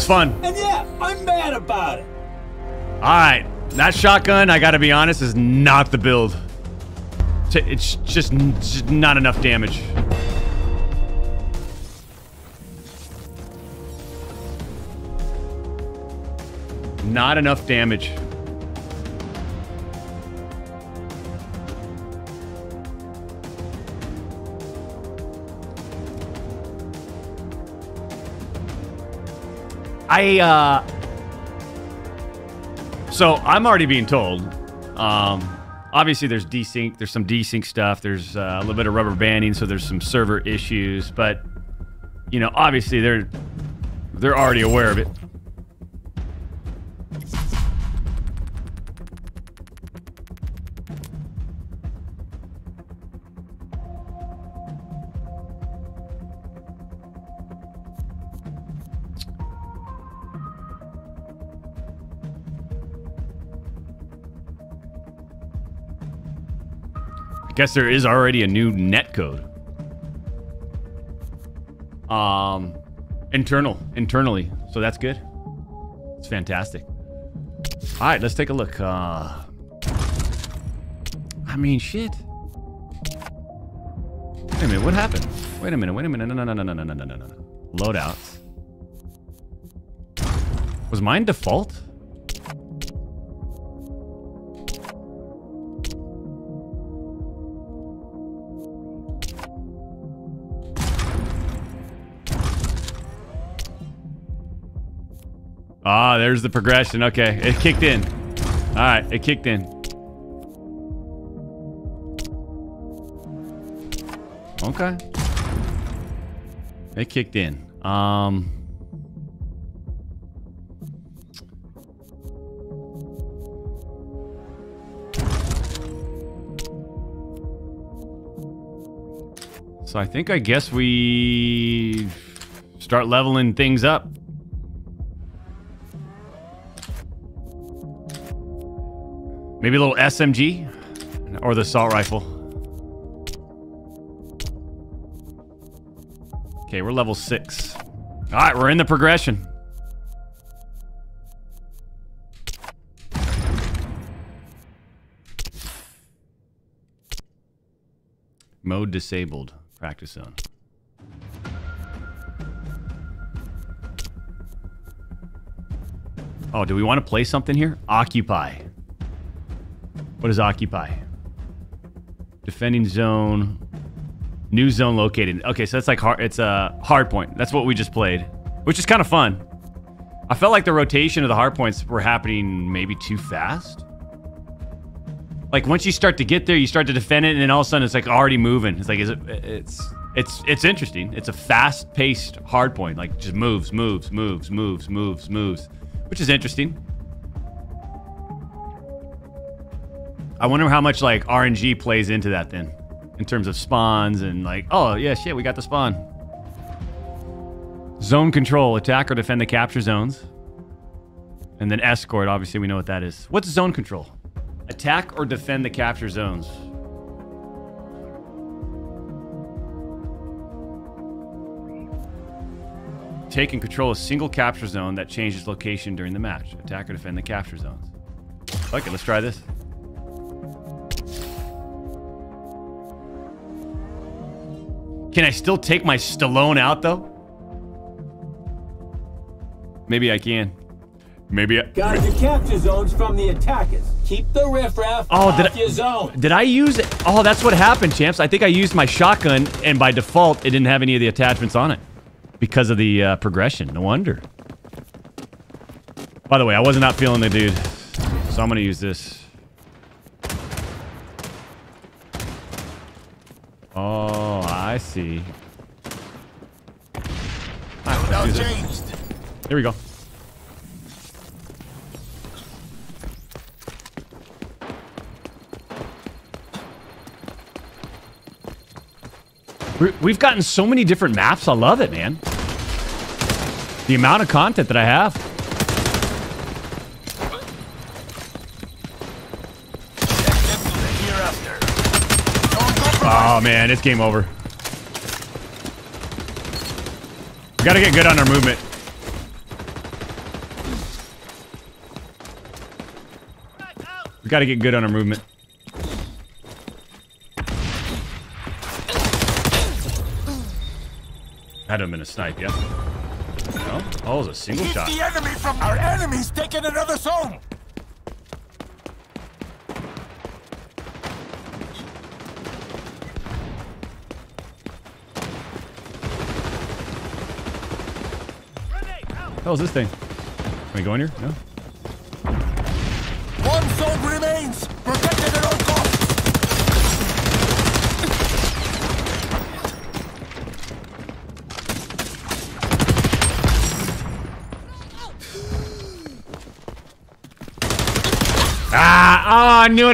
Fun. And yeah, I'm mad about it. All right, that shotgun, I gotta be honest, is not the build. It's just not enough damage. Not enough damage. So I'm already being told, obviously there's desync, there's some desync stuff, there's a little bit of rubber banding, so there's some server issues, but, you know, obviously they're already aware of it. Guess there is already a new netcode. Internally. So that's good. It's fantastic. All right, let's take a look. I mean, shit. Wait a minute, what happened? Wait a minute. No. Loadouts. Was mine default? Ah, there's the progression. Okay, it kicked in. All right, it kicked in. Okay. It kicked in. So I think, I guess we start leveling things up. Maybe a little SMG or the assault rifle. Okay, we're level 6. All right, we're in the progression. Mode disabled, practice zone. Oh, do we want to play something here? Occupy. What is occupy? Defending zone. New zone located. Okay, so that's like hard, it's a hard point. That's what we just played, which is kind of fun. I felt like the rotation of the hard points were happening maybe too fast. Like once you start to get there, you start to defend it, and then all of a sudden it's like already moving. It's like, is it? It's interesting. It's a fast-paced hard point. Like just moves, which is interesting. I wonder how much like RNG plays into that then, in terms of spawns and like, oh yeah, shit, we got the spawn. Zone control, attack or defend the capture zones. And then escort, obviously we know what that is. What's zone control? Attack or defend the capture zones. Take and control a single capture zone that changes location during the match. Attack or defend the capture zones. Okay, let's try this. Can I still take my Stallone out, though? Maybe I can. Maybe I... Got the capture zones from the attackers. Keep the riffraff off your zone. Did I use it? Oh, that's what happened, champs. I think I used my shotgun, and by default, it didn't have any of the attachments on it. Because of the progression. No wonder. By the way, I wasn't out feeling the dude. So I'm going to use this. Oh, I see. Right, let's do this. Here we go. We've gotten so many different maps. I love it, man. The amount of content that I have. Oh man, it's game over. We gotta get good on our movement. Had him in a snipe, yep. No? Oh, it was a single shot. The enemy from our enemy's taking another zone. How's this thing? Can we go in here? No? One zone remains! Protected at all costs! Ah! Oh, I knew it!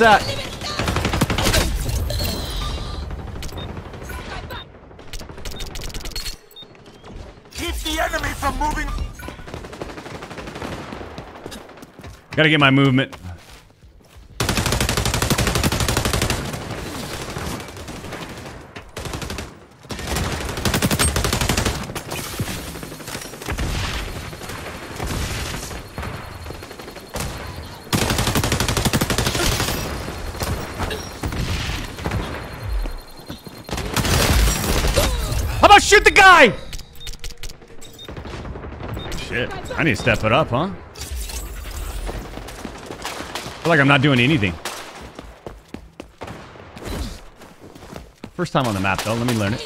That keep the enemy from moving. Gotta get my movement. Shit, I need to step it up, huh? I feel like I'm not doing anything. First time on the map, though. Let me learn it.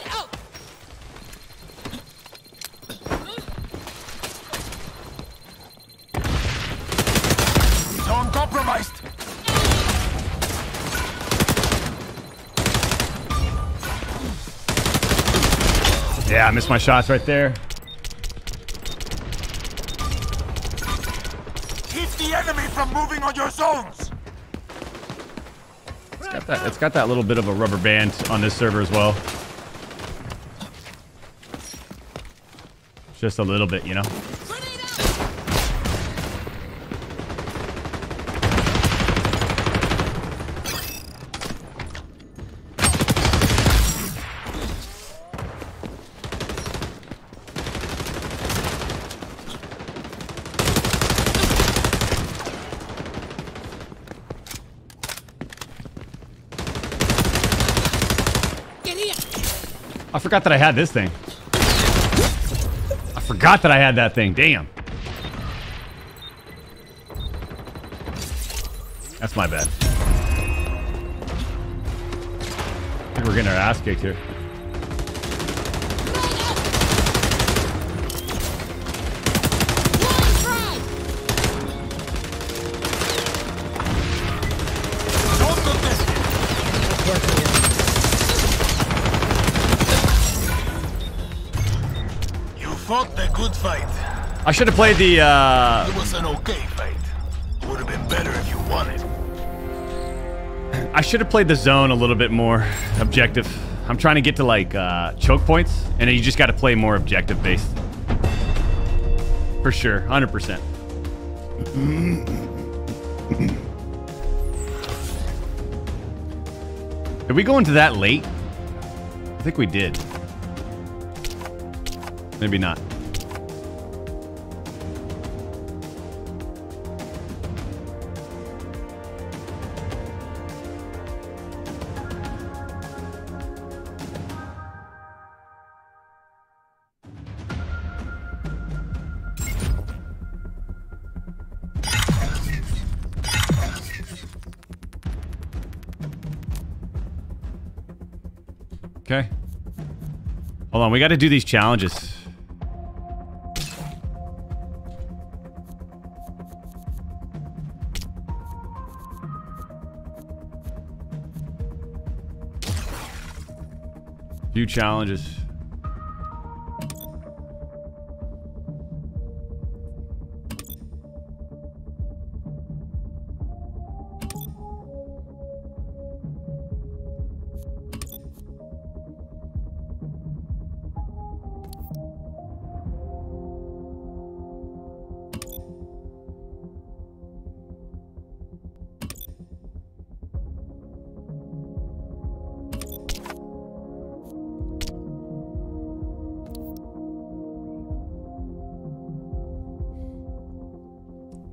Yeah, I missed my shots right there. Keep the enemy from moving on your zones. It's got that little bit of a rubber band on this server as well. Just a little bit, you know. I forgot that I had this thing. I forgot that I had that thing. Damn. That's my bad. I think we're getting our ass kicked here. Good fight. I should have played the It was an okay fight. Would have been better if you won it. I should have played the zone a little bit more objective. I'm trying to get to like choke points, and then you just got to play more objective based. For sure, 100%. Did we go into that late? I think we did. Maybe not. Okay. Hold on, we got to do these challenges. Few challenges.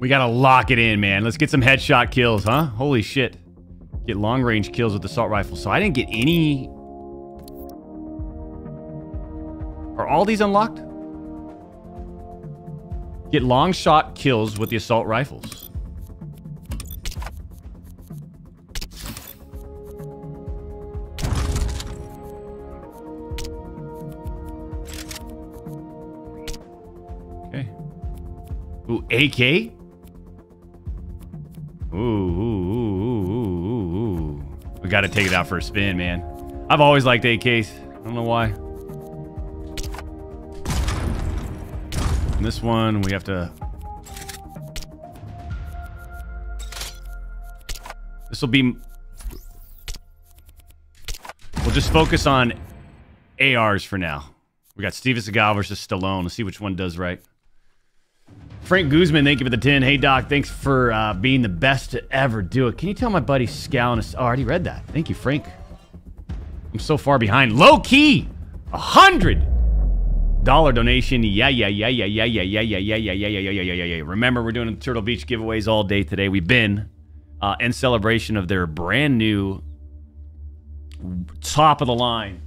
We gotta lock it in, man. Let's get some headshot kills, huh? Holy shit. Get long-range kills with the assault rifle. So I didn't get any... Are all these unlocked? Get long shot kills with the assault rifles. Okay. Ooh, AK? Ooh. We gotta take it out for a spin, man. I've always liked AKs. I don't know why. And this one, we have to... This will be... We'll just focus on ARs for now. We got Steven Seagal versus Stallone. Let's see which one does right. Frank Guzman, thank you for the 10. Hey, Doc, thanks for being the best to ever do it. Can you tell my buddy Scalnus? Oh, I already read that. Thank you, Frank. I'm so far behind. Low key! $100 donation. Yeah. Remember, we're doing Turtle Beach giveaways all day today. We've been in celebration of their brand new top of the line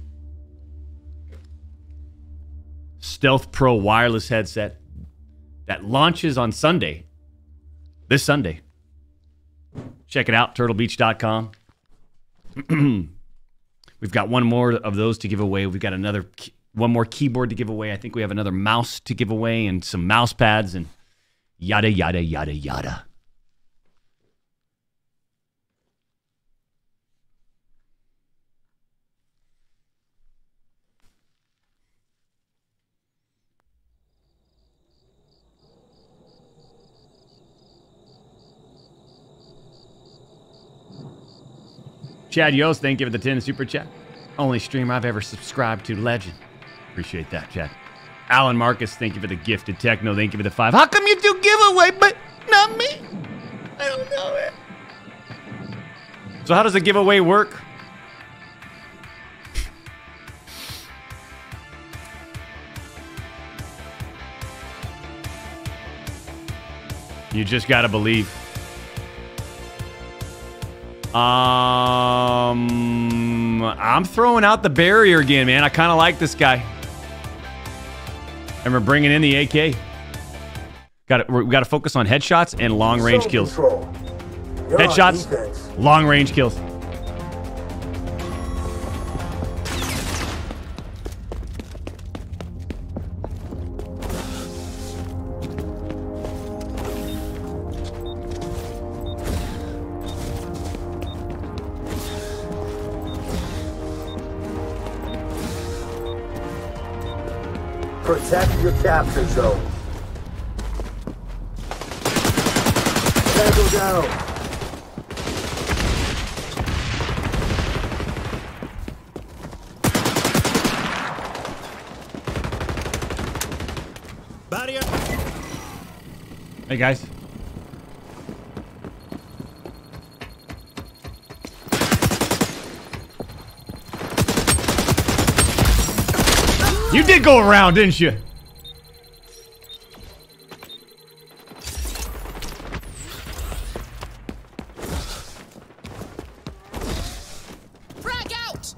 Stealth Pro wireless headset that launches on Sunday. This Sunday. Check it out, TurtleBeach.com. We've got one more of those to give away. We've got another one more keyboard to give away. I think we have another mouse to give away and some mouse pads and yada, yada. Chad Yost, thank you for the 10 super chat. Only streamer I've ever subscribed to, legend. Appreciate that, Chad. Alan Marcus, thank you for the gifted techno. Thank you for the 5. How come you do giveaway, but not me? I don't know it. So how does a giveaway work? You just gotta believe. I'm throwing out the barrier again, man. I kind of like this guy. And we're bringing in the AK. We got to focus on headshots and long-range kills. Headshots, long-range kills. Protect your capture zone. Tango down. Barrier. Hey guys. You did go around, didn't you? Frag out.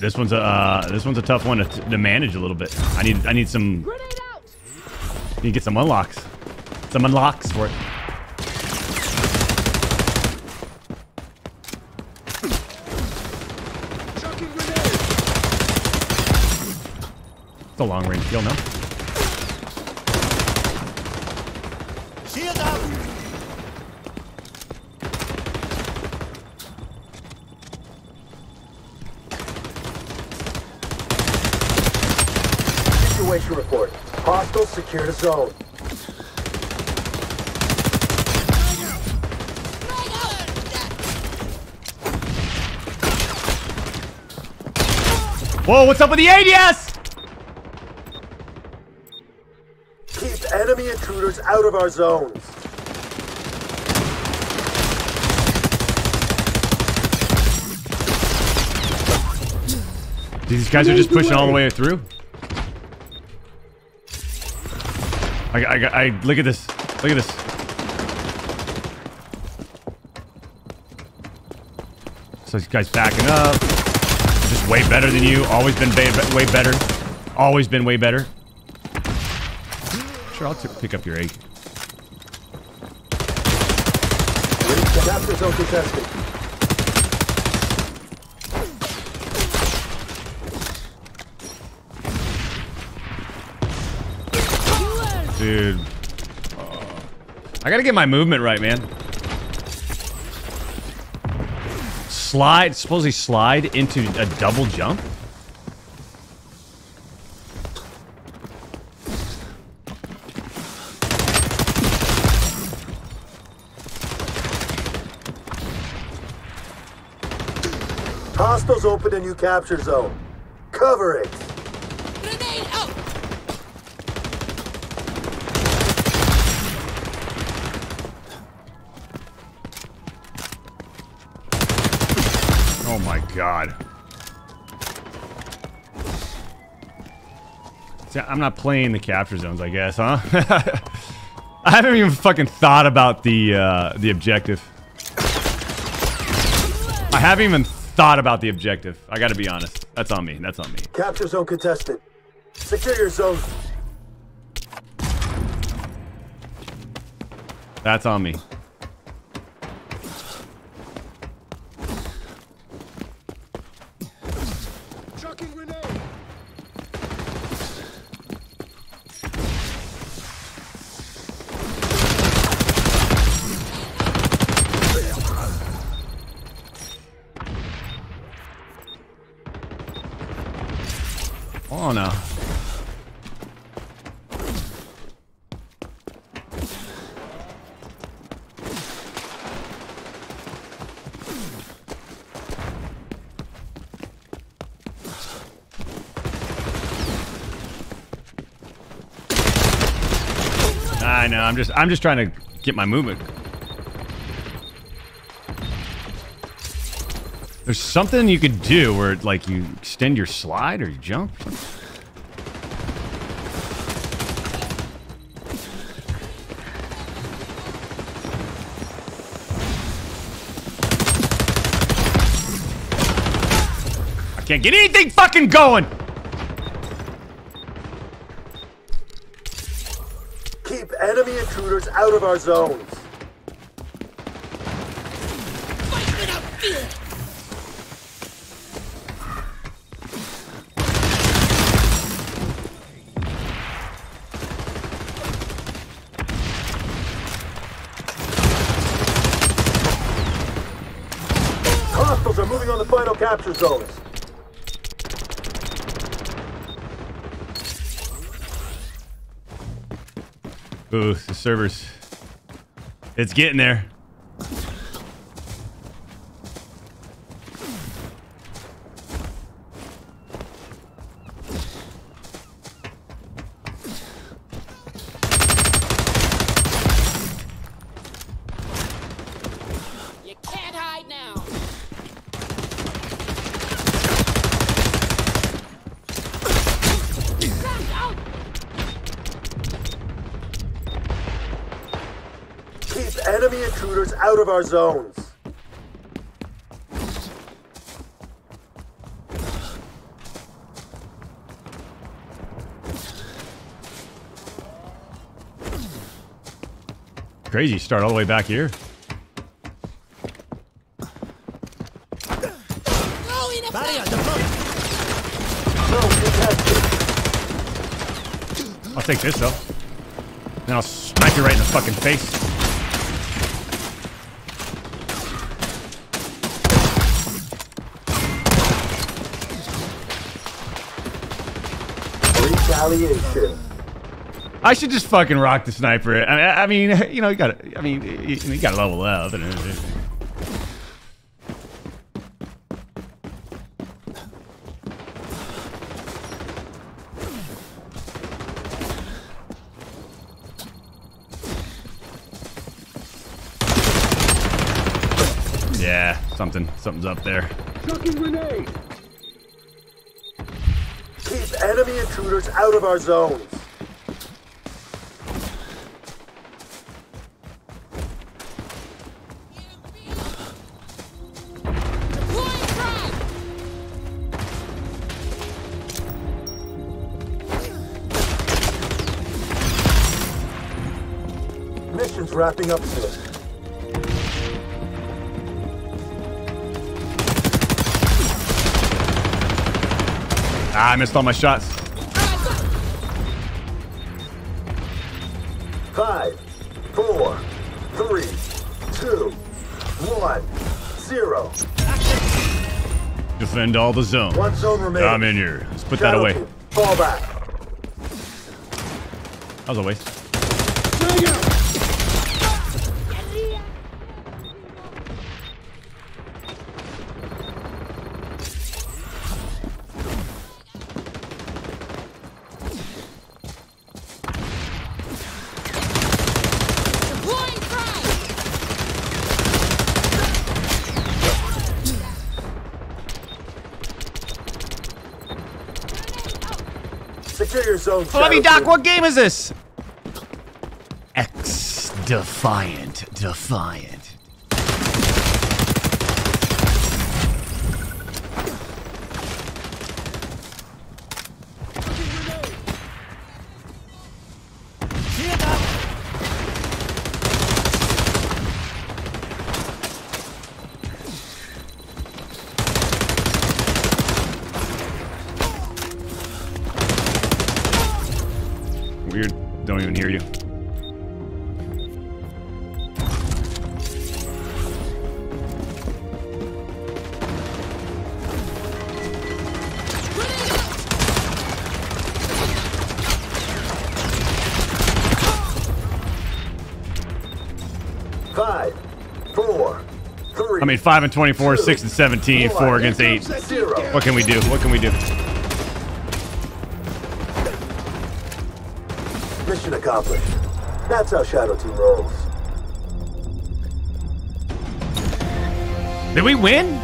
This one's a tough one to manage a little bit. I need some. You need to get some unlocks. Some unlocks for it. A long range kill, no? Shield up. Situation report. Hostile secure the zone. Whoa, what's up with the ADS? Enemy intruders out of our zones. These guys are just pushing all the way through. I look at this. Look at this. So these guys backing up. Just way better than you. Always been way better. Always been way better. Sure, I'll pick up your egg. Dude, I gotta get my movement right, man. Slide, supposedly slide into a double jump. Hostiles open a new capture zone. Cover it. Grenade out. Oh my god. See, I'm not playing the capture zones, I guess, huh? I haven't even fucking thought about the objective. I haven't even thought about the objective. I gotta be honest. That's on me. That's on me. Capture zone contested. Secure your zone. That's on me. Chucking grenade. Oh no. I know, I'm just trying to get my movement. There's something you could do where, like, you extend your slide or you jump. I can't get anything fucking going! Keep enemy intruders out of our zones. Fight it up, field. Capture zones. Ooh, the servers. It's getting there. Out of our zones. Crazy, start all the way back here. I'll take this though. Then I'll smack you right in the fucking face. I should just fucking rock the sniper. I mean, you know, you gotta level up and everything. Yeah, something's up there. Chucking grenade. enemy intruders out of our zones. Mission's wrapping up soon. I missed all my shots. 5, 4, 3, 2, 1, 0. Defend all the zones. One zone remaining. I'm in here. Let's put that away. Fall back. That was a waste. Love you, Doc. What game is this? XDefiant. Defiant. I mean, 5 and 24, 6 and 17, 4 against 8. What can we do? What can we do? Mission accomplished. That's how Shadow Team rolls. Did we win?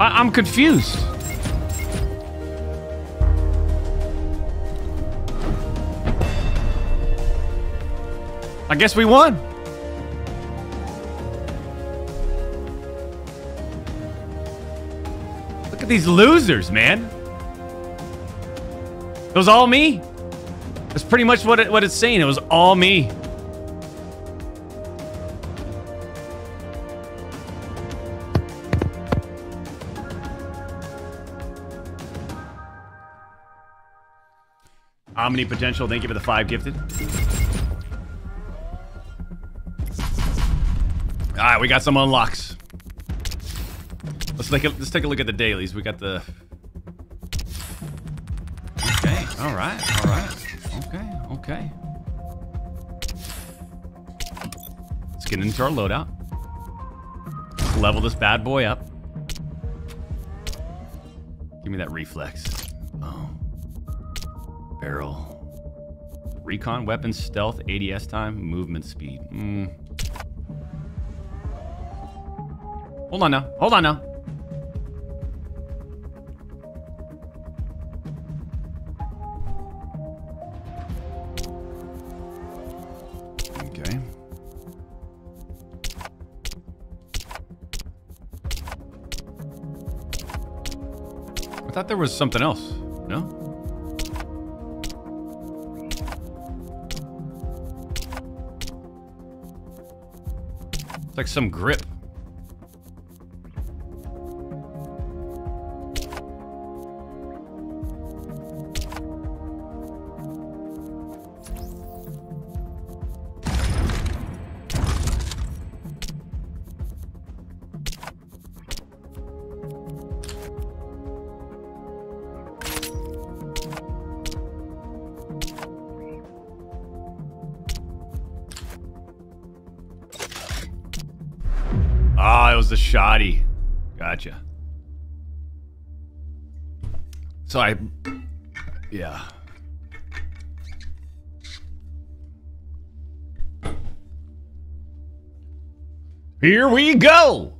I'm confused. I guess we won. These losers, man. It was all me. That's pretty much what it's saying. It was all me. Omnipotential, thank you for the 5 gifted. All right, we got some unlocks. Let's take a look at the dailies. We got the... Okay, alright, alright. Okay, okay. Let's get into our loadout. Let's level this bad boy up. Give me that reflex. Oh. Barrel. Recon, weapons, stealth, ADS time, movement speed. Hold on now, hold on now. I thought there was something else, no? It's like some grip. Shoddy. Gotcha. So I... Yeah. Here we go!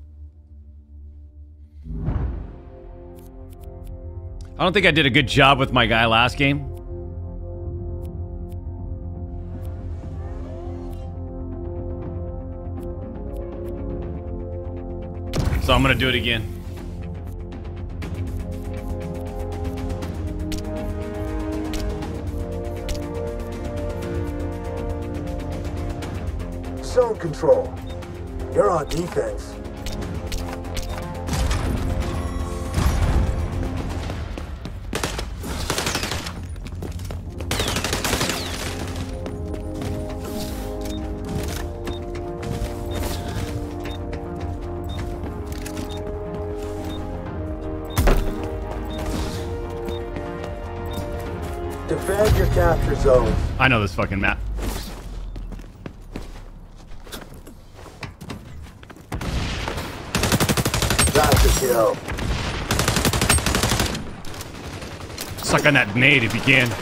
I don't think I did a good job with my guy last game. So I'm gonna do it again. Zone control. You're on defense. I know this fucking map. That's a kill. Suck on that nade if you can.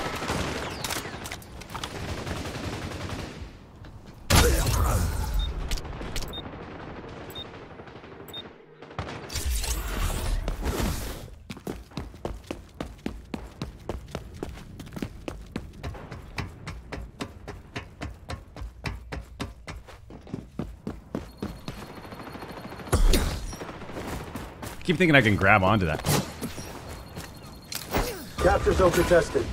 I'm thinking I can grab onto that. Capture zone contested.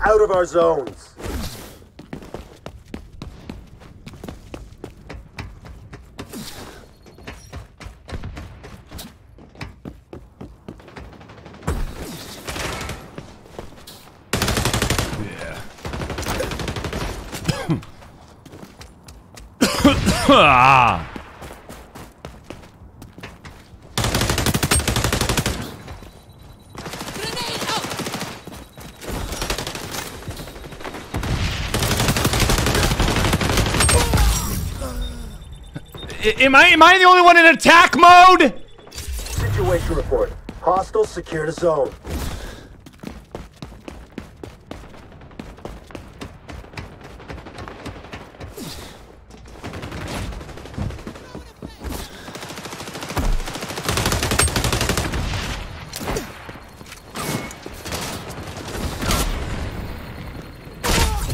Out of our zones. Yeah. Ah. Am I the only one in attack mode? Situation report. Hostiles secured a zone.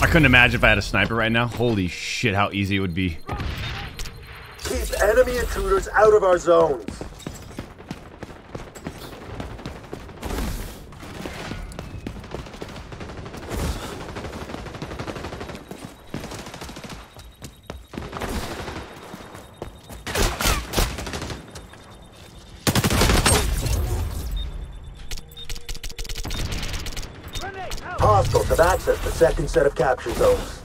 I couldn't imagine if I had a sniper right now. Holy shit, how easy it would be. Enemy intruders out of our zones. Hostiles have accessed the second set of capture zones.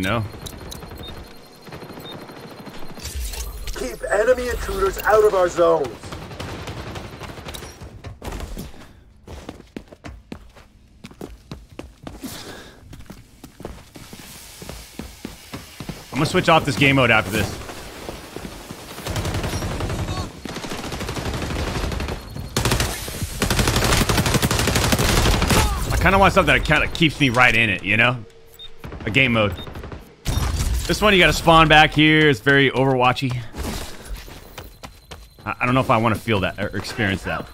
No. Keep enemy intruders out of our zones. I'm gonna switch off this game mode after this. I kind of want something that kind of keeps me right in it, you know? A game mode. This one, you gotta spawn back here. It's very Overwatchy. I don't know if I want to feel that or experience that.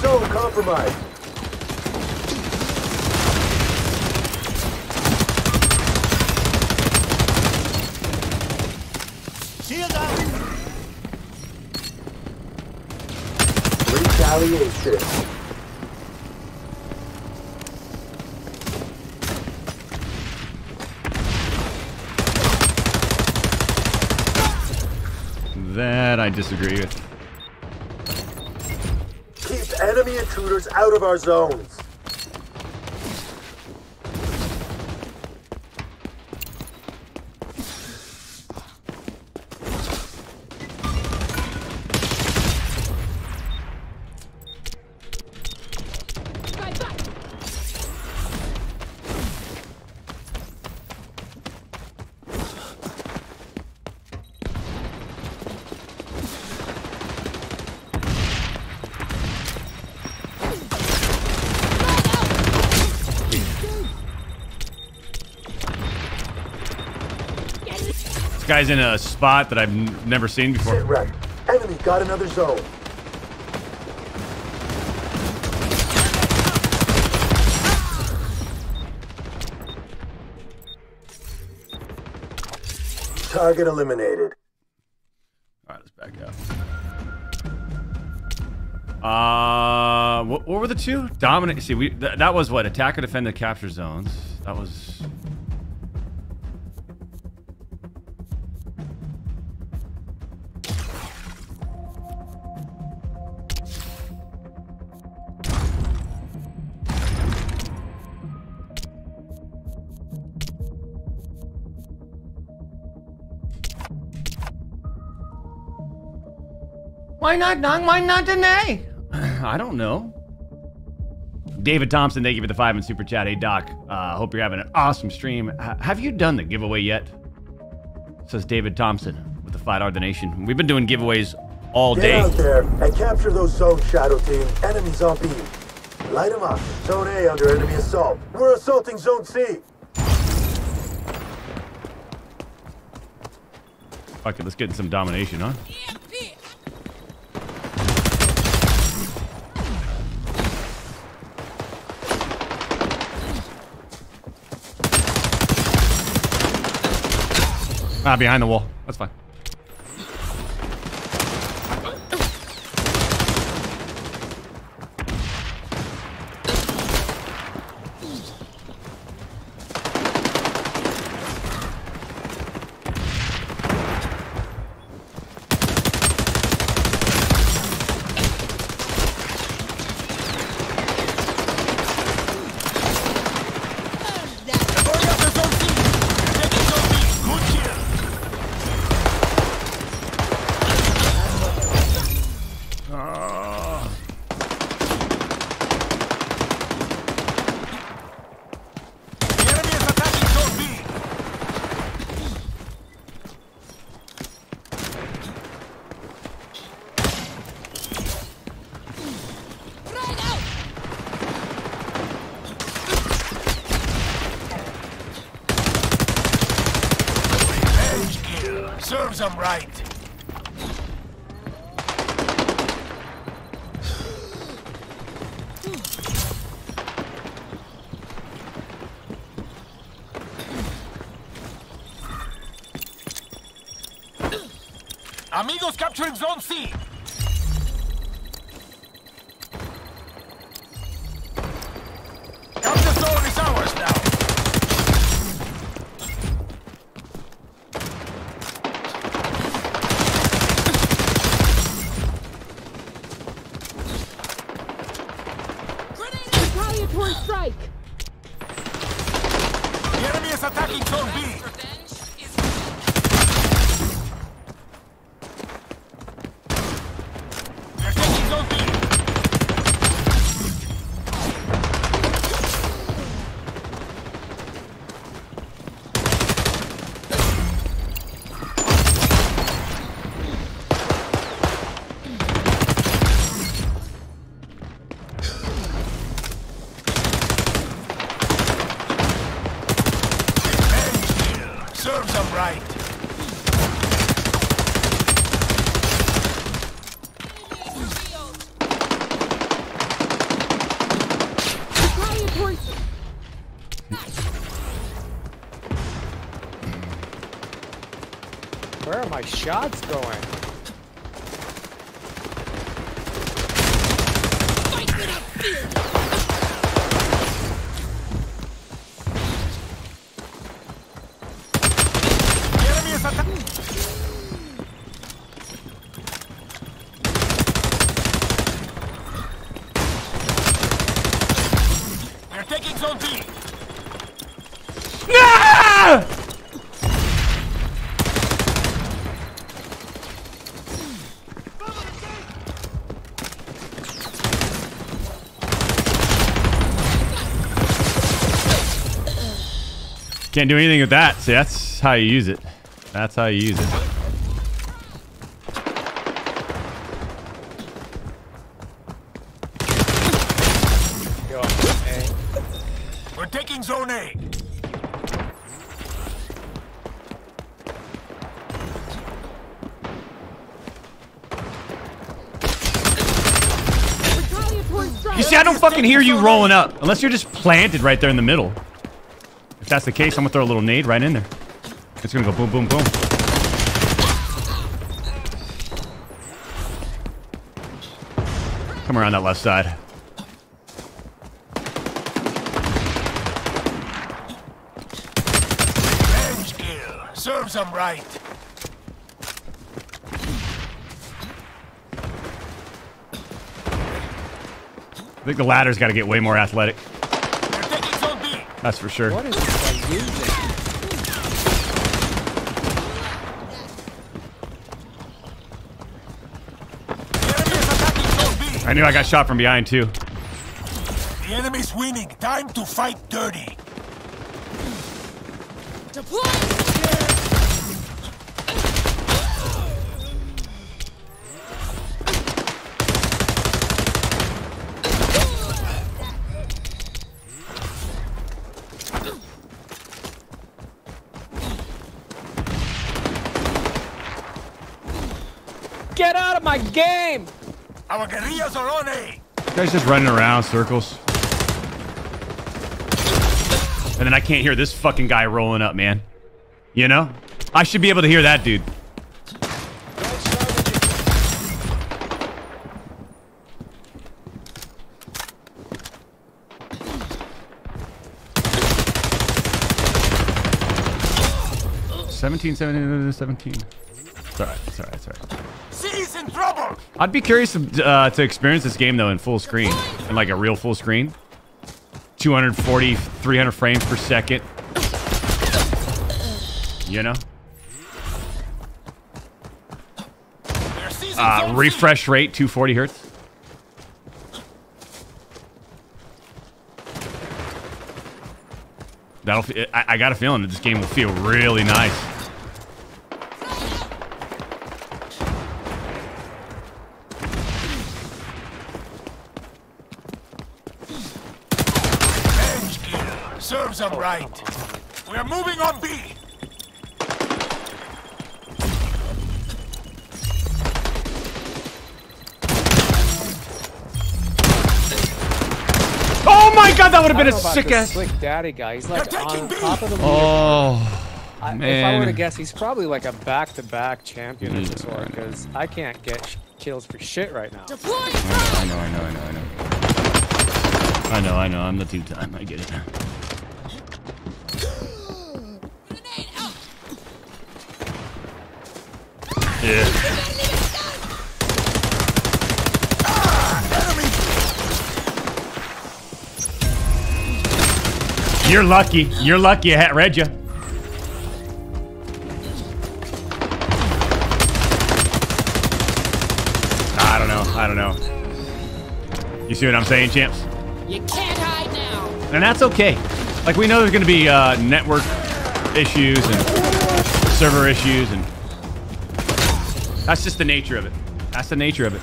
So compromised. retaliation. That I disagree with. Keep enemy intruders out of our zones. Guy's in a spot that I've never seen before. Right. Enemy got another zone. Target eliminated. All right, let's back up. What were the two? Dominate. See, that was what? Attack or defend the capture zones. That was. Why not deny? I don't know. David Thompson, thank you for the $5 in Super Chat. Hey, Doc, hope you're having an awesome stream. Have you done the giveaway yet? Says David Thompson with the $5 donation. We've been doing giveaways all day. Get out there and capture those zones, Shadow Team. Enemy zombie. Light them up. Zone A under enemy assault. We're assaulting Zone C. Fuck it, let's get in some domination, huh? Ah, behind the wall. That's fine. Amigos capturing Zone C. Capture Zone is ours now. Retaliatory strike. The enemy is attacking Zone B. Shots going. Can't do anything with that. See, that's how you use it. That's how you use it. We're taking zone A. You see, I don't fucking hear you rolling up unless you're just planted right there in the middle. If that's the case, I'm gonna throw a little nade right in there. It's gonna go boom, boom, boom. Come around that left side. Revenge kill. Serves them right. I think the ladder's got to get way more athletic. That's for sure. What is this guy using? I knew I got shot from behind too. The enemy's winning. Time to fight dirty. Deploy! Game! Our guerrillas are on A! Guys just running around circles. And then I can't hear this fucking guy rolling up, man. You know? I should be able to hear that dude. Right, 17. It's alright, it's alright, it's alright. I'd be curious to experience this game though in full screen, in like a real full screen, 240, 300 frames per second. You know, refresh rate 240 hertz. That'll. I got a feeling that this game will feel really nice. All right. We're moving on B. Oh my God, that would have been a sick ass. Slick daddy guy. He's like on top of the leader. Oh, man. If I were to guess, he's probably like a back-to-back champion of this one because I can't get kills for shit right now. I know. I'm the two-time. I get it. Yeah. You're lucky. You're lucky I read you. I don't know. You see what I'm saying, champs? You can't hide now. And that's okay. Like, we know there's going to be network issues and server issues and... That's just the nature of it. That's the nature of it.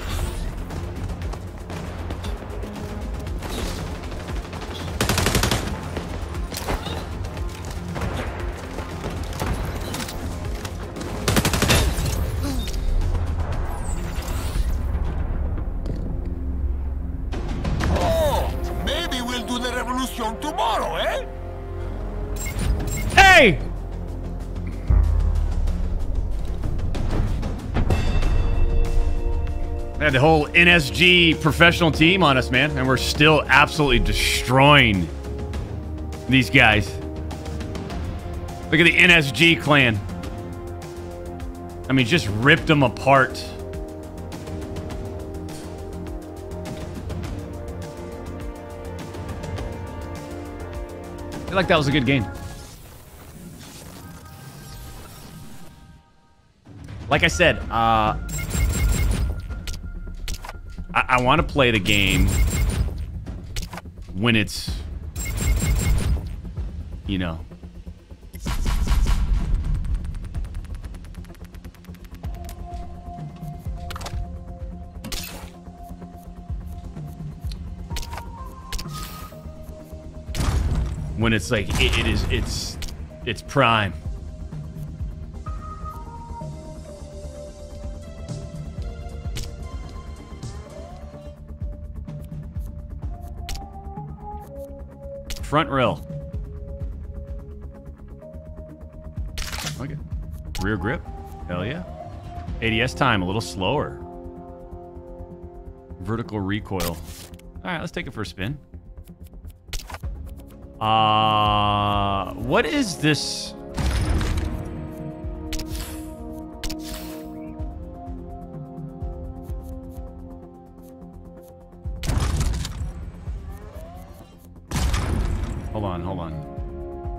Oh, maybe we'll do the revolution tomorrow, eh? Hey! We had the whole NSG professional team on us, man, and we're still absolutely destroying these guys. Look at the NSG clan. I mean, just ripped them apart. I feel like that was a good game. Like I said, I want to play the game when it's, you know. When it's like, it's prime. Front rail. Okay. Rear grip. Hell yeah. ADS time a little slower. Vertical recoil. All right, let's take it for a spin. What is this? Hold on.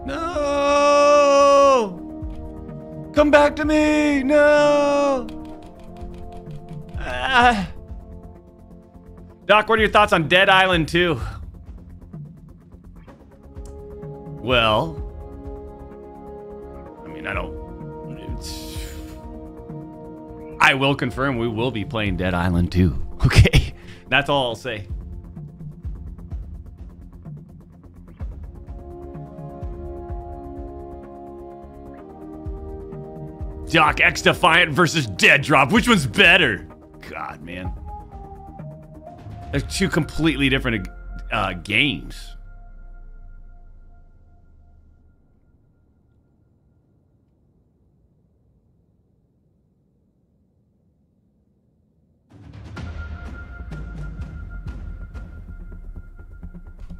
No! Come back to me! No! Doc, what are your thoughts on Dead Island 2? Well, I mean, I will confirm we will be playing Dead Island 2. Okay, that's all I'll say. Doc, XDefiant versus Dead Drop. Which one's better? God, man. They're two completely different games. I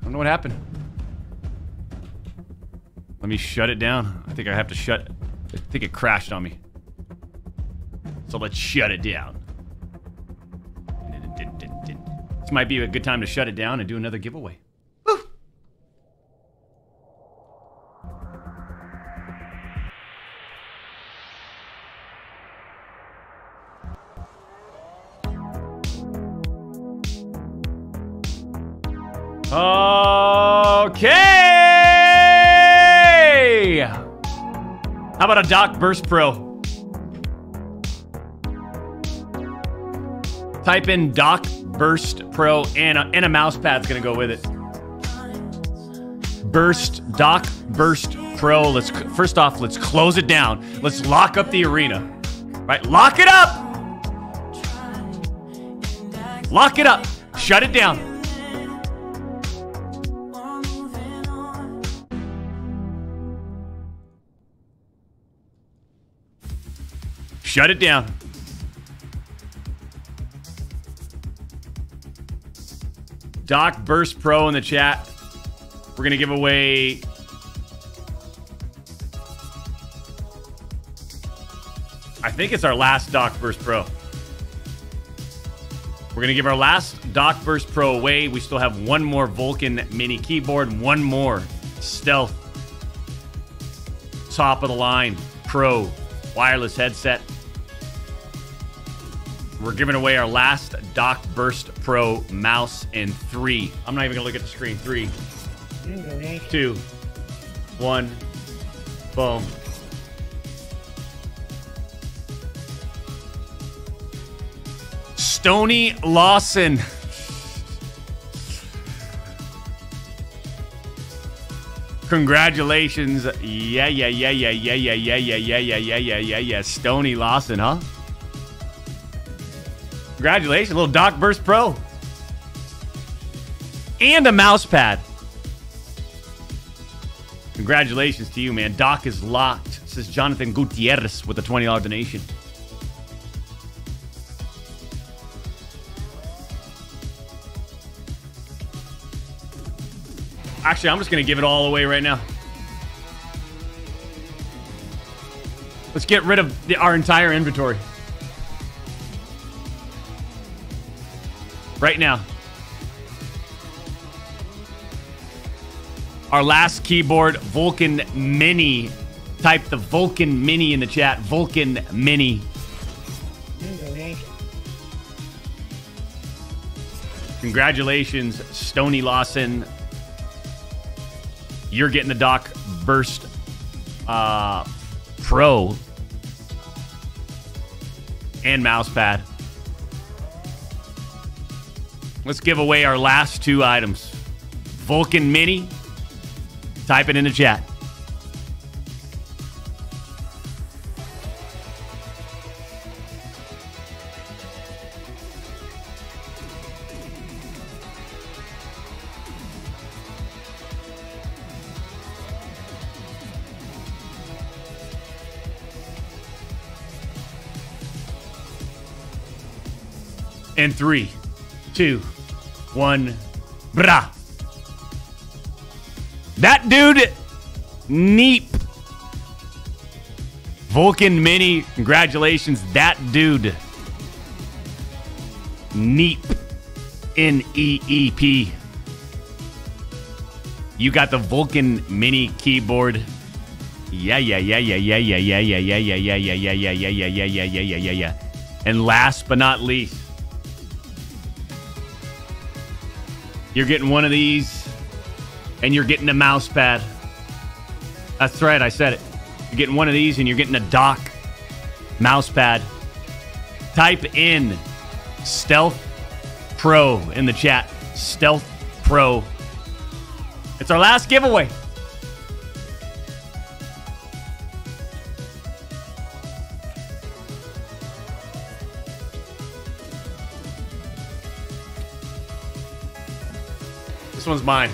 don't know what happened. Let me shut it down. I think it crashed on me. So let's shut it down. This might be a good time to shut it down and do another giveaway. Woo! Okay! How about a Doc Burst Pro? Type in Doc Burst Pro and a mouse pad's gonna go with it. Doc Burst Pro. First off, let's close it down. Let's lock up the arena. Right, lock it up! Lock it up. Shut it down. Shut it down. Doc Burst Pro in the chat. We're going to give away I think it's our last Doc Burst Pro. We're going to give our last Doc Burst Pro away. We still have one more Vulcan Mini keyboard, one more Stealth top of the line Pro wireless headset. We're giving away our last Doc Burst Pro mouse in 3. I'm not even gonna look at the screen. 3, 2, 1, boom. Stony Lawson. Congratulations. Yeah. Stony Lawson, huh? Congratulations, little Doc Burst Pro. And a mouse pad. Congratulations to you, man. Doc is locked, says Jonathan Gutierrez with a $20 donation. Actually, I'm just going to give it all away right now. Let's get rid of our entire inventory. Right now. Our last keyboard, Vulcan Mini. Type the Vulcan Mini in the chat. Vulcan Mini. Congratulations, Stony Lawson. You're getting the Doc Burst Pro and mouse pad. Let's give away our last two items. Vulcan Mini. Type it in the chat. In 3, 2, 1, brah. That dude, Neep. Vulcan Mini, congratulations. That dude, Neep, N-E-E-P. You got the Vulcan Mini keyboard. Yeah. And last but not least, you're getting one of these, and you're getting a mouse pad. That's right, I said it. You're getting one of these, and you're getting a Doc mouse pad. Type in Stealth Pro in the chat. Stealth Pro. It's our last giveaway. This one's mine.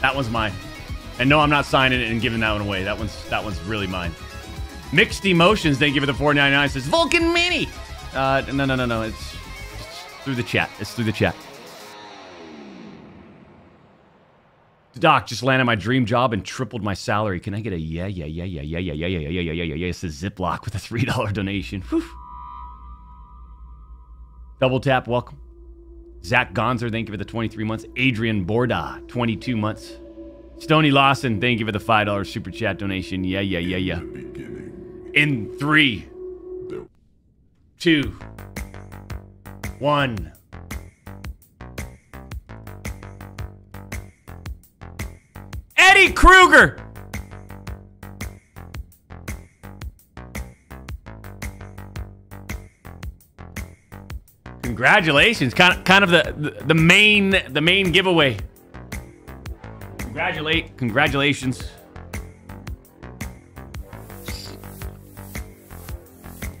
That one's mine. And no, I'm not signing it and giving that one away. That one's really mine. Mixed Emotions, thank you for the $4.99. Says Vulcan Mini. No. It's through the chat. It's through the chat. Doc, just landed my dream job and tripled my salary. Can I get a yeah? It's a Ziploc with a $3 donation. Whew. Double tap, welcome. Zach Gonzer, thank you for the 23 months. Adrian Borda, 22 months. Stony Lawson, thank you for the $5 super chat donation. Yeah. In 3, 2, 1. Eddie Krueger. Congratulations, kind of the main giveaway. Congratulations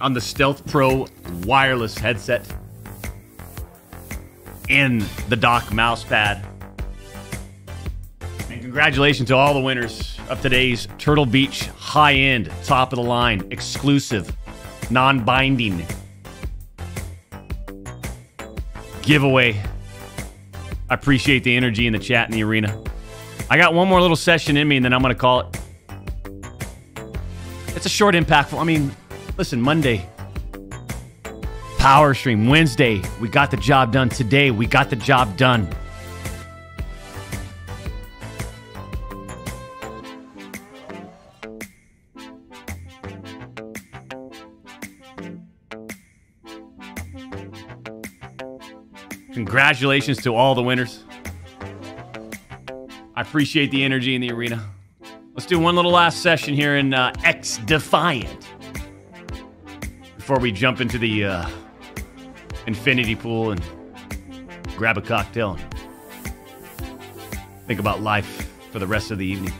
on the Stealth Pro wireless headset and the Doc mouse pad. Congratulations to all the winners of today's Turtle Beach high-end, top-of-the-line, exclusive, non-binding giveaway. I appreciate the energy in the chat in the arena. I got one more little session in me, and then I'm going to call it. It's a short, impactful. I mean, listen, Monday, power stream. Wednesday, we got the job done. Today, we got the job done. Congratulations to all the winners. I appreciate the energy in the arena. Let's do one little last session here in XDefiant before we jump into the infinity pool and grab a cocktail and think about life for the rest of the evening.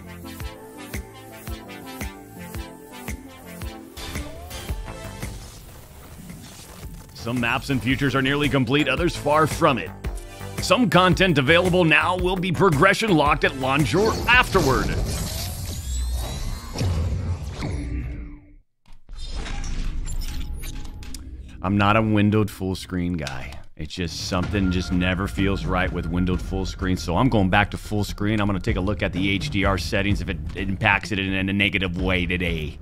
Some maps and futures are nearly complete, others far from it. Some content available now will be progression locked at launch or afterward. I'm not a windowed full screen guy. It's just something just never feels right with windowed full screen. So I'm going back to full screen. I'm going to take a look at the HDR settings if it impacts it in a negative way today.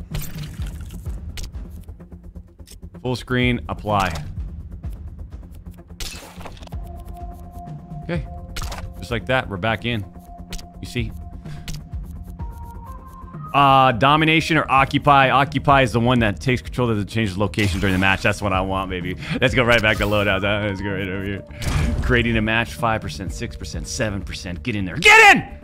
Full screen, apply. Okay, just like that, we're back in. You see? Domination or Occupy? Occupy is the one that takes control that changes location during the match. That's what I want, baby. Let's go right back to loadouts. Let's go right over here. Creating a match, 5%, 6%, 7%. Get in there. Get in!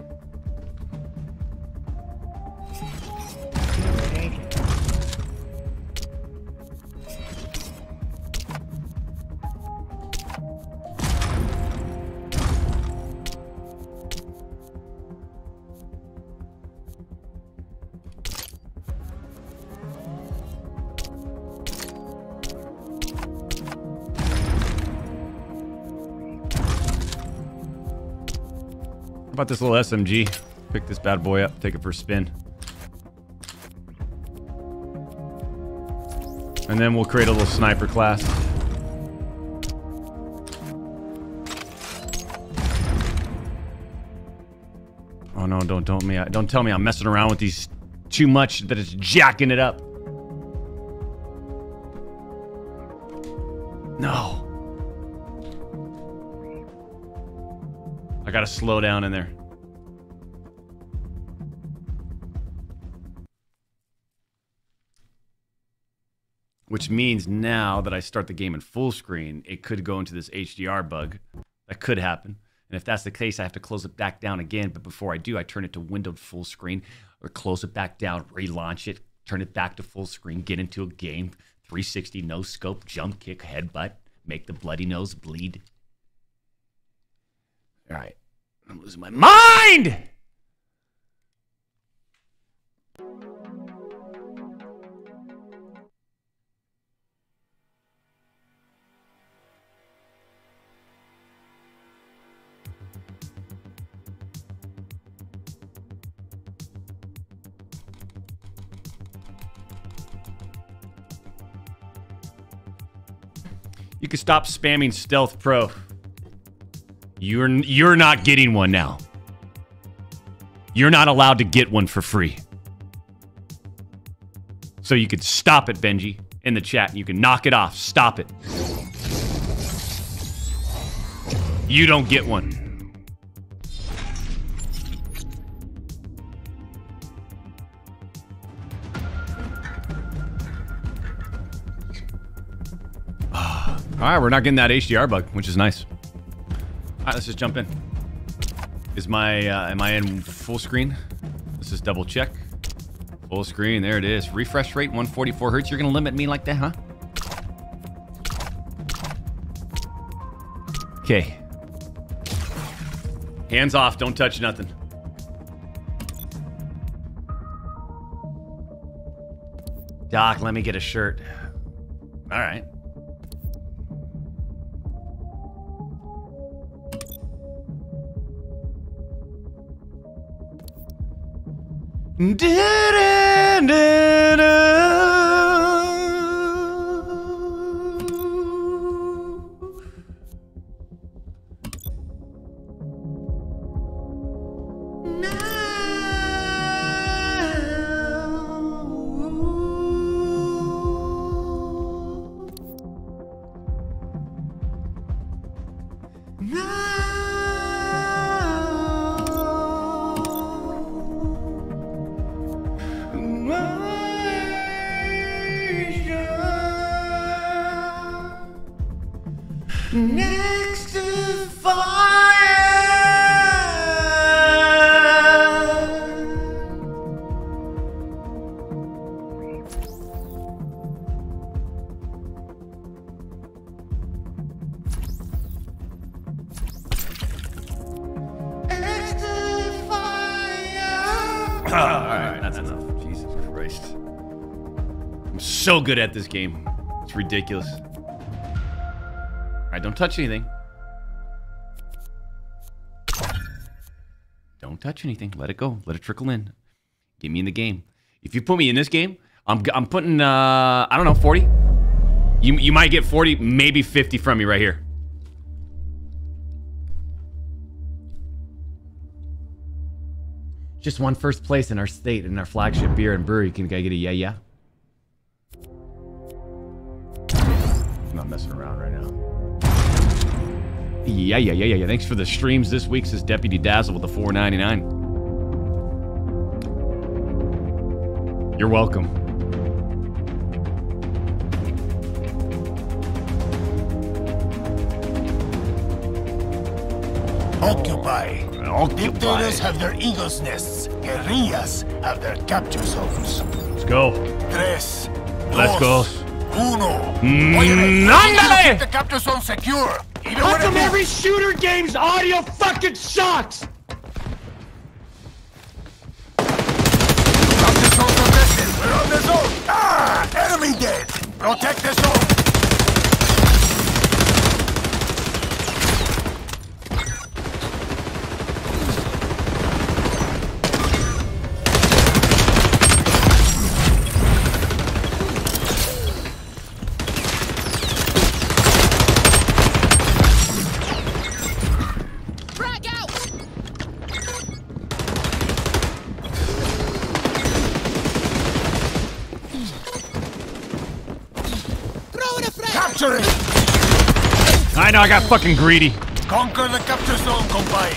About this little SMG. Pick this bad boy up, take it for a spin. And then we'll create a little sniper class. Oh no, don't tell me I'm messing around with these too much that it's jacking it up. No. I gotta slow down in there. Which means now that I start the game in full screen, it could go into this HDR bug. That could happen. And if that's the case, I have to close it back down again. But before I do, I turn it to windowed full screen, or close it back down, relaunch it, turn it back to full screen, get into a game, 360, no scope, jump kick, headbutt, make the bloody nose bleed. All right. I'm losing my mind! You can stop spamming Stealth Pro. You're not getting one now. You're not allowed to get one for free. So you could stop it, Benji, in the chat. You can knock it off. Stop it. You don't get one. All right, we're not getting that HDR bug, which is nice. All right, let's just jump in. Is my, am I in full screen? Let's just double check. Full screen, there it is. Refresh rate, 144 hertz. You're gonna limit me like that, huh? Okay. Hands off, don't touch nothing. Doc, let me get a shirt. All right. So good at this game. It's ridiculous. All right, don't touch anything. Don't touch anything. Let it go. Let it trickle in. Get me in the game. If you put me in this game, I'm putting, I don't know, 40. You might get 40, maybe 50 from me right here. Just won first place in our state in our flagship beer and brewery. Can I get a yeah, yeah? I'm not messing around right now. Yeah, yeah, yeah, yeah, yeah. Thanks for the streams this week, says Deputy Dazzle with the $4.99. You're welcome. Occupy. Dictators have their eagles' nests. Guerrillas have their capture zones. Let's go. Tres. Let's go. Uno. Keep the capture zone secure. How come every shooter game's audio fucking sucks? Capture zone contested. We're on the zone. Ah! Enemy dead. Protect the zone. No, I got fucking greedy. Conquer the capture zone, compadre.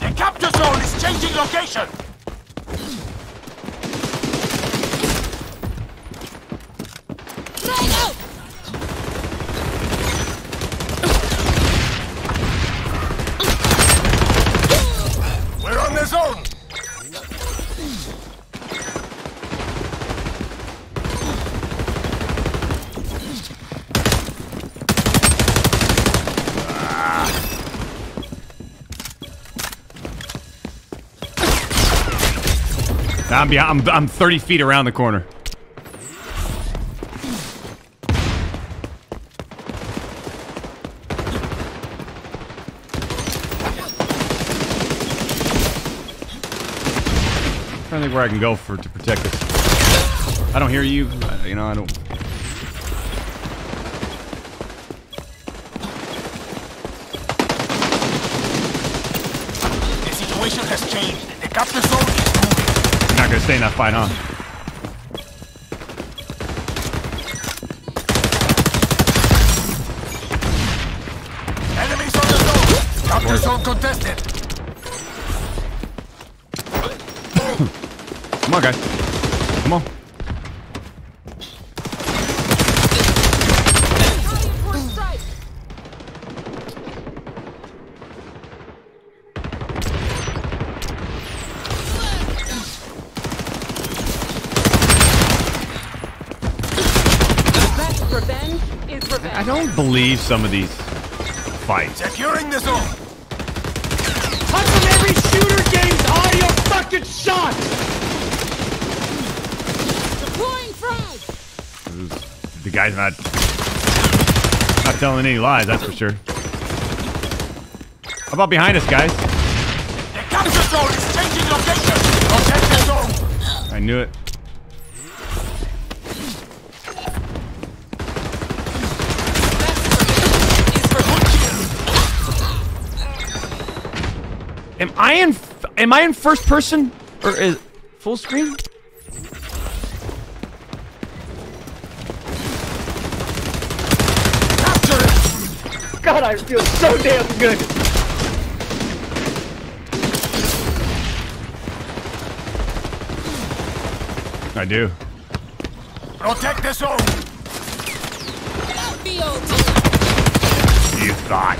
The capture zone is changing location. I'm 30 feet around the corner. I think where I can go for to protect us. I don't hear you. You know, I don't. The situation has changed. The capture zone is moving. Not gonna stay in that fight, huh? Enemies on the zone! Capture zone contested! Come on, guys. Come on. I don't believe some of these fights. Securing the zone. How come every shooter game's audio fucking shot? Deploying frag. The guy's not telling any lies, that's for sure. How about behind us, guys? The capture zone is changing location. Protect the zone. I knew it. Am I in first person or is full screen? Capture! God, I feel so damn good. I do. Protect the zone.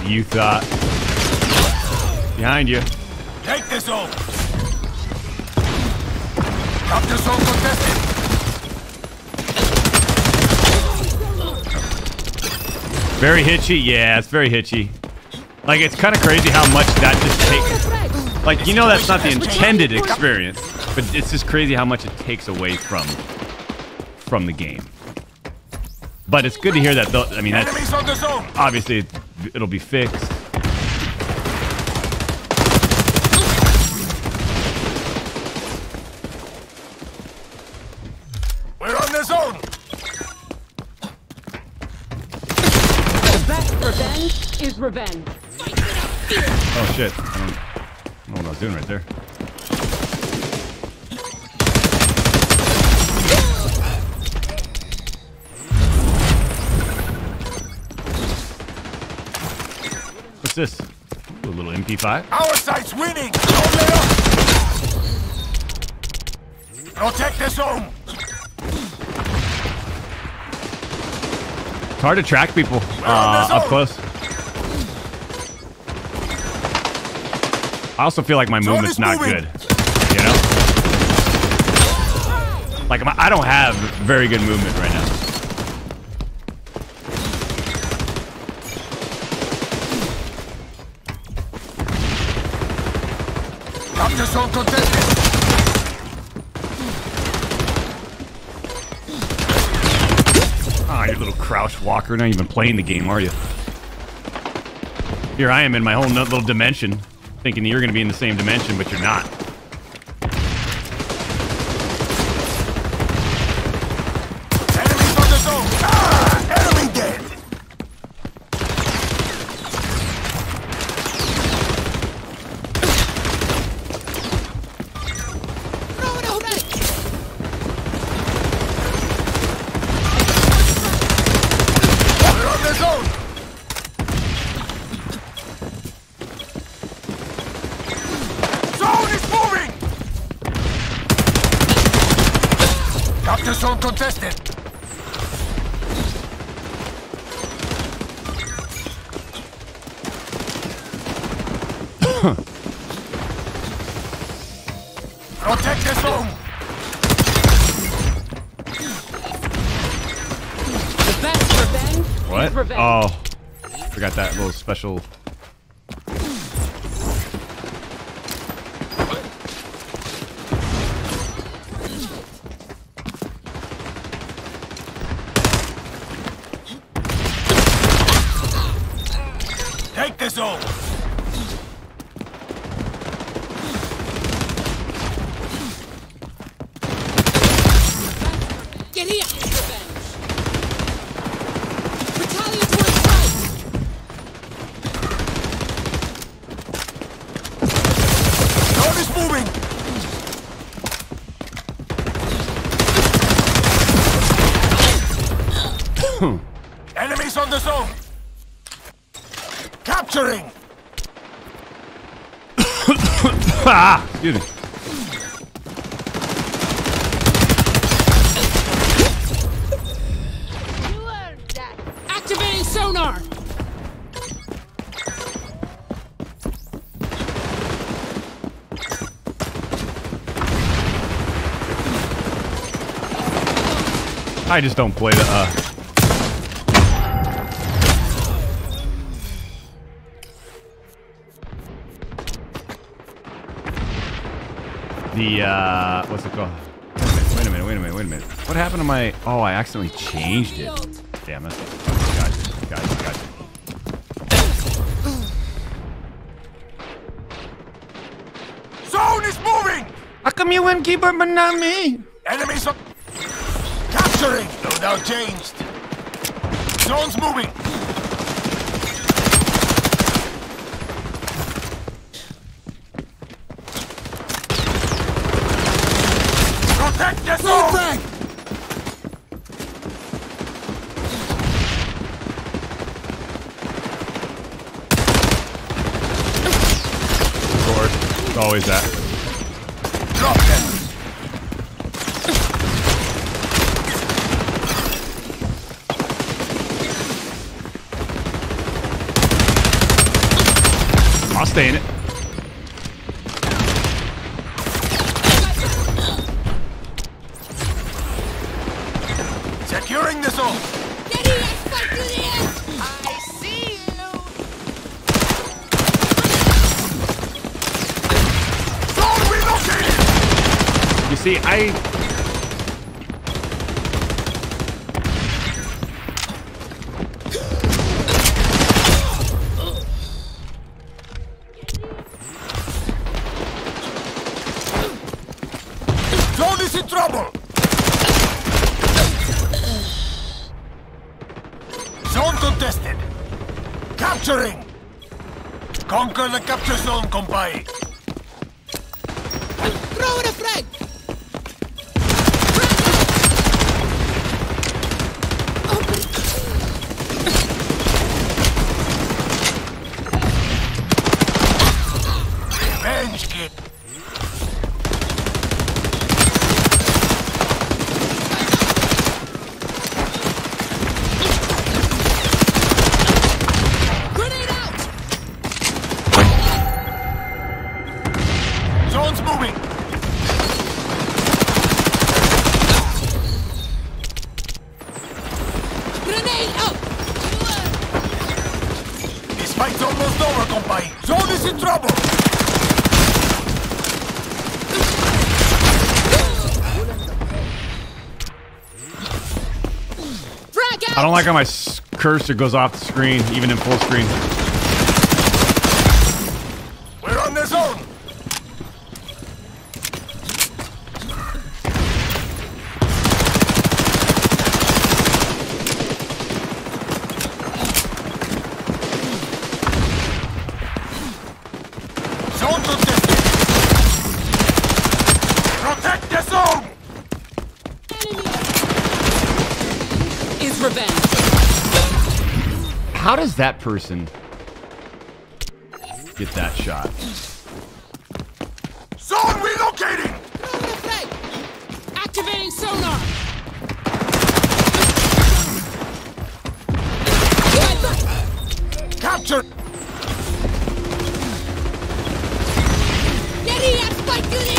You thought. Behind you. Take the zone! Capture zone contested! Very hitchy? Yeah, it's very hitchy. Like, it's kind of crazy how much that just takes... Like, you know that's not the intended experience, but it's just crazy how much it takes away from the game. But it's good to hear that, though. I mean, that's... Obviously, it'll be fixed. We're on the zone! Revenge is revenge. Fight without fear. Oh shit. I don't know what I was doing right there. What's this? Ooh, a little MP5. Our side's winning! Don't let up! Protect the zone! It's hard to track people up close. I also feel like my movement's not good, you know? Like, I don't have very good movement right now. Ah, your little crouch walker. Not even playing the game, are you? Here I am in my whole nut little dimension, thinking that you're going to be in the same dimension, but you're not. Enemies on the zone! Ah! Enemy dead! Contested. Protect the zone. The best revenge. What? Revenge. Oh, forgot that little special. I just don't play the what's it called? Wait a minute, wait a minute, wait a minute, wait a minute. What happened to my... Oh, I accidentally changed it. Damn it. Guys. Zone is moving! How come you win keeper but not me? Enemies are... Capturing! No doubt changed. Zone's moving! Protect the zone! Lord, it's always that. Drop them! I'll stay in it. Securing the zone. Daddy, I see you. Zone relocated. You see, Capturing! Conquer the capture zone, compay! Throw in a frag! Revenge kid! I don't like how my cursor goes off the screen, even in full screen. We're on the zone! Zone contested! Protect the zone! Revenge. How does that person get that shot? Zone relocating! Activating sonar! Capture! Get in and fight to the end!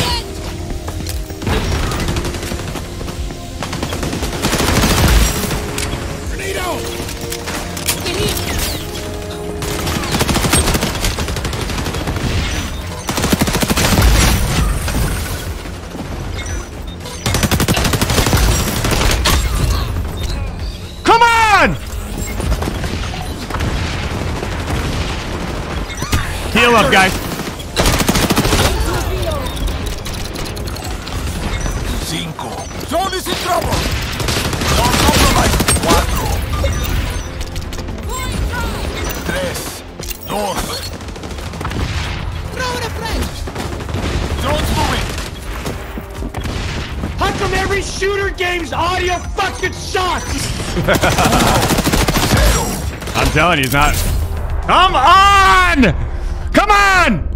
Heal up, guys. Cinco. Zone is in trouble. Zone compromised. Cuatro. Tres. Dos. Throw in a flange. Zone's moving. How come every shooter game's audio fucking sucks? I'm telling you, he's not. Come on! Come on!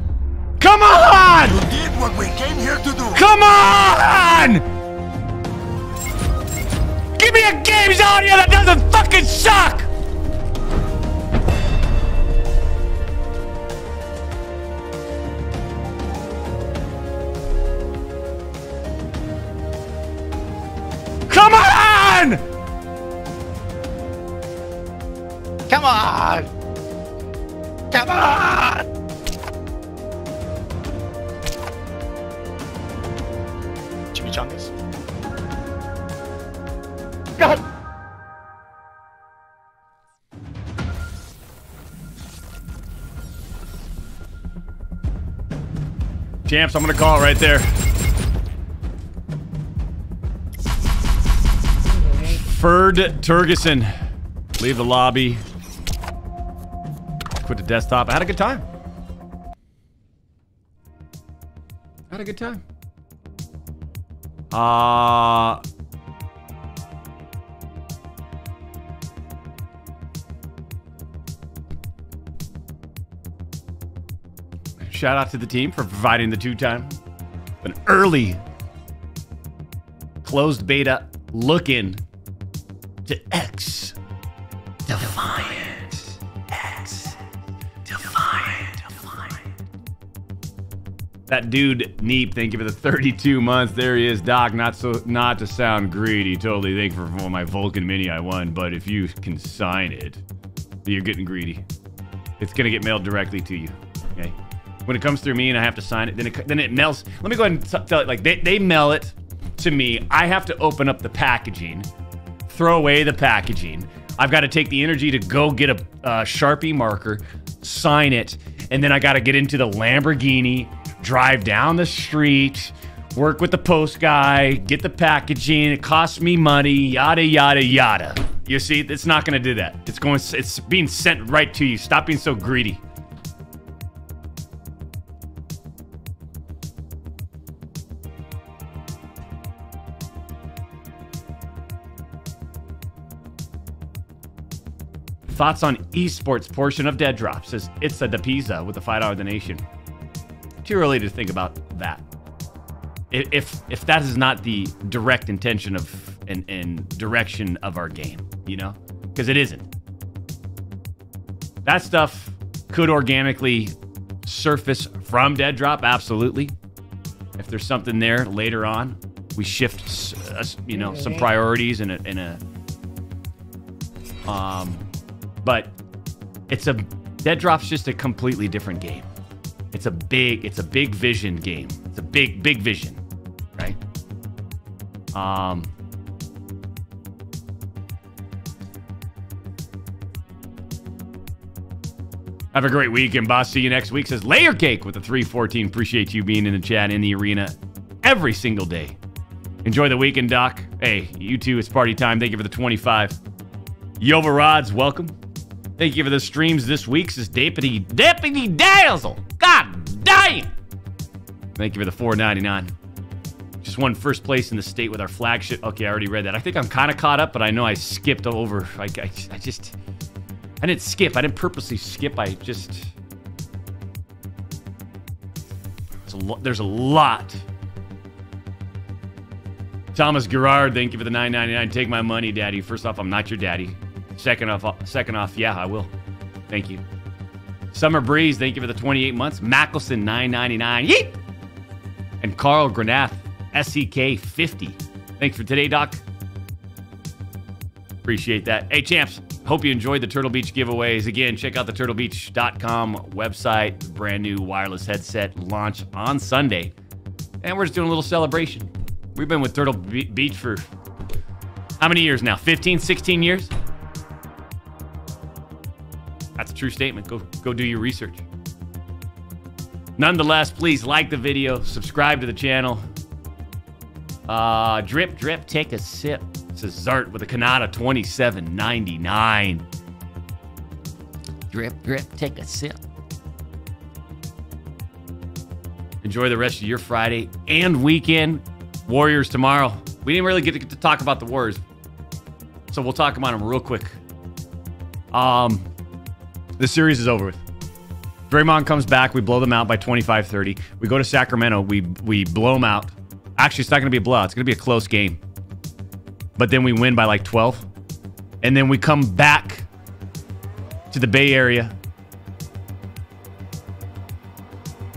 Come on! You did what we came here to do. Come on! Give me a game's audio that doesn't fucking suck! Come on! Come on! Come on! Chungus. God. Champs, I'm gonna call it right there. Ferd Turgeson, leave the lobby. Quit the desktop. I had a good time. I had a good time. Shout out to the team for providing the two-time. An early closed beta look in to XDefiant. That dude, Neep, thank you for the 32 months. There he is, Doc. Not to sound greedy. Totally thank you for my Vulcan Mini I won, but if you consign it, you're getting greedy. It's gonna get mailed directly to you. Okay. When it comes through me and I have to sign it, then it mails. Let me go ahead and tell it like they mail it to me. I have to open up the packaging, throw away the packaging. I've got to take the energy to go get a Sharpie marker, sign it, and then I got to get into the Lamborghini. Drive down the street, work with the post guy, get the packaging, it costs me money, yada, yada, yada. You see, it's not going to do that. It's going. It's being sent right to you. Stop being so greedy. Thoughts on esports portion of Dead Drop, says it's a DePizza with a $5 donation. Too early to think about that. If that is not the direct intention of and direction of our game, you know, because it isn't. That stuff could organically surface from Dead Drop, absolutely. If there's something there later on, we shift, you know, some priorities in a but it's a Dead Drop's just a completely different game. It's a big vision game. It's a big vision, right? Have a great weekend, boss. See you next week, says Layer Cake with a 314. Appreciate you being in the chat, in the arena every single day. Enjoy the weekend, Doc. Hey, you too. It's party time. Thank you for the 25. Yova Rods, welcome. Thank you for the streams this week. This is Deputy Dazzle. God damn! Thank you for the $4.99. Just won first place in the state with our flagship. Okay, I already read that. I think I'm kind of caught up, but I know I skipped over. I didn't skip. I didn't purposely skip. I just... There's a lot. Thomas Gerard, thank you for the $9.99. Take my money, Daddy. First off, I'm not your daddy. Second off, yeah, I will. Thank you. Summer Breeze, thank you for the 28 months. Mackelson, $9.99. Yeet! And Carl Granath, SEK50. Thanks for today, Doc. Appreciate that. Hey, champs, hope you enjoyed the Turtle Beach giveaways. Again, check out the TurtleBeach.com website. Brand new wireless headset launch on Sunday. And we're just doing a little celebration. We've been with Turtle Beach for how many years now? 15, 16 years? That's a true statement. Go do your research. Nonetheless, please like the video, subscribe to the channel. Drip, take a sip. This is Zart with a Kanata, $27.99. Drip, take a sip. Enjoy the rest of your Friday and weekend. Warriors tomorrow. We didn't really get to talk about the Warriors, so we'll talk about them real quick. The series is over with. Draymond comes back. We blow them out by 25-30. We go to Sacramento. We blow them out. Actually, it's not going to be a blowout. It's going to be a close game. But then we win by like 12. And then we come back to the Bay Area.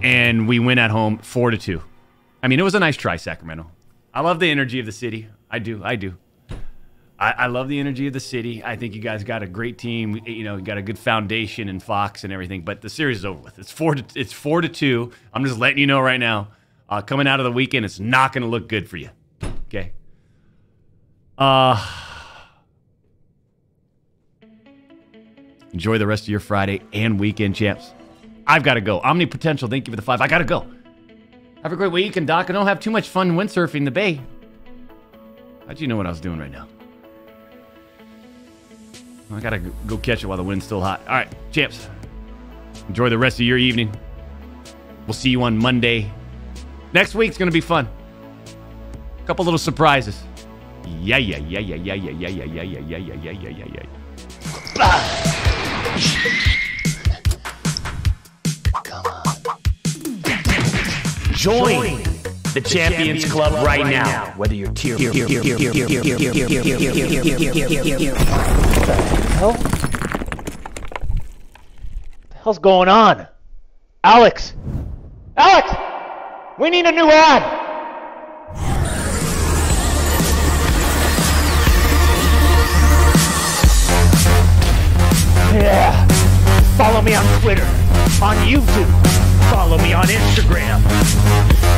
And we win at home 4-2. I mean, it was a nice try, Sacramento. I love the energy of the city. I do. I love the energy of the city. I think you guys got a great team. You know, you got a good foundation in Fox and everything. But the series is over with. It's 4-2. I'm just letting you know right now. Coming out of the weekend, it's not going to look good for you. Okay. Enjoy the rest of your Friday and weekend, champs. I've got to go. Omnipotential, thank you for the 5. I got to go. Have a great weekend, Doc. I don't have too much fun windsurfing the bay. How'd you know what I was doing right now? I gotta go catch it while the wind's still hot. All right, champs. Enjoy the rest of your evening. We'll see you on Monday. Next week's gonna be fun. A couple little surprises. Yeah. Join the Champions Club right now. Whether you're here. What the hell's going on? Alex! We need a new ad! Yeah! Follow me on Twitter, on YouTube. Follow me on Instagram.